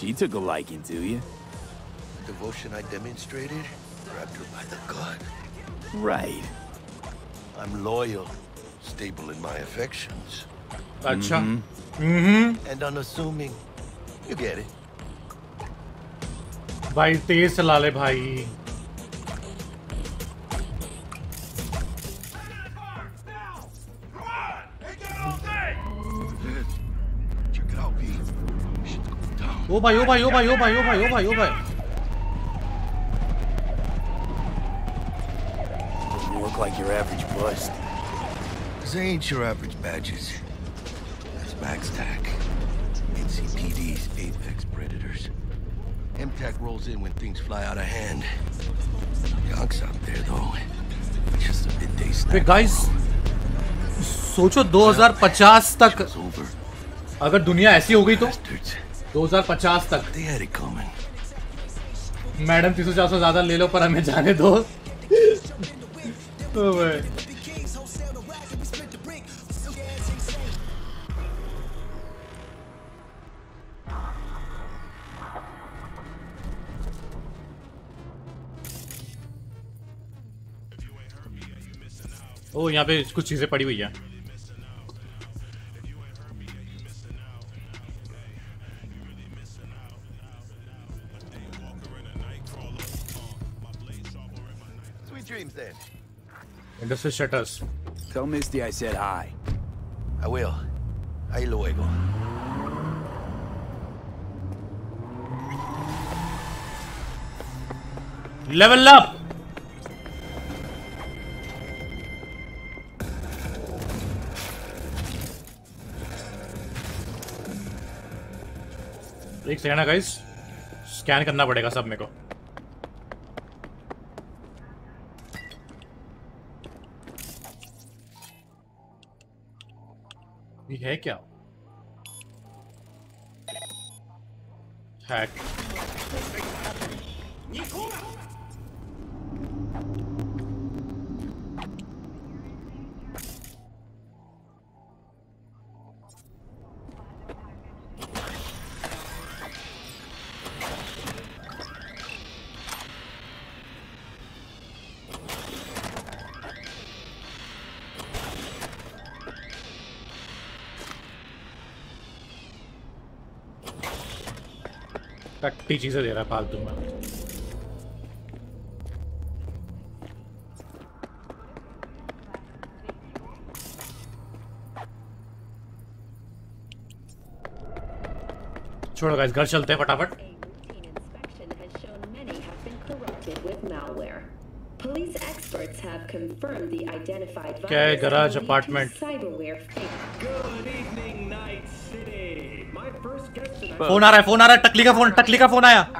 She took a liking to you. The devotion I demonstrated grabbed her by the gut. Right. I'm loyal, stable in my affections. Acha. Mm-hmm. And unassuming. You get it. Bhai, tez chala le bhai. Oh boy, oh boy, oh boy, oh boy, oh boy, oh boy, oh boy. Doesn't look like your average bust. These ain't your average badges. That's Max-Tac. NCPD's apex predators. MTAC rolls in when things fly out of hand. Yonks out there though. Just a midday snack. Hey guys, सोचो 2050 तक अगर दुनिया ऐसी हो गई तो 2050 तक madam 300-400 ज्यादा ले लो पर हमें जाने दो. तो ओ यहाँ पे कुछ चीजें पड़ी हुई हैं। Industry shutters. Tell Misty I said hi. I will. Ahí luego. Level up. एक सेकंड ना गाइस, स्कैन करना पड़ेगा सब मेरे को। ये है क्या? हैक। टट्टी चीजें दे रहा है फालतू में। छोड़ो गाइस, घर चलते हैं फटाफट। क्या है गैराज अपार्टमेंट? फोन आ रहा है, फोन आ रहा है। टकली का फोन, टकली का फोन आया।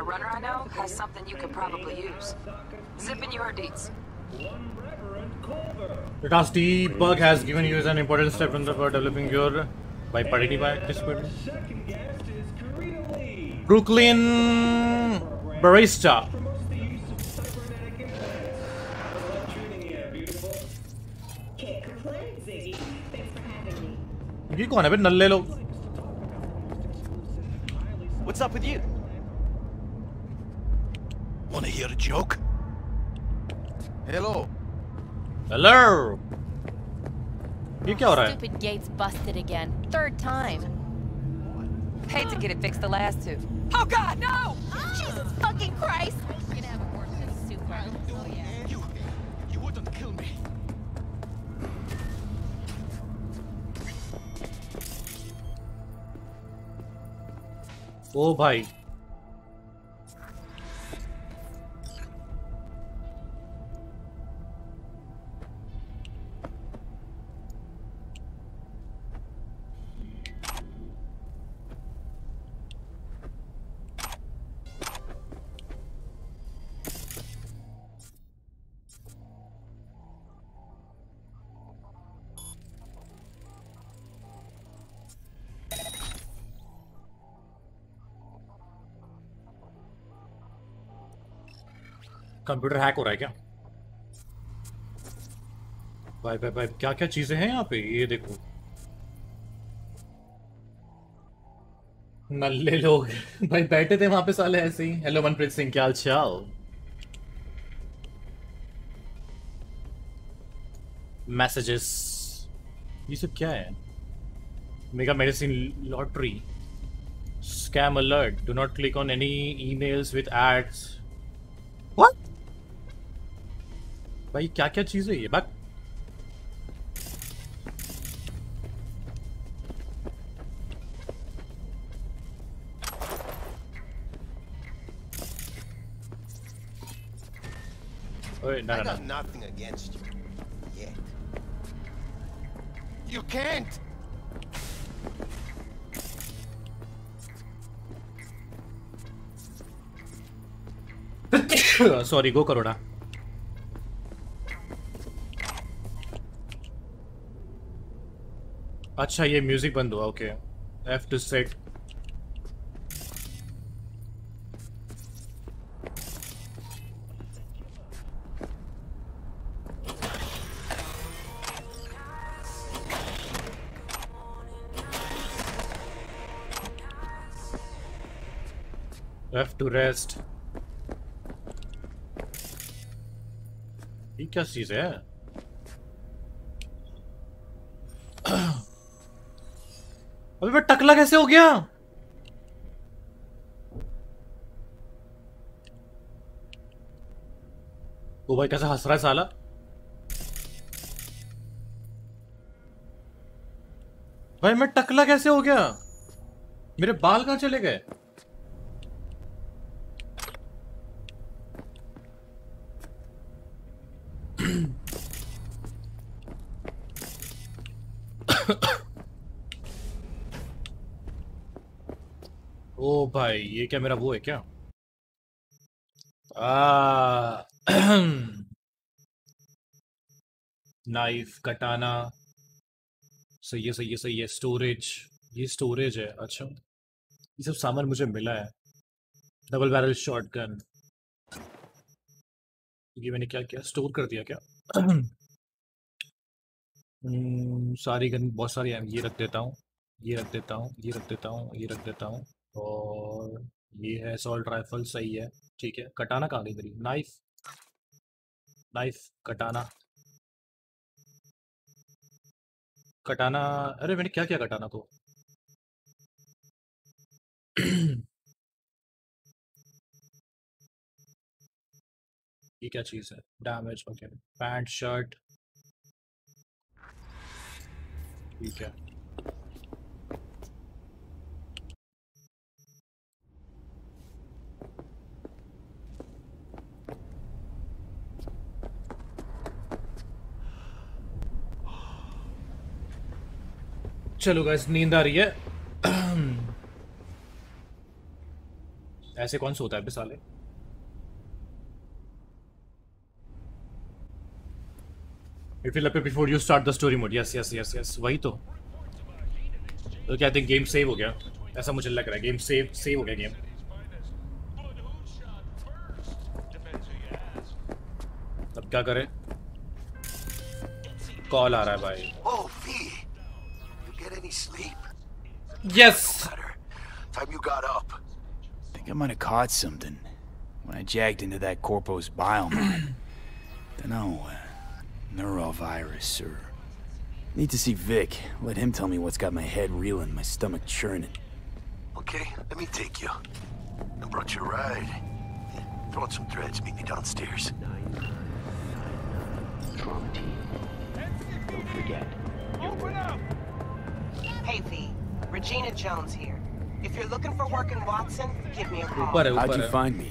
Debug has given you an important step in developing your priority by Discord. Brooklyn barista. ये कौन है बे नल्ले लोग? What's up with you? Wanna hear a joke? Hello. Hello. What's going on? Stupid gates busted again. Third time. Paid to get it fixed the last two. Oh God, no! Jesus fucking Christ! You're gonna have a worse than super. Oh yeah. You wouldn't kill me. ओ भाई computer hack हो रहा है क्या? भाई भाई भाई क्या क्या चीजें हैं यहाँ पे, ये देखो नल्ले लोग भाई बैठे थे वहां पे साले ऐसे ही। हेलो मनप्रीत सिंह, क्या हाल चाल? मैसेजेस, ये सब क्या है? Mega medicine lottery, scam alert, do not click on any emails with ads. What भाई क्या क्या चीज़ है ये? बात ओए ना ना nothing against you yet you can't sorry go करोड़ा। अच्छा ये म्यूजिक बंद हुआ, okay F two set. F two rest, ये क्या चीज है? अबे मैं टकला कैसे हो गया? ओ भाई कैसे हंस रहा है साला। भाई मैं टकला कैसे हो गया? मेरे बाल कहाँ चले गए? ओ भाई ये क्या मेरा वो है क्या? नाइफ, कटाना, सही है सही है सही है। स्टोरेज, ये स्टोरेज है। अच्छा ये सब सामान मुझे मिला है। डबल बैरल शॉटगन, ये मैंने क्या किया? स्टोर कर दिया क्या? सारी गन, बहुत सारी हैं। ये रख देता हूँ, ये रख देता हूँ, ये रख देता हूँ, ये रख देता हूँ। और ये है असॉल्ट राइफल, सही है ठीक है। कटाना कहाँ गई मेरी? नाइफ, नाइफ, कटाना, कटाना। अरे मैंने क्या किया कटाना को? ये क्या चीज़ है? Damage, okay. पैंट, शर्ट, ठीक है। चलो गाइस नींद आ रही है। ऐसे कौन सोता है बे साले? It will appear before you start the story mode. Yes, yes, yes, yes. वही तो। Okay, I think game save हो गया। ऐसा मुझे लग रहा है। Game save हो गया गेम। अब क्या करें? Call आ रहा है भाई। Oh V, you get any sleep? Yes. Time you got up. I think I might have caught something when I jagged into that Corpo's Biomon. Don't know. Neurovirus, or need to see Vic. Let him tell me what's got my head reeling, my stomach churning. Okay, let me take you. I brought you a ride. Throw in some threads, meet me downstairs. 999 Trauma team. Don't forget. Open up! Hey V, Regina Jones here. If you're looking for work in Watson, give me a call. How'd you find me?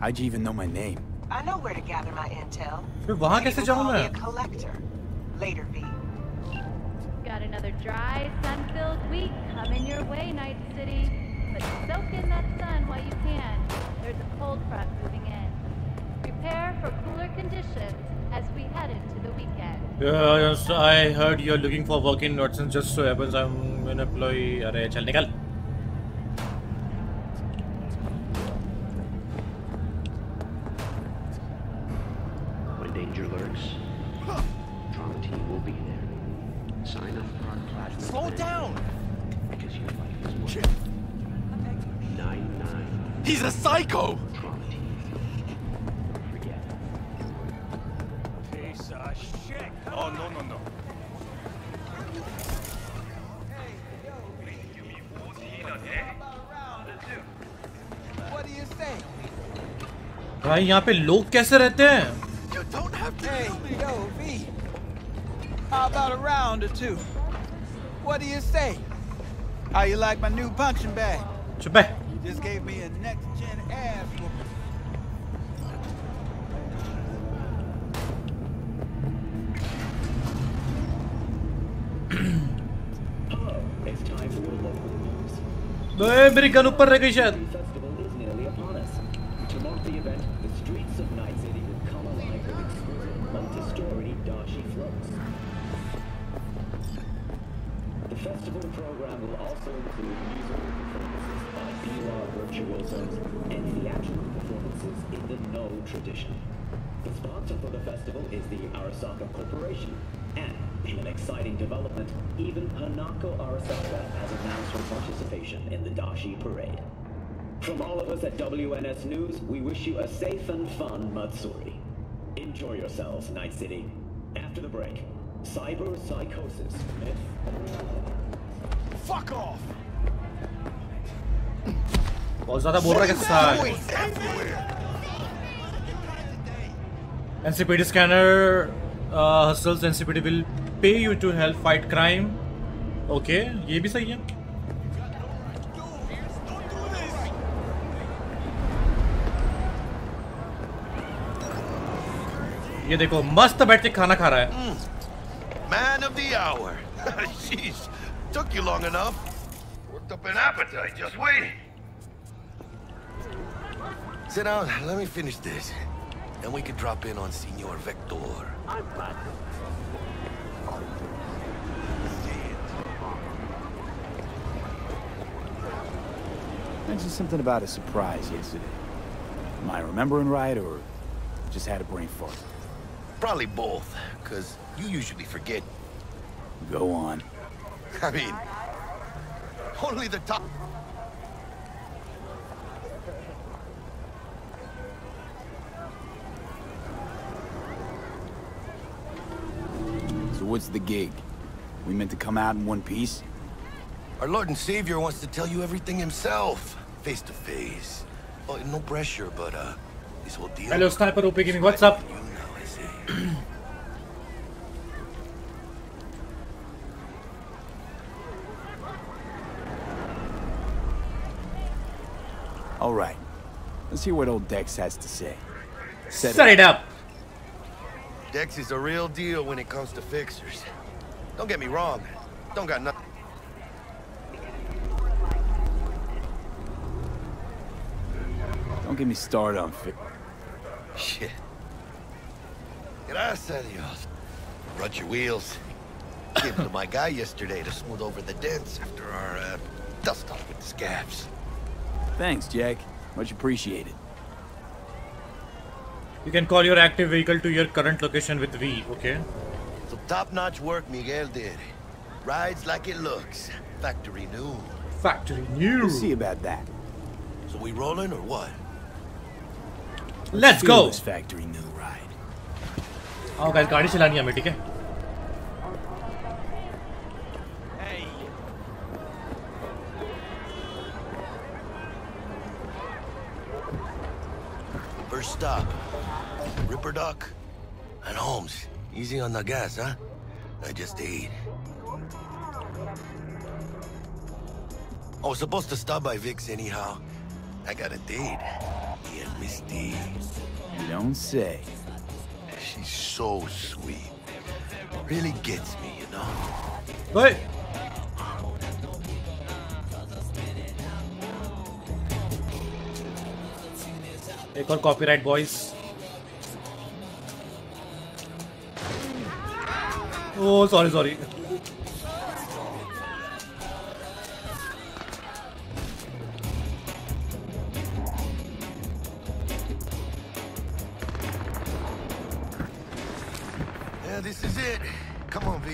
How'd you even know my name? I know where to gather my intel. वहाँ कैसे जाऊँ मैं? Collector. Later, V. Got another dry, sun-filled week coming your way, Night City. But soak in that sun while you can. There's a cold front moving in. Prepare for cooler conditions as we head into the weekend. Yes, I heard you're looking for work in Watson. Just so happens I'm an employee. अरे चल निकल. भाई यहाँ पे लोग कैसे रहते हैं? चुप है। मेरी गन ऊपर रह गई शायद। News, we wish you a safe and fun Matsuri. Enjoy yourselves, Night City. After the break, cyber psychosis. L'ho usata pure, ragazzi. NCPD scanner hustles. NCPD will pay you to help fight crime. Okay, ये भी सही है. ये देखो मस्त बैठ के खाना खा रहा है. Man of the hour. Jeez, took you long enough. Worked up an appetite just waiting. Sit down. Let me finish this, and we can drop in on Senor Victor. I'm glad. Mentioned something about a surprise yesterday. Am I remembering right, or just had a brain fart? Probably both, because you usually forget. Go on. I mean, only the top. So what's the gig? We meant to come out in one piece? Our Lord and Savior wants to tell you everything himself, face to face. Well, no pressure, but this whole deal. Hello, Sniper OP Gaming. What's up? You know, I see. All right, let's hear what old Dex has to say. Set it up. Dex is a real deal when it comes to fixers. Don't get me wrong. Don't got nothing. Don't get me started on fix. Shit. Gracias a Dios. Brought your wheels. Gave them to my guy yesterday to smooth over the dents after our dust off with the scabs. Thanks, Jack. Much appreciated. You can call your active vehicle to your current location with V, okay? So top-notch work Miguel did. Rides like it looks. Factory new. Factory new. We'll see about that. So we rolling or what? Let's go. This factory new ride. Oh, guys, गाड़ी चलानी है हमें, ठीक है? First stop, Ripperdoc and Holmes. Easy on the gas, huh? I just ate. I was supposed to stop by Vic's anyhow. I got a date. Yeah, Miss D. You don't say. She's so sweet. Really gets me, you know. What? एक और copyright boys. Oh sorry sorry. This is it. Come on, V.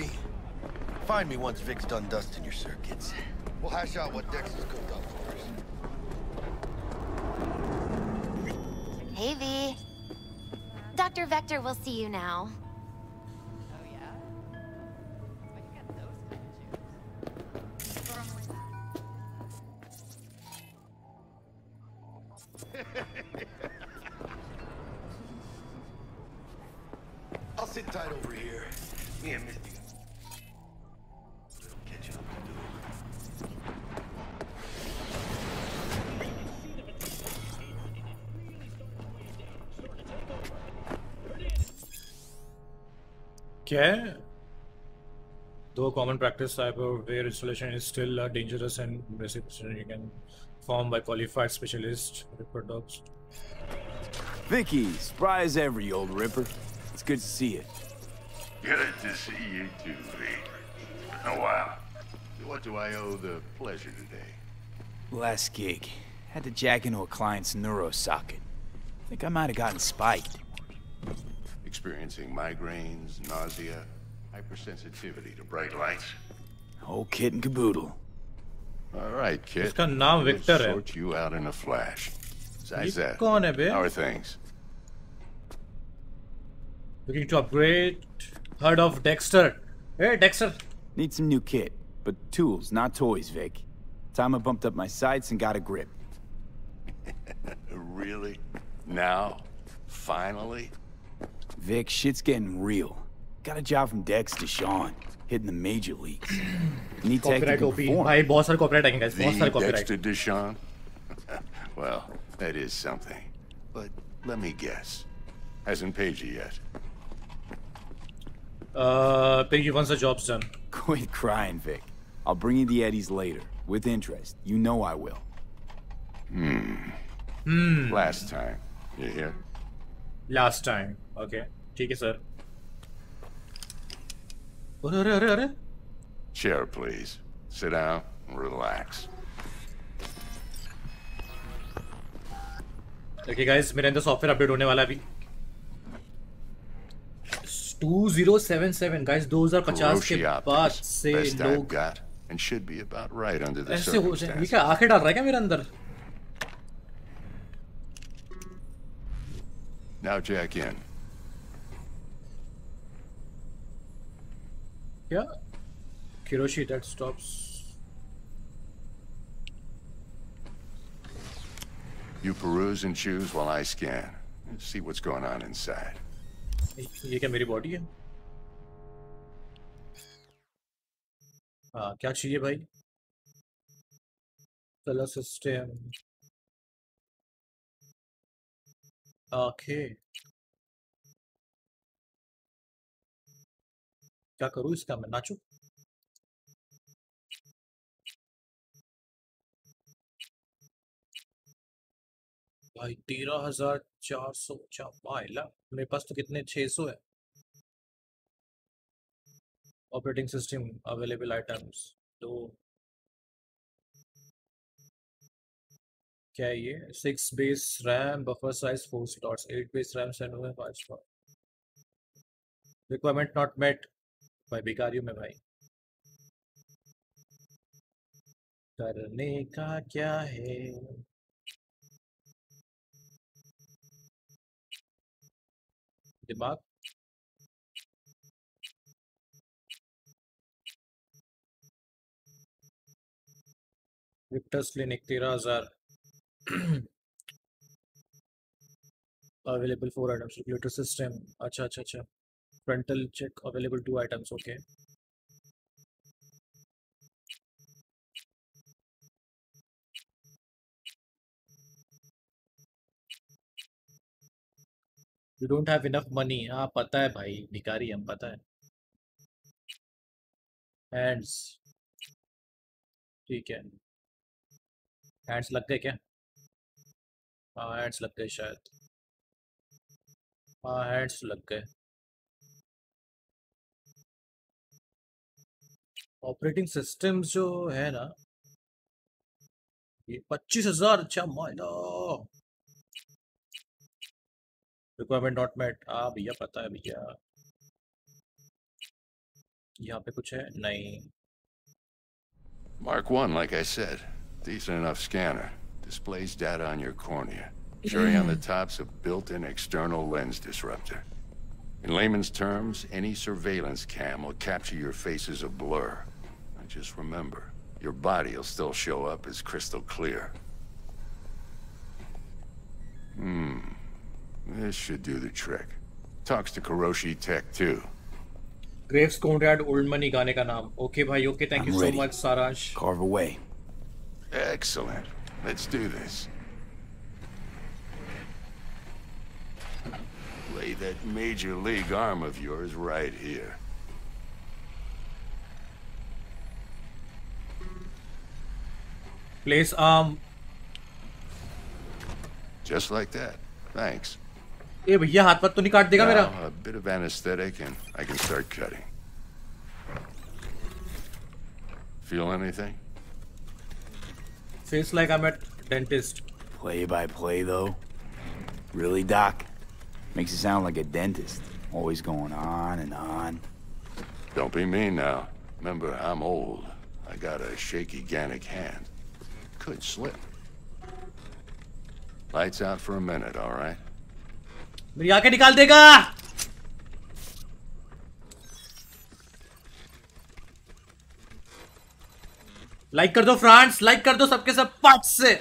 Find me once Vic's done dusting your circuits. We'll hash out what Dex has cooked up for us. Hey, V. Dr. Vector will see you now. Oh, yeah? Well, you got those kind of shoes. I'll sit tight over here. Me and Misty. Catch up. Okay. Though common practice, cyberware installation is still a dangerous and precipitation you can form by qualified specialist Ripper dogs. Vicky, surprise every old Ripper. It's good to see you. Good to see you too, V. It's been a while. What do I owe the pleasure today? Last gig. Had to jack into a client's neuro socket. I think I might have gotten spiked. Experiencing migraines, nausea, hypersensitivity to bright lights. Whole kit and caboodle. All right, kid. Iska naam Victor hai. Sort you out in a flash. Besides that, how are things? Looking to upgrade. Heard of Dexter. Hey, Dexter. Need some new kit. But tools, not toys, Vic. Tama bumped up my sights and got a grip. Really? Now? Finally? Vic, shit's getting real. Got a job from Dex DeShawn, hitting the major leagues. Need technical form. My boss are copyright, I guess. Dexter DeShawn? Well, that is something. But let me guess. Hasn't paid you yet. Piggy, once the job's done. Quit crying, Vic. I'll bring you the Eddies later. With interest. You know I will. Last time. You hear? Last time. Okay. Take it, sir. Chair, please. Sit down and relax. Okay, guys. मेरा Inder software update होने वाला अभी. 2077 guys, those are 50 के बाद से लोग got and should be about right under the circumstances. ये क्या आंखें डाल रहा है क्या मेरे अंदर? Now jack in. Yeah. Kiroshi, that stops. You peruse and choose while I scan and see what's going on inside. ये क्या मेरी बॉडी है? हाँ क्या चाहिए भाई? Colour system. ओके। क्या करूँ इसका मैं नाचूँ? भाई 13,400 चापाइला मेरे पास तो कितने 600 है ऑपरेटिंग सिस्टम अवेलेबल आइटम्स तो क्या है ये 6 base RAM buffer size 4 slots 8 base RAM 7.5 requirement not met भाई बेकारियों में भाई करने का क्या है दिमाग Victor's clinic 13,000 available 4 items regulator system अच्छा अच्छा अच्छा frontal check available 2 items okay You don't have enough money. हाँ पता है भाई भिखारी हम पता है. Hands. ठीक है. Hands लग गए क्या? हाँ hands लग गए शायद. हाँ hands लग गए. Operating systems जो है ना ये 25,000 अच्छा मायना Requirement not met. हाँ भैया पता है भैया यहाँ पे कुछ है नहीं Mark 1 like I said decent enough scanner displays data on your cornea Jury on the top's a built-in external lens disruptor in layman's terms any surveillance cam will capture your face as a blur and just remember your body will still show up as crystal clear This should do the trick. Talks to Kuroshi Tech too. Graves Conrad Old Money गाने का नाम. Okay, भाई. Okay, thank you so much, Saransh. Carve away. Excellent. Let's do this. Lay that major league arm of yours right here. Place arm. Just like that. Thanks. ए भैया हाथ पर तो नहीं काट देगा मेरा a bit of anesthetic and I can start cutting feel anything feels like I'm at dentist play by play though really doc makes it sound like a dentist always going on and on don't be mean now remember I'm old I got a shaky ganic hand could slip lights out for a minute all right मेरी आंखें निकाल देगा like कर दो France, like कर दो सबके सब पाँच से।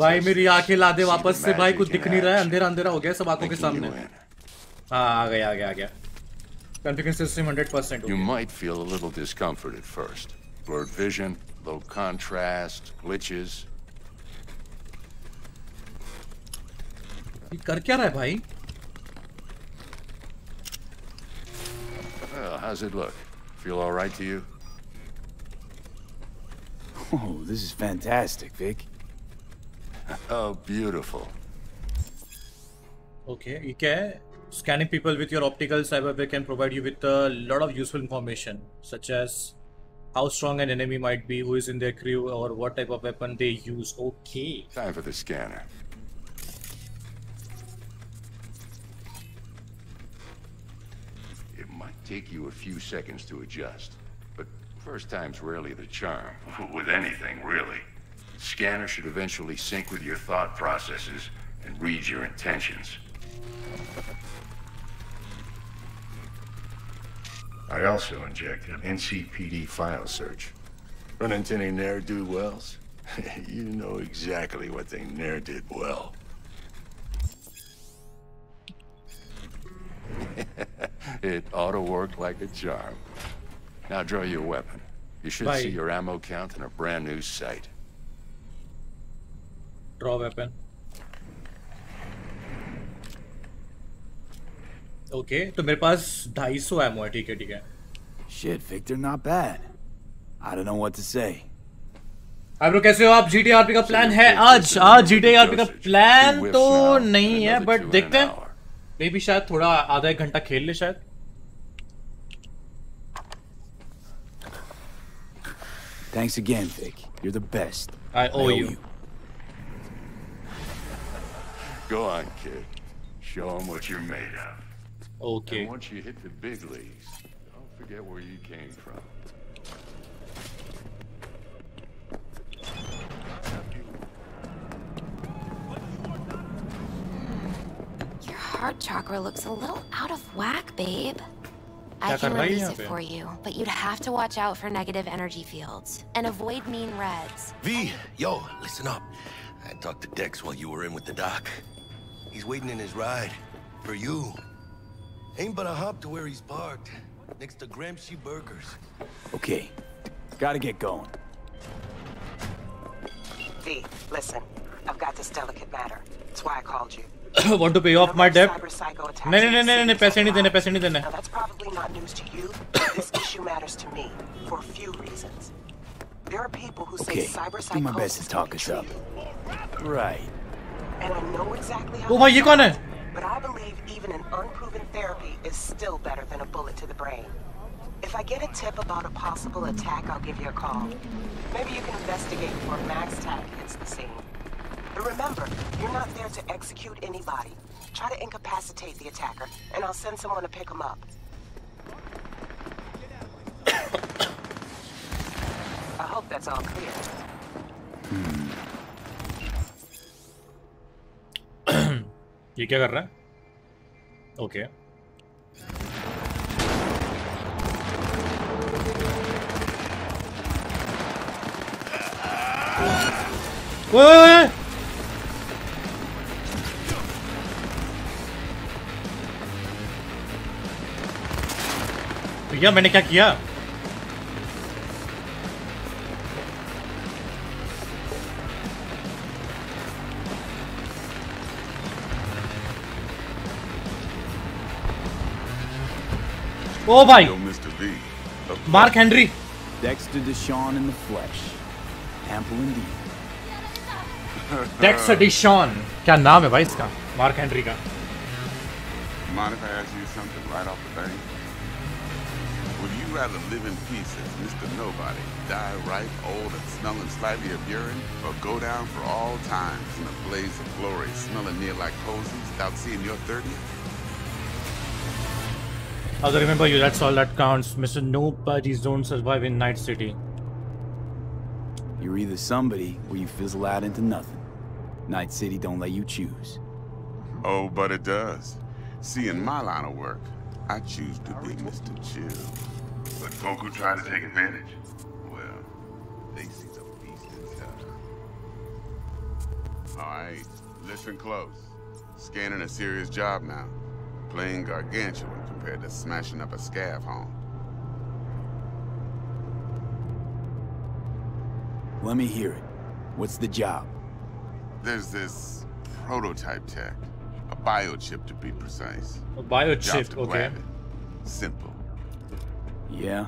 भाई मेरी आंखें ला दे वापस से भाई, कुछ दिख नहीं रहा है, अंधेरा अंधेरा हो गया सब आंखों के सामने। हाँ आ गया आ गया आ गया। Configuration system 100%. You might feel a little discomfort at first. Blurred vision, low contrast, glitches. ये कर क्या रहा है भाई? Well, how's it look? Feel all right to you? Oh, this is fantastic, Vic. Oh, beautiful. Okay, ये क्या है? Scanning people with your optical cyberware can provide you with a lot of useful information, such as how strong an enemy might be, who is in their crew, or what type of weapon they use. Okay. Time for the scanner. It might take you a few seconds to adjust, but first time's rarely the charm. With anything, really. Scanner should eventually sync with your thought processes and read your intentions. I also injected an NCPD file search. Run into any ne'er-do-wells? You know exactly what they ne'er did well. It oughta worked like a charm. Now draw your weapon. You should see your ammo count in a brand new sight. Draw weapon. Okay, तो मेरे पास 250 ammo है, ठीक है ठीक है। Shit, Victor, not bad. I don't know what to say. आप लोग कैसे हो? आप GTA RP का प्लान है आज? आज GTA RP का प्लान तो नहीं है, बट देखते हैं। मे भी शायद थोड़ा आधा एक घंटा खेल ले शायद। Thanks again, Vic. You're the best. I owe you. Go on, kid. Show them what you're made of. Okay. And once you hit the big leagues, don't forget where you came from. Your heart chakra looks a little out of whack, babe. I can release it for you, but you'd have to watch out for negative energy fields and avoid mean reds. V, yo, listen up. I talked to Dex while you were in with the doc. He's waiting in his ride for you. Ain't but a hop to where he's parked, next to Gramsci Burgers. Okay, gotta get going. V, listen, I've got this delicate matter. That's why I called you. Want to pay off my debt? No, पैसे नहीं देने. Now that's probably not news to you. This issue matters to me for a few reasons. There are people who say cyber psychosis. Okay, do my best to talk us up. Right. And I know exactly how. Oh my, ये कौन है? But I believe even an unproven therapy is still better than a bullet to the brain. If I get a tip about a possible attack, I'll give you a call. Maybe you can investigate before Max-Tac hits the scene. But remember, you're not there to execute anybody. Try to incapacitate the attacker, and I'll send someone to pick him up. I hope that's all clear. ये क्या कर रहा है? Okay ओए भैया मैंने क्या किया? Oh, bhai. Mark Henry. Dexter DeShawn in the flesh. Ample indeed. Dexter DeShawn. क्या नाम है भाई इसका? Mark Henry का. Mind if I ask you something right off the bat? Would you rather live in peace as Mr. Nobody, die ripe, old, and smelling slightly of urine, or go down for all times in a blaze of glory, smelling near like posies, without seeing your 30th? I'll remember you, that's all that counts. Mr. Nobody's don't survive in Night City. You're either somebody or you fizzle out into nothing. Night City don't let you choose. Oh, but it does. See, in my line of work, I choose to be Mr. Chill. But folk who try to take advantage, well, they see the beast inside. All right, listen close. Scanning a serious job now. Playing gargantuan compared to smashing up a scav home. Let me hear it. What's the job? There's this prototype tech. A biochip, to be precise. A biochip, okay. Simple. Yeah.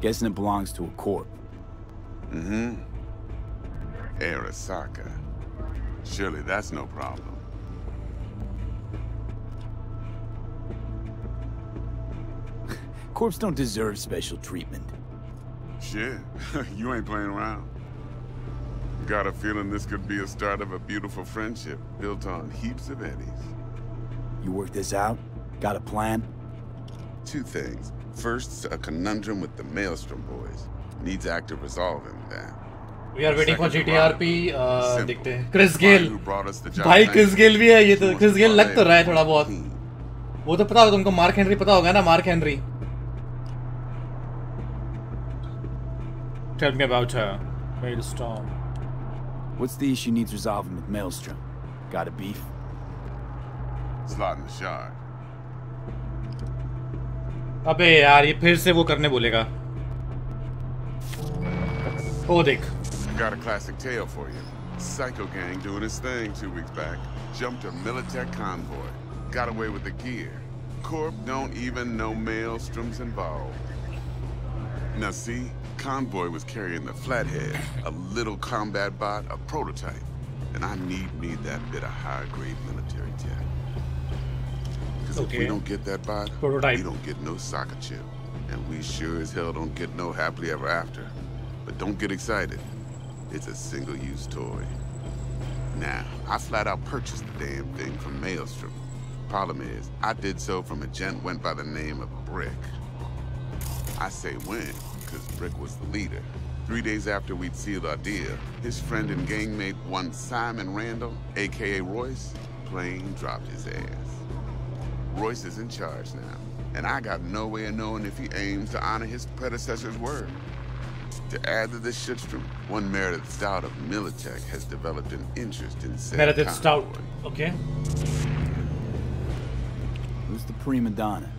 Guessing it belongs to a corp. Mm-hmm. Arasaka. Surely that's no problem. Corps don't deserve special treatment. Shit. You ain't playing around. Got a feeling this could be a start of a beautiful friendship built on heaps of eddies. You work this out? Got a plan? Two things. First, a conundrum with the Maelstrom boys. Needs active resolving that. We are waiting for GTRP. देखते हैं. Chris Gale. भाई Chris Gale भी है ये तो. Chris Gale लग तो रहा है थोड़ा बहुत. वो तो पता होगा तुमको. Mark Henry पता होगा ना. Mark Henry. Tell me about her. Maelstrom. What's the issue needs resolving with Maelstrom? Got a beef? Slot in the shard. अबे यार ये फिर से वो करने बोलेगा. Oh, देख. Got a classic tale for you. Psycho gang doing his thing 2 weeks back. Jumped a Militech convoy. Got away with the gear. Corp don't even know Maelstrom's involved. Now see? Convoy was carrying the Flathead, a little combat bot, a prototype, and I need that bit of high-grade military tech. Because if we don't get that bot, we don't get no soccer chip, and we sure as hell don't get no happily ever after. But don't get excited; it's a single-use toy. Now, I flat-out purchased the damn thing from Maelstrom. Problem is, I did so from a gent went by the name of Brick. I say when. Because Brick was the leader. 3 days after we'd sealed our deal, his friend and gangmate, one Simon Randall, a.k.a. Royce, plain dropped his ass. Royce is in charge now, and I got no way of knowing if he aims to honor his predecessor's word. To add to this shitstrom, one Meredith Stout of Militech has developed an interest in said Meredith Stout, okay. Who's the prima donna?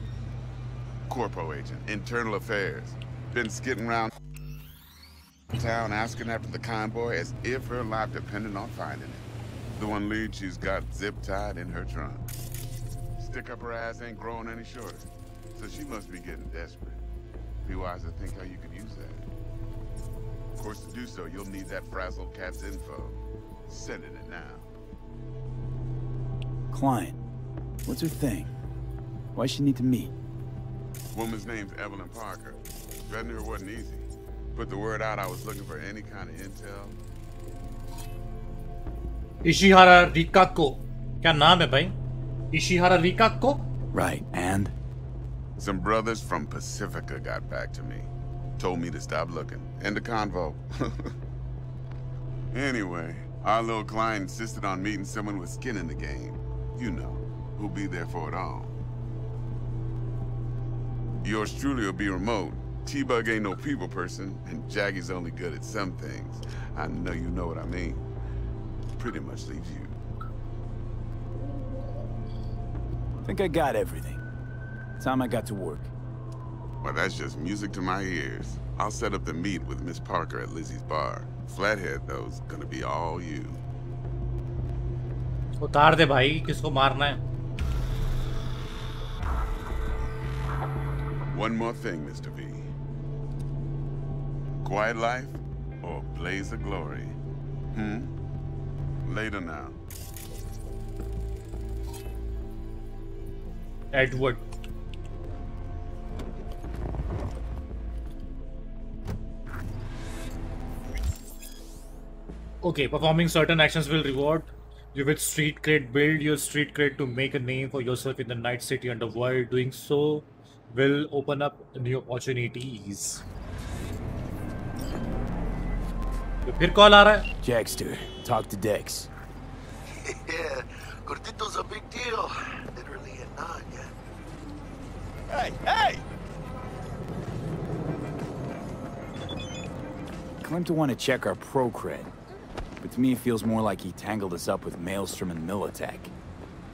Corpo agent, internal affairs. Been skidding around town asking after the convoy as if her life depended on finding it. The one lead she's got zip-tied in her trunk. Stick up her ass ain't growing any shorter, so she must be getting desperate. Be wise to think how you could use that. Of course, to do so, you'll need that frazzled cat's info. Sending it now. Client, what's her thing? Why she need to meet? Woman's name's Evelyn Parker. Vetting her wasn't easy. Put the word out I was looking for any kind of intel. Ishihara Rikako. Kya naam hai bhai? Ishihara Rikako? Right, and? Some brothers from Pacifica got back to me. Told me to stop looking. End the convo. Anyway, our little client insisted on meeting someone with skin in the game. You know, who'll be there for it all. Yours truly will be remote. T-Bug ain't no people person, and Jackie's only good at some things. I know you know what I mean. Pretty much leaves you. I think I got everything. Time I got to work. Well, that's just music to my ears. I'll set up the meet with Miss Parker at Lizzie's bar. Flathead, though's gonna be all you. उतार दे भाई, किसको मारना है? One more thing, Mr. V. Quiet life or blaze of glory? Hmm? Later now. Edward. Okay, performing certain actions will reward you with street cred. Build your street cred to make a name for yourself in the Night City underworld. Doing so will open up new opportunities. फिर call आ रहा है. Jackster, talk to Dex. Yeah, Gordito's a big deal. It not yet. Hey, hey! Claimed to want to check our procred, but to me it feels more like he tangled us up with Maelstrom and Militech.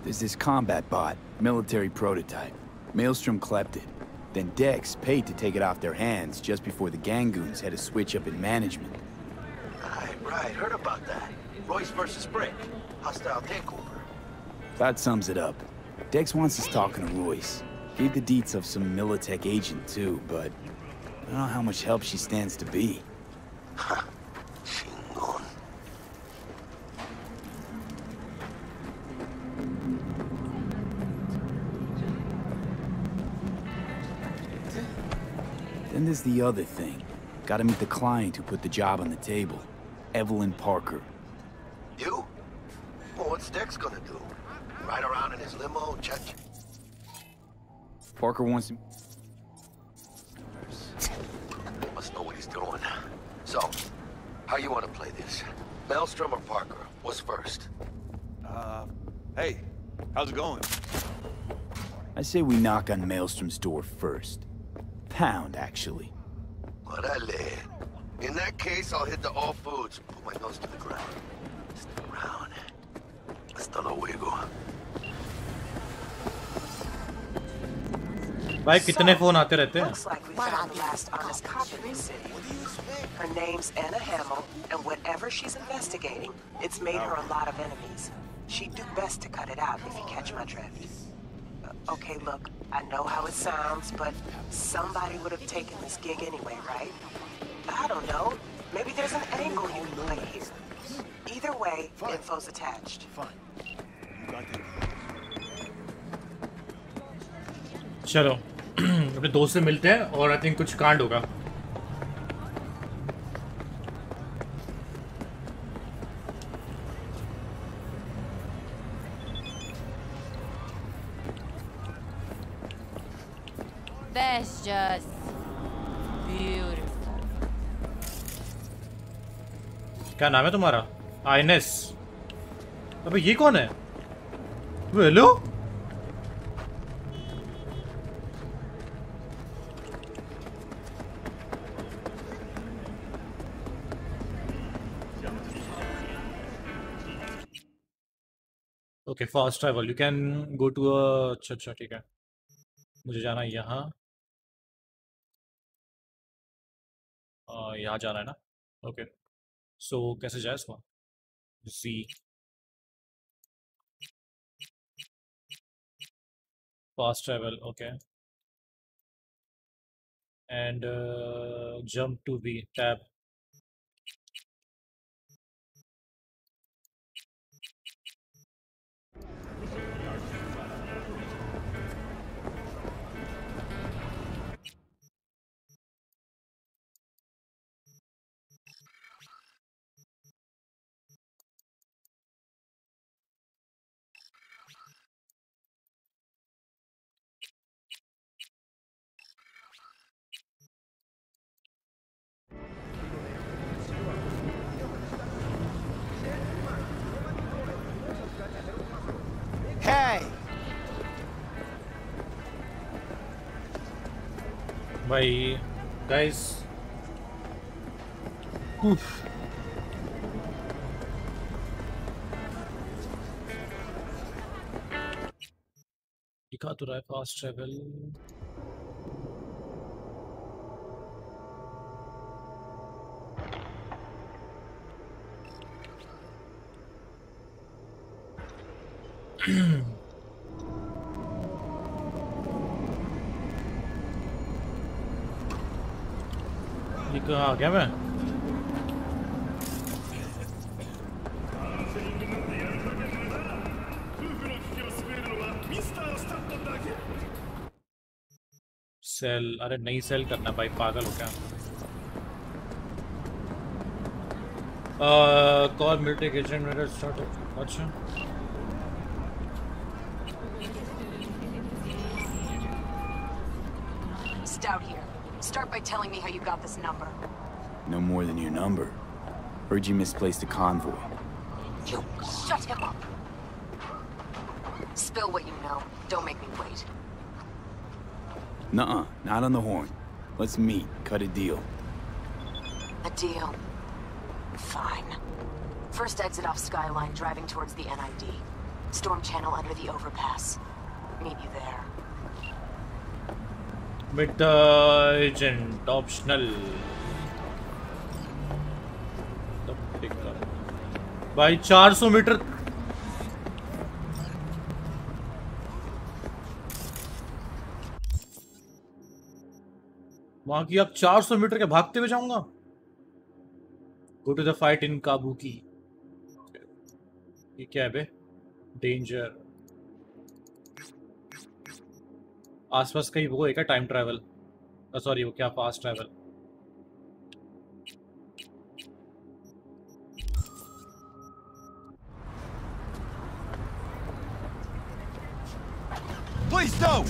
There's this combat bot, military prototype. Maelstrom clept it. Then Dex paid to take it off their hands just before the Gangoons had a switch up in management. Right, heard about that. Royce versus Brick. Hostile takeover. That sums it up. Dex wants us talking to Royce. Gave the deets of some Militech agent too, but I don't know how much help she stands to be. Huh. Shingon. Then there's the other thing. Gotta meet the client who put the job on the table. Evelyn Parker. You? Well, what's Dex gonna do? Ride around in his limo, check? Parker wants him. He must know what he's doing. So, how you wanna play this? Maelstrom or Parker? What's first? Hey, how's it going? I say we knock on Maelstrom's door first. Pound, actually. Orale. In that case, I'll hit the all foods. Put my nose to the ground. Stick around. Hasta luego. Looks like we found the last honest cop in the city. Her name's Anna Hamill, and whatever she's investigating, it's made her a lot of enemies. She'd do best to cut it out if you catch my drift. Okay, look, I know how it sounds, but somebody would have taken this gig anyway, right? I don't know. Maybe there's an angle you can play here. Either way, info's attached. Fine. You got it. चलो अपने दोस्त से मिलते हैं और I think कुछ कांड होगा. That's just beautiful. क्या नाम है तुम्हारा? आईनेस. अबे ये कौन है? Hello? Okay fast travel. You can go to a अच्छा अच्छा ठीक है. मुझे जाना है यहाँ. यहाँ जाना है ना? ओके. So कैसे जाए इसको? Z. Fast travel, okay. And jump to V tab. Bye guys. Oof. You got to ride fast travel. कहाँ आ गया मैं? सेल अरे नहीं सेल करना भाई पागल हो क्या? कॉल मिलिटेक एजेंट मेरा स्टार्ट अच्छा Start by telling me how you got this number. No more than your number. Heard you misplaced a convoy. You shut him up. Spill what you know. Don't make me wait. Nuh-uh. Not on the horn. Let's meet. Cut a deal. A deal? Fine. First exit off Skyline, driving towards the NID. Storm channel under the overpass. Meet you there. Beta agent optional. By 400 meter. वहाँ की अब 400 metre के भागते हुए जाऊंगा. Go to the fight in Kabuki. ये क्या है बे? Danger. आसपास कहीं वो है क्या time travel? सॉरी वो क्या fast travel? Please don't.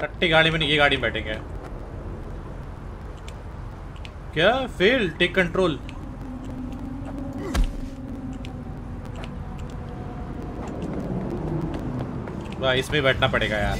टट्टी गाड़ी में नहीं, ये गाड़ी में बैठेंगे क्या? Fail take control. वाह, इसमें बैठना पड़ेगा यार.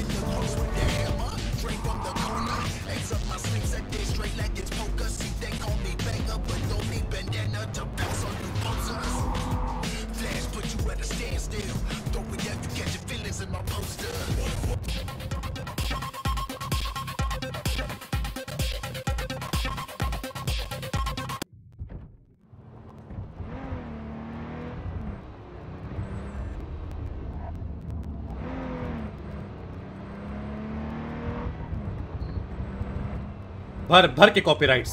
भर भर के कॉपीराइट्स.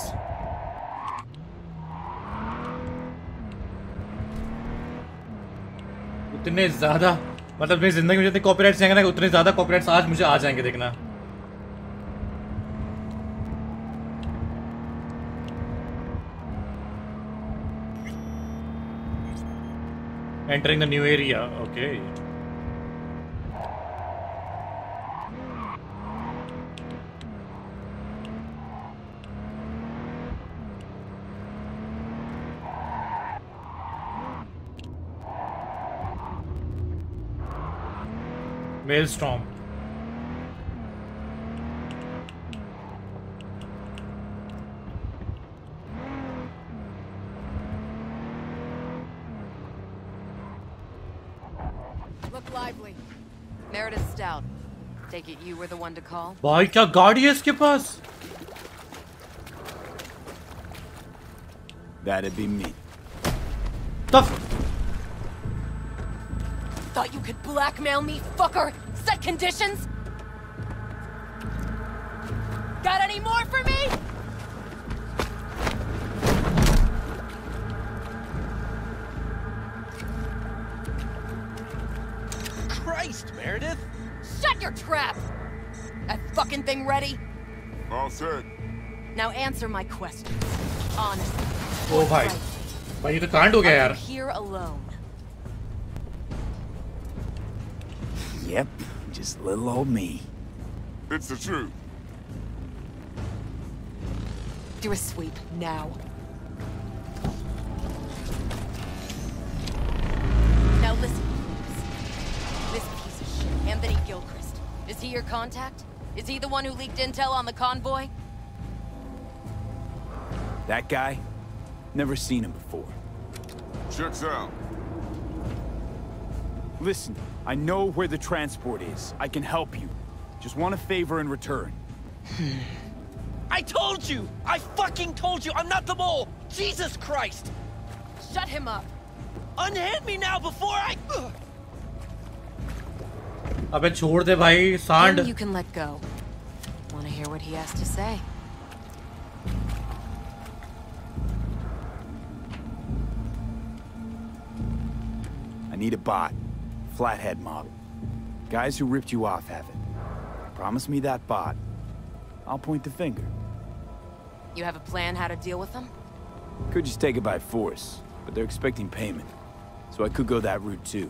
उतने ज्यादा, मतलब मेरी जिंदगी में जितने कॉपीराइट्स आएंगे ना, उतने ज्यादा कॉपीराइट्स आज मुझे आ जाएंगे. देखना entering the new area. Okay Maelstrom. Look lively. Meredith's down. Take it you were the one to call. Bhai kya gaadi hai iske paas? That'd be me. Tough. Thought you could blackmail me, fucker? Set conditions? Got any more for me? Christ, Meredith! Shut your trap! That fucking thing ready? All set. Now answer my questions. Honestly. Oh, bhai. Bhai, ye to kaand ho gaya yaar. Here alone. Yep, just little old me. It's the truth. Do a sweep now. Now listen, this piece of shit, Anthony Gilchrist. Is he your contact? Is he the one who leaked intel on the convoy? That guy? Never seen him before. Checks out. Listen, I know where the transport is. I can help you. Just want a favor in return. I told you! I fucking told you! I'm not the mole! Jesus Christ! Shut him up! Unhand me now before I... Abbe chhod de bhai, sand. You can let go. Wanna hear what he has to say? I need a bot. Flathead model. Guys who ripped you off have it. Promise me that bot. I'll point the finger. You have a plan how to deal with them? Could just take it by force, but they're expecting payment. So I could go that route too.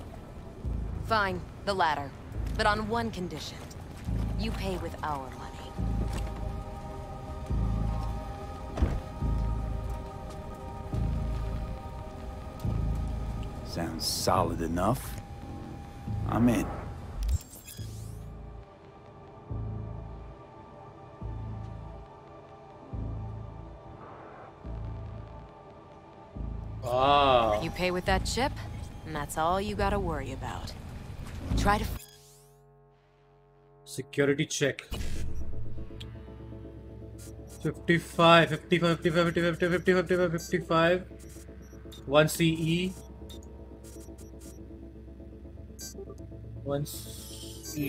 Fine, the latter. But on one condition. You pay with our money. Sounds solid enough. I'm in. Oh. You pay with that chip, and that's all you gotta worry about. Try to... Security check. 55, 55, 55, 55, 55, 55, 55. 1 CE. 1 CE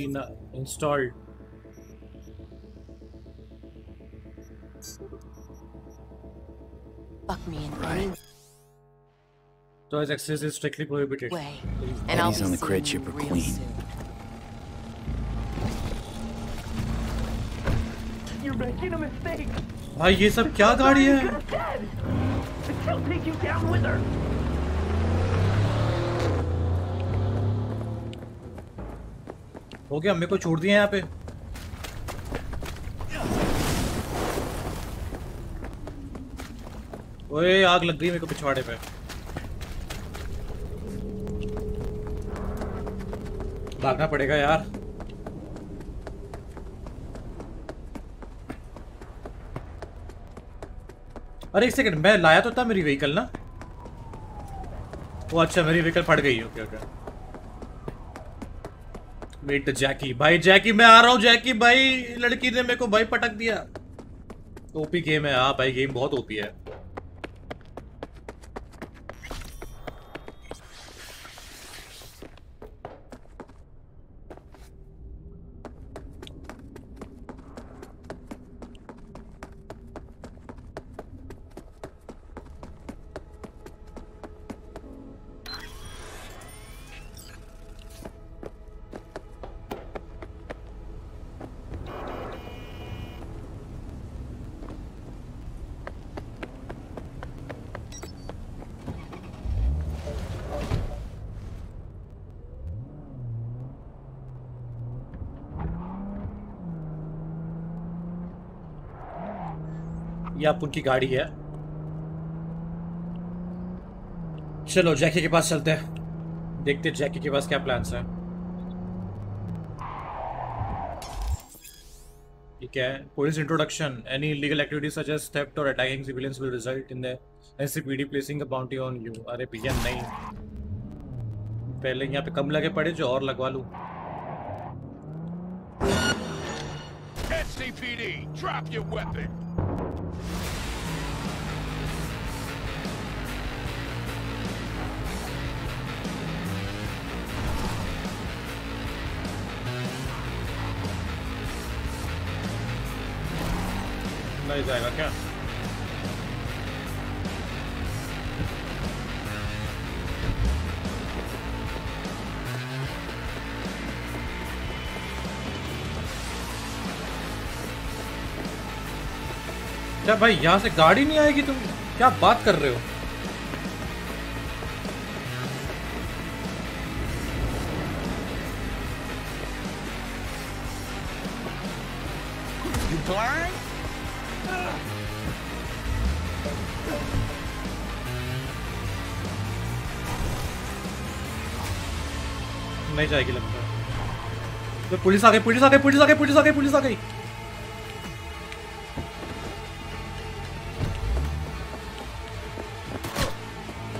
installed. Fuck me in the... Toys access is strictly prohibited. And I'll be on the credit chipper queen. Soon. You're making a mistake. Why is this? What is this? She'll take you down with her. Okay, हमें को छोड़ दिया यहाँ पे. ओए आग लग गई मेरे को पिछवाड़े पे. भागना पड़ेगा यार. अरे एक सेकंड, मैं लाया तो था मेरी व्हीकल ना. वो अच्छा मेरी व्हीकल फट गई. Okay okay. Wait the Jackie. भाई जैकी मैं आ रहा हूँ. जैकी भाई लड़की ने मेरे को भाई पटक दिया. ओपी गेम है. हाँ भाई गेम बहुत ओपी है. उनकी गाड़ी है. चलो जैकी के पास चलते हैं. देखते हैं जैकी के पास क्या प्लान्स हैं. ठीक है. Police introduction. Any illegal activities such as theft और attacking civilians will result in the NCPD placing a bounty on you. अरे भैया नहीं, पहले यहाँ पे कम लगे पड़े जो और लगवा लूं. NCPD, drop your weapon. नहीं जाएगा क्या? क्या भाई यहाँ से गाड़ी नहीं आएगी? तुम क्या बात कर रहे हो? नहीं जाएगी लगता है. तो पुलिस आ गई, पुलिस आ गई, पुलिस आ गई, पुलिस आ गई, पुलिस आ गई.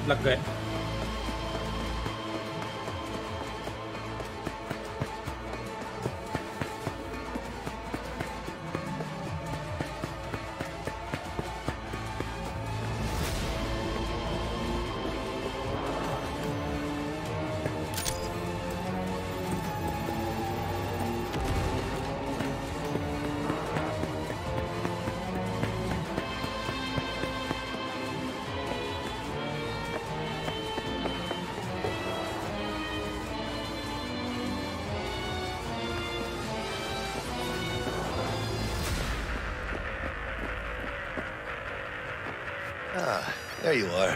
लग गए. There you are.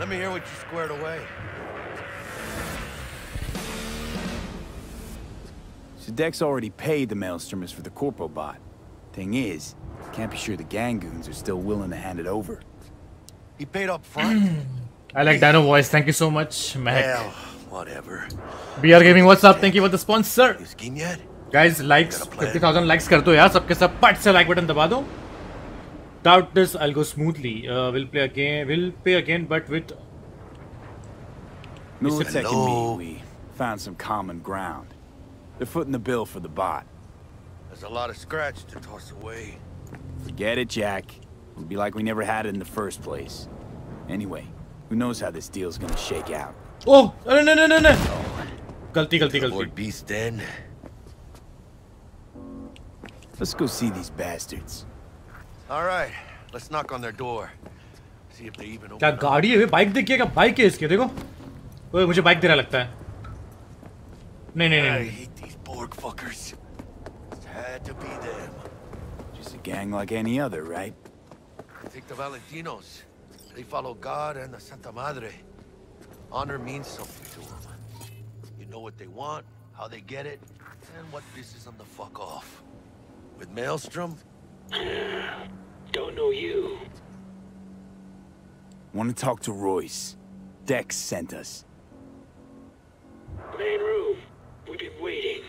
Let me hear what you squared away. Dex already paid the Maelstromers for the Corpo bot. Thing is, can't be sure the gang goons are still willing to hand it over. He paid up front. I like Dino voice. Thank you so much, Mac. Hell, whatever. BR Gaming, what's up? Thank you for the sponsor. You scheme yet? Guys, likes 50,000 likes kar do yaar. Sabke sab pat se like button daba do. Doubt this, I'll go smoothly. We'll play again. We'll play again, but with Militech and me, we found some common ground. They're footing the bill for the bot. There's a lot of scratch to toss away. Forget it, Jack. It'll be like we never had it in the first place. Anyway, who knows how this deal's gonna shake out? Oh, no, no, no, no, no! Galti, galti, galti. Lord Beast Den. Let's go see these bastards. All right, let's knock on their door. See if they even open. That car is a bike. Look at that bike. Is it? Look. Oh, I think bike is giving. No, no, no. I hate these Borg fuckers. It had to be them. Just a gang like any other, right? Take the Valentinos. They follow God and the Santa Madre. Honor means something to them. You know what they want, how they get it, and what pisses them the fuck off. With Maelstrom? Don't know you. Want to talk to Royce. Dex sent us. Main room. We've been waiting.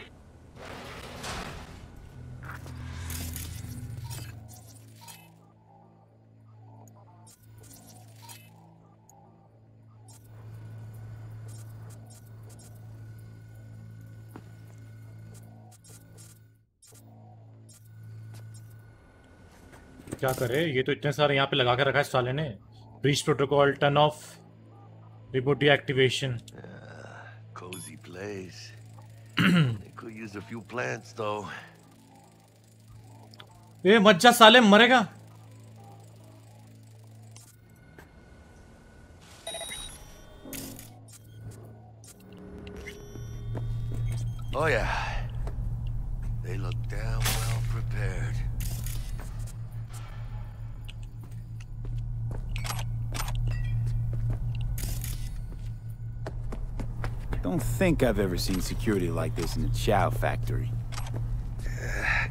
क्या करे ये तो इतने सारे यहाँ पे लगा के रखा है साले ने breach protocol turn off remote deactivation cozy place could use a few plants though ये मत जा साले मरेगा oh yeah they look damn well prepared Don't think I've ever seen security like this in a chow factory.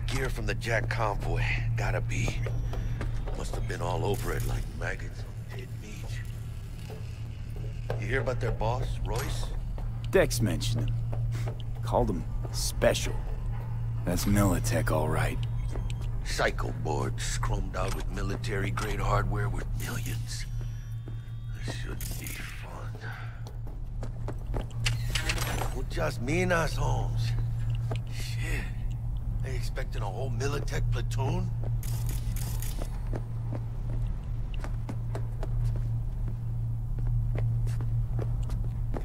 Gear from the Jack convoy. Gotta be. Must have been all over it like maggots on dead meat. You hear about their boss, Royce? Dex mentioned him. Called him special. That's Militech, all right. Psycho boards chromed out with military-grade hardware worth millions. This should be fun. Just me and us, Holmes. Shit. They expecting a whole Militech platoon?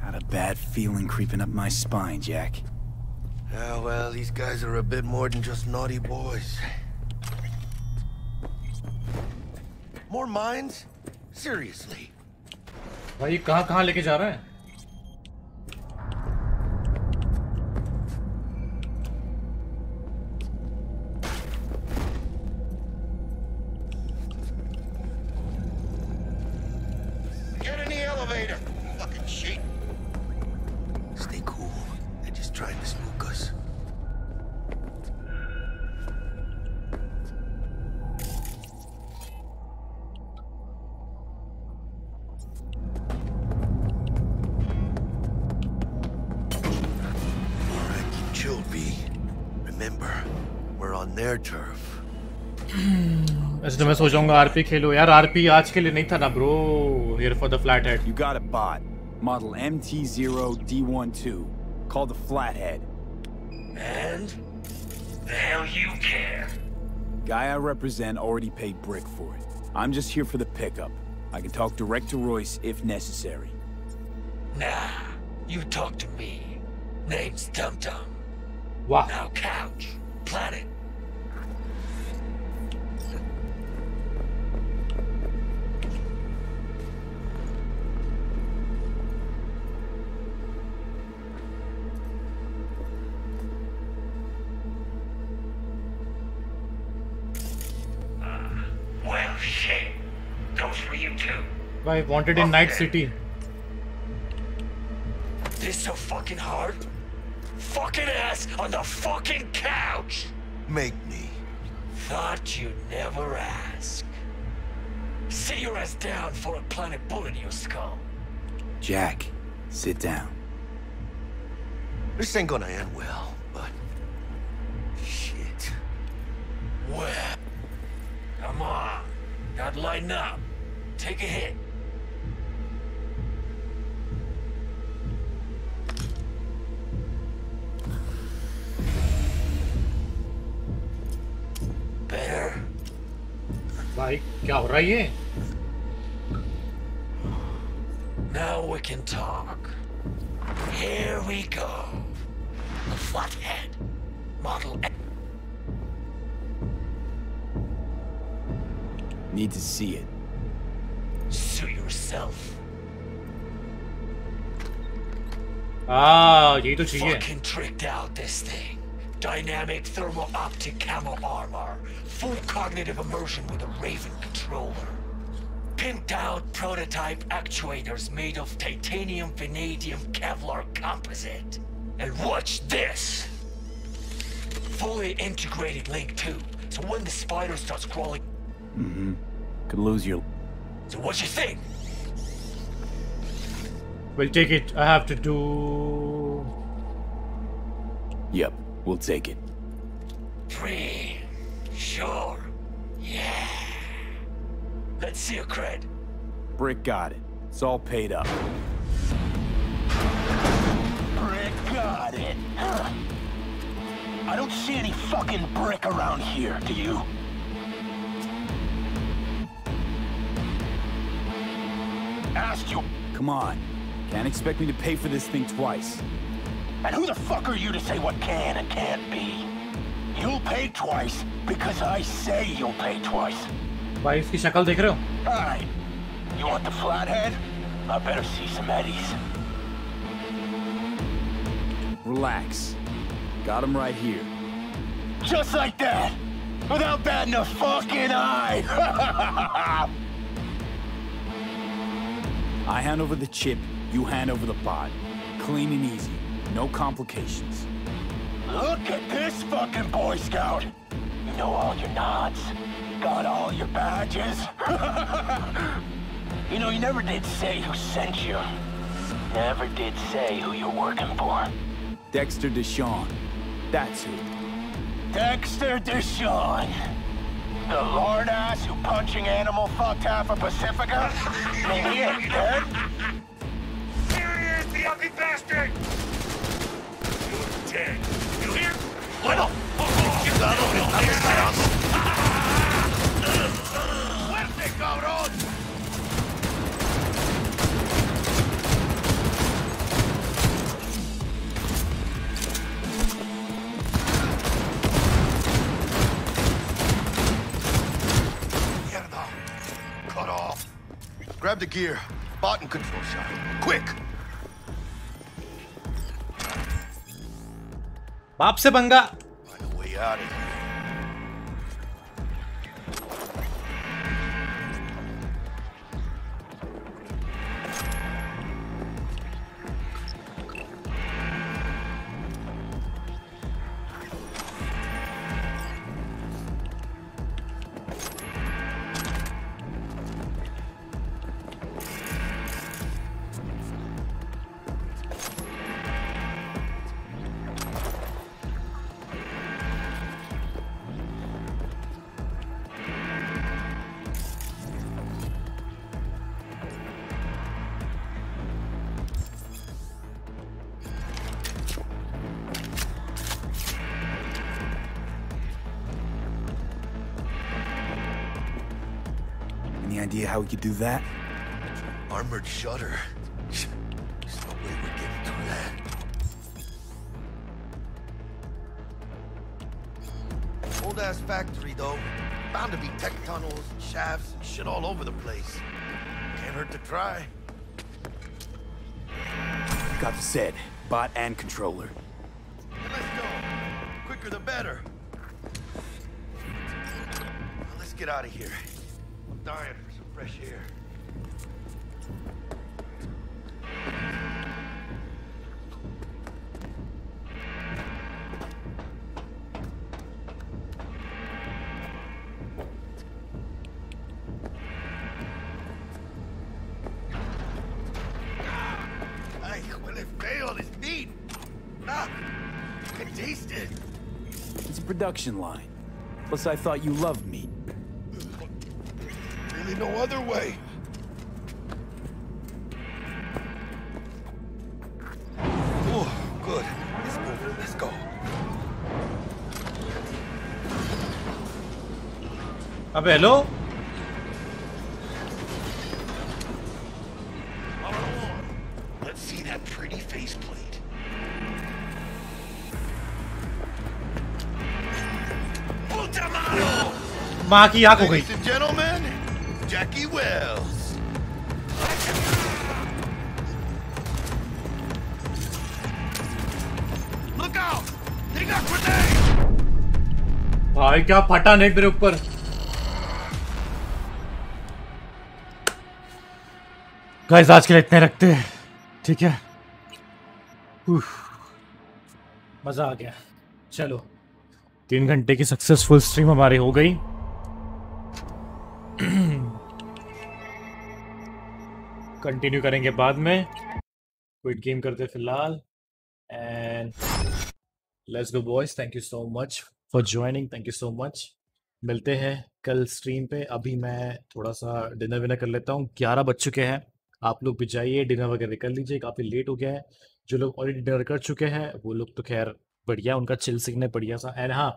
Got a bad feeling creeping up my spine, Jack. Oh, well, these guys are a bit more than just naughty boys. More mines? Seriously. Why you kahan leke ja raha hai? मैं सोचूंगा RP खेलो यार RP आज के लिए नहीं था ना bro here for the flathead you got a bot model MT0D12 called the flathead and the hell you care guy I represent already paid brick for it I'm just here for the pickup I can talk direct to Royce if necessary nah you talk to me name's Tum Tum wow now couch planet I wanted in Night City. This so fucking hard? fucking ass on the fucking couch! Make me. Thought you'd never ask. Sit your ass down before I plant a bullet in your skull. Jack, sit down. This ain't gonna end well, but... shit. Well... come on. Not lighten up. Take a hit. Better? Like, क्या हो रहा है ये? Now we can talk. Here we go. The Flathead model. Need to see it. Suit yourself. Ah, you do see it. Fucking tricked out this thing. Dynamic thermal optic camo armor. Full cognitive immersion with a Raven controller. Pimped out prototype actuators made of titanium vanadium Kevlar composite. And watch this. Fully integrated link too. So when the spider starts crawling. Mm-hmm. Could lose you. So what you think? We'll take it. I have to do. Yep, we'll take it. Free. Sure. Yeah. Let's see your cred. Brick got it. It's all paid up. Brick got it. Huh. I don't see any fucking brick around here, do you? Asked you. Come on. Can't expect me to pay for this thing twice. And who the fuck are you to say what can and can't be? You'll pay twice because I say you'll pay twice. Why is he shakal dekh rahe ho? Alright. You want the Flathead? I better see some Eddies. Relax. Got him right here. Just like that. Without batting a fucking eye. I hand over the chip, you hand over the pod. Clean and easy, no complications. Look at this fucking Boy Scout. You know all your nods, got all your badges. You know, you never did say who sent you. Never did say who you're working for. Dexter DeShawn, that's who. Dexter DeShawn. The lord ass who punching animal fucked half of Pacifica? Maybe it, dead? Here he is, the ugly bastard! You're dead. You hear? What the fuck? You're not only not this house. What's it going on? Grab the gear, bot and control shot. Quick! Baap se banga. Find a way out of how we could do that? Armored shutter. There's no way we're getting through that. Old ass factory though. Bound to be tech tunnels, shafts, and shit all over the place. Can't hurt to try. Got the set, bot and controller. Hey, let's go. The quicker the better. Now, let's get out of here. I'm dying. Fresh air. production line. Plus, I thought you loved me. Really no other way. Oh, good. Let's move. Let's go. Up hello? Ladies and gentlemen, Jackie Wells. Look out! They got grenades. भाई क्या फटा net मेरे ऊपर. Guys, आज के लिए इतने रखते हैं, ठीक है? मजा आ गया. चलो, 3 घंटे की सक्सेसफुल स्ट्रीम हमारी हो गई. कंटिन्यू करेंगे बाद में. क्विट गेम करते फिलहाल. And let's go boys. Thank you so much for joining. Thank you so much. मिलते हैं कल स्ट्रीम पे. अभी मैं थोड़ा सा डिनर विनर कर लेता हूँ. 11 बज चुके हैं. आप लोग भी जाइए, डिनर वगैरह कर लीजिए. काफ़ी लेट हो गया है. जो लोग ऑलरेडी डिनर कर चुके हैं वो लोग तो खैर बढ़िया, उनका चिल सिग्नल बढ़िया सा. एंड हाँ,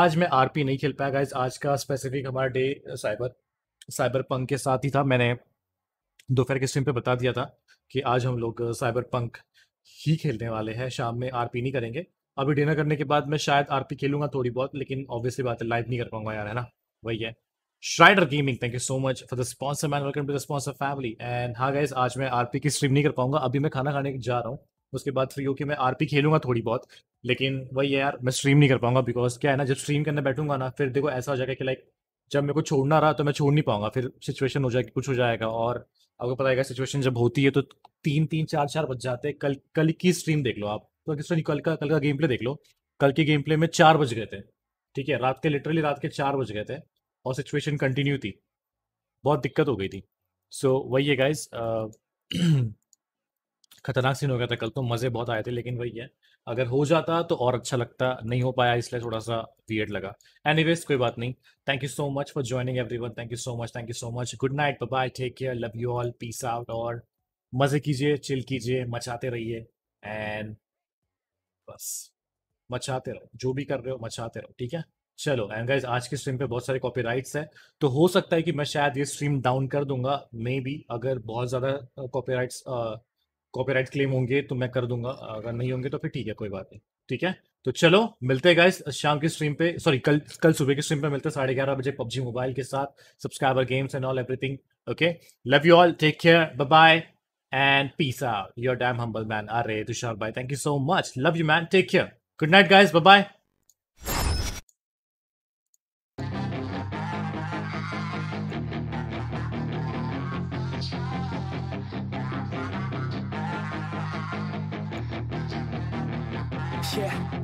आज मैं आरपी नहीं खेल पाया गाइज. आज का स्पेसिफिक हमारा डे साइबर पंक के साथ ही था. मैंने दोपहर के स्ट्रीम पे बता दिया था कि आज हम लोग साइबर पंक ही खेलने वाले हैं. शाम में आरपी नहीं करेंगे. अभी डिनर करने के बाद मैं शायद आरपी खेलूंगा थोड़ी बहुत, लेकिन ऑब्वियसली बात है लाइव नहीं कर पाऊंगा यार, है ना. वही है. श्राइडर gaming, thank you so much for the sponsor man. Welcome to the sponsor family. And हाँ गाइज, आज मैं आरपी की स्ट्रीम नहीं कर पाऊंगा. अभी मैं खाना खाने जा रहा हूँ. उसके बाद फ्री होकर मैं आरपी खेलूंगा थोड़ी बहुत, लेकिन वही है यार, मैं स्ट्रीम नहीं कर पाऊंगा. बिकॉज क्या है ना, जब स्ट्रीम करने बैठूंगा ना, फिर देखो ऐसा हो जाएगा कि लाइक जब मेरे को छोड़ना रहा तो मैं छोड़ नहीं पाऊंगा. फिर सिचुएशन हो जाएगी, कुछ हो जाएगा. और आपको पता है सिचुएशन जब होती है तो 3-3, 4-4 बज जाते हैं. कल की स्ट्रीम देख लो आप, तो कल का गेम प्ले देख लो. कल के गेम प्ले में 4 बज गए थे, ठीक है. रात के लिटरली रात के 4 बज गए थे और सिचुएशन कंटिन्यू थी. बहुत दिक्कत हो गई थी. सो वही है गाइज, खतरनाक सीन हो गया था कल तो. मज़े बहुत आए थे, लेकिन वही है, अगर हो जाता तो और अच्छा लगता. नहीं हो पाया इसलिए थोड़ा सा वियर्ड लगा. एनीवेज कोई बात नहीं. Thank you so much for joining everyone. Thank you so much, thank you so much. Good night, bye bye, take care, love you all, peace out. और मज़े कीजिए, चिल कीजिए, मचाते रहिए. एंड बस मचाते रहो, जो भी कर रहे हो मचाते रहो, ठीक है. चलो एंड गाइज, आज की स्ट्रीम पे बहुत सारे कॉपीराइट्स हैं, तो हो सकता है कि मैं शायद ये स्ट्रीम डाउन कर दूंगा. मे बी अगर बहुत ज़्यादा कॉपीराइट क्लेम होंगे तो मैं कर दूंगा. अगर नहीं होंगे तो फिर ठीक है, कोई बात नहीं, ठीक है. तो चलो मिलते हैं गाइस शाम की स्ट्रीम पे. सॉरी, कल सुबह की स्ट्रीम पे मिलते हैं 11:30 बजे PUBG मोबाइल के साथ. Subscriber games and all everything. Okay, love you all, take care, bye bye and peace out. Your damn humble man. अरे तुषार भाई, thank you so much. Love you man, take care. Good night guys, bye bye.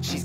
She's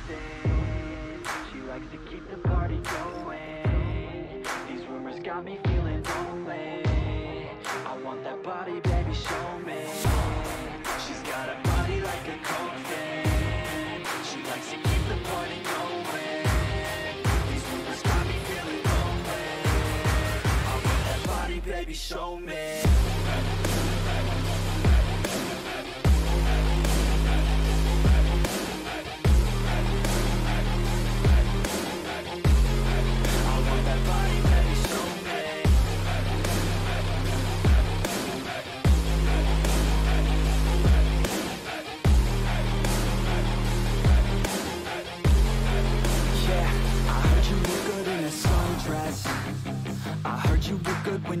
thing. She likes to keep the party going. Got me feeling lonely. I want that body, baby, show me. She's got a body like a coke thing. She likes to keep the party going. These rumors got me feeling lonely. I want that body, baby, show me. I want that body, baby, show me.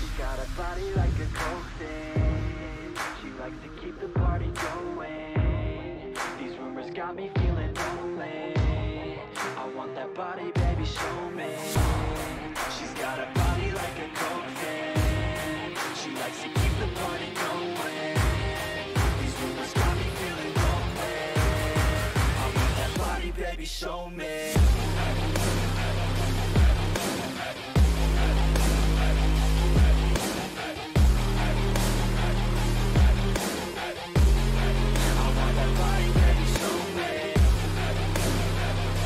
She got a body like a cold. Likes to keep the party going. These rumors got me feeling lonely. I want that body, baby, show me. She's got a body like a coke can. She likes to keep the party going. These rumors got me feeling lonely. I want that body, baby, show me.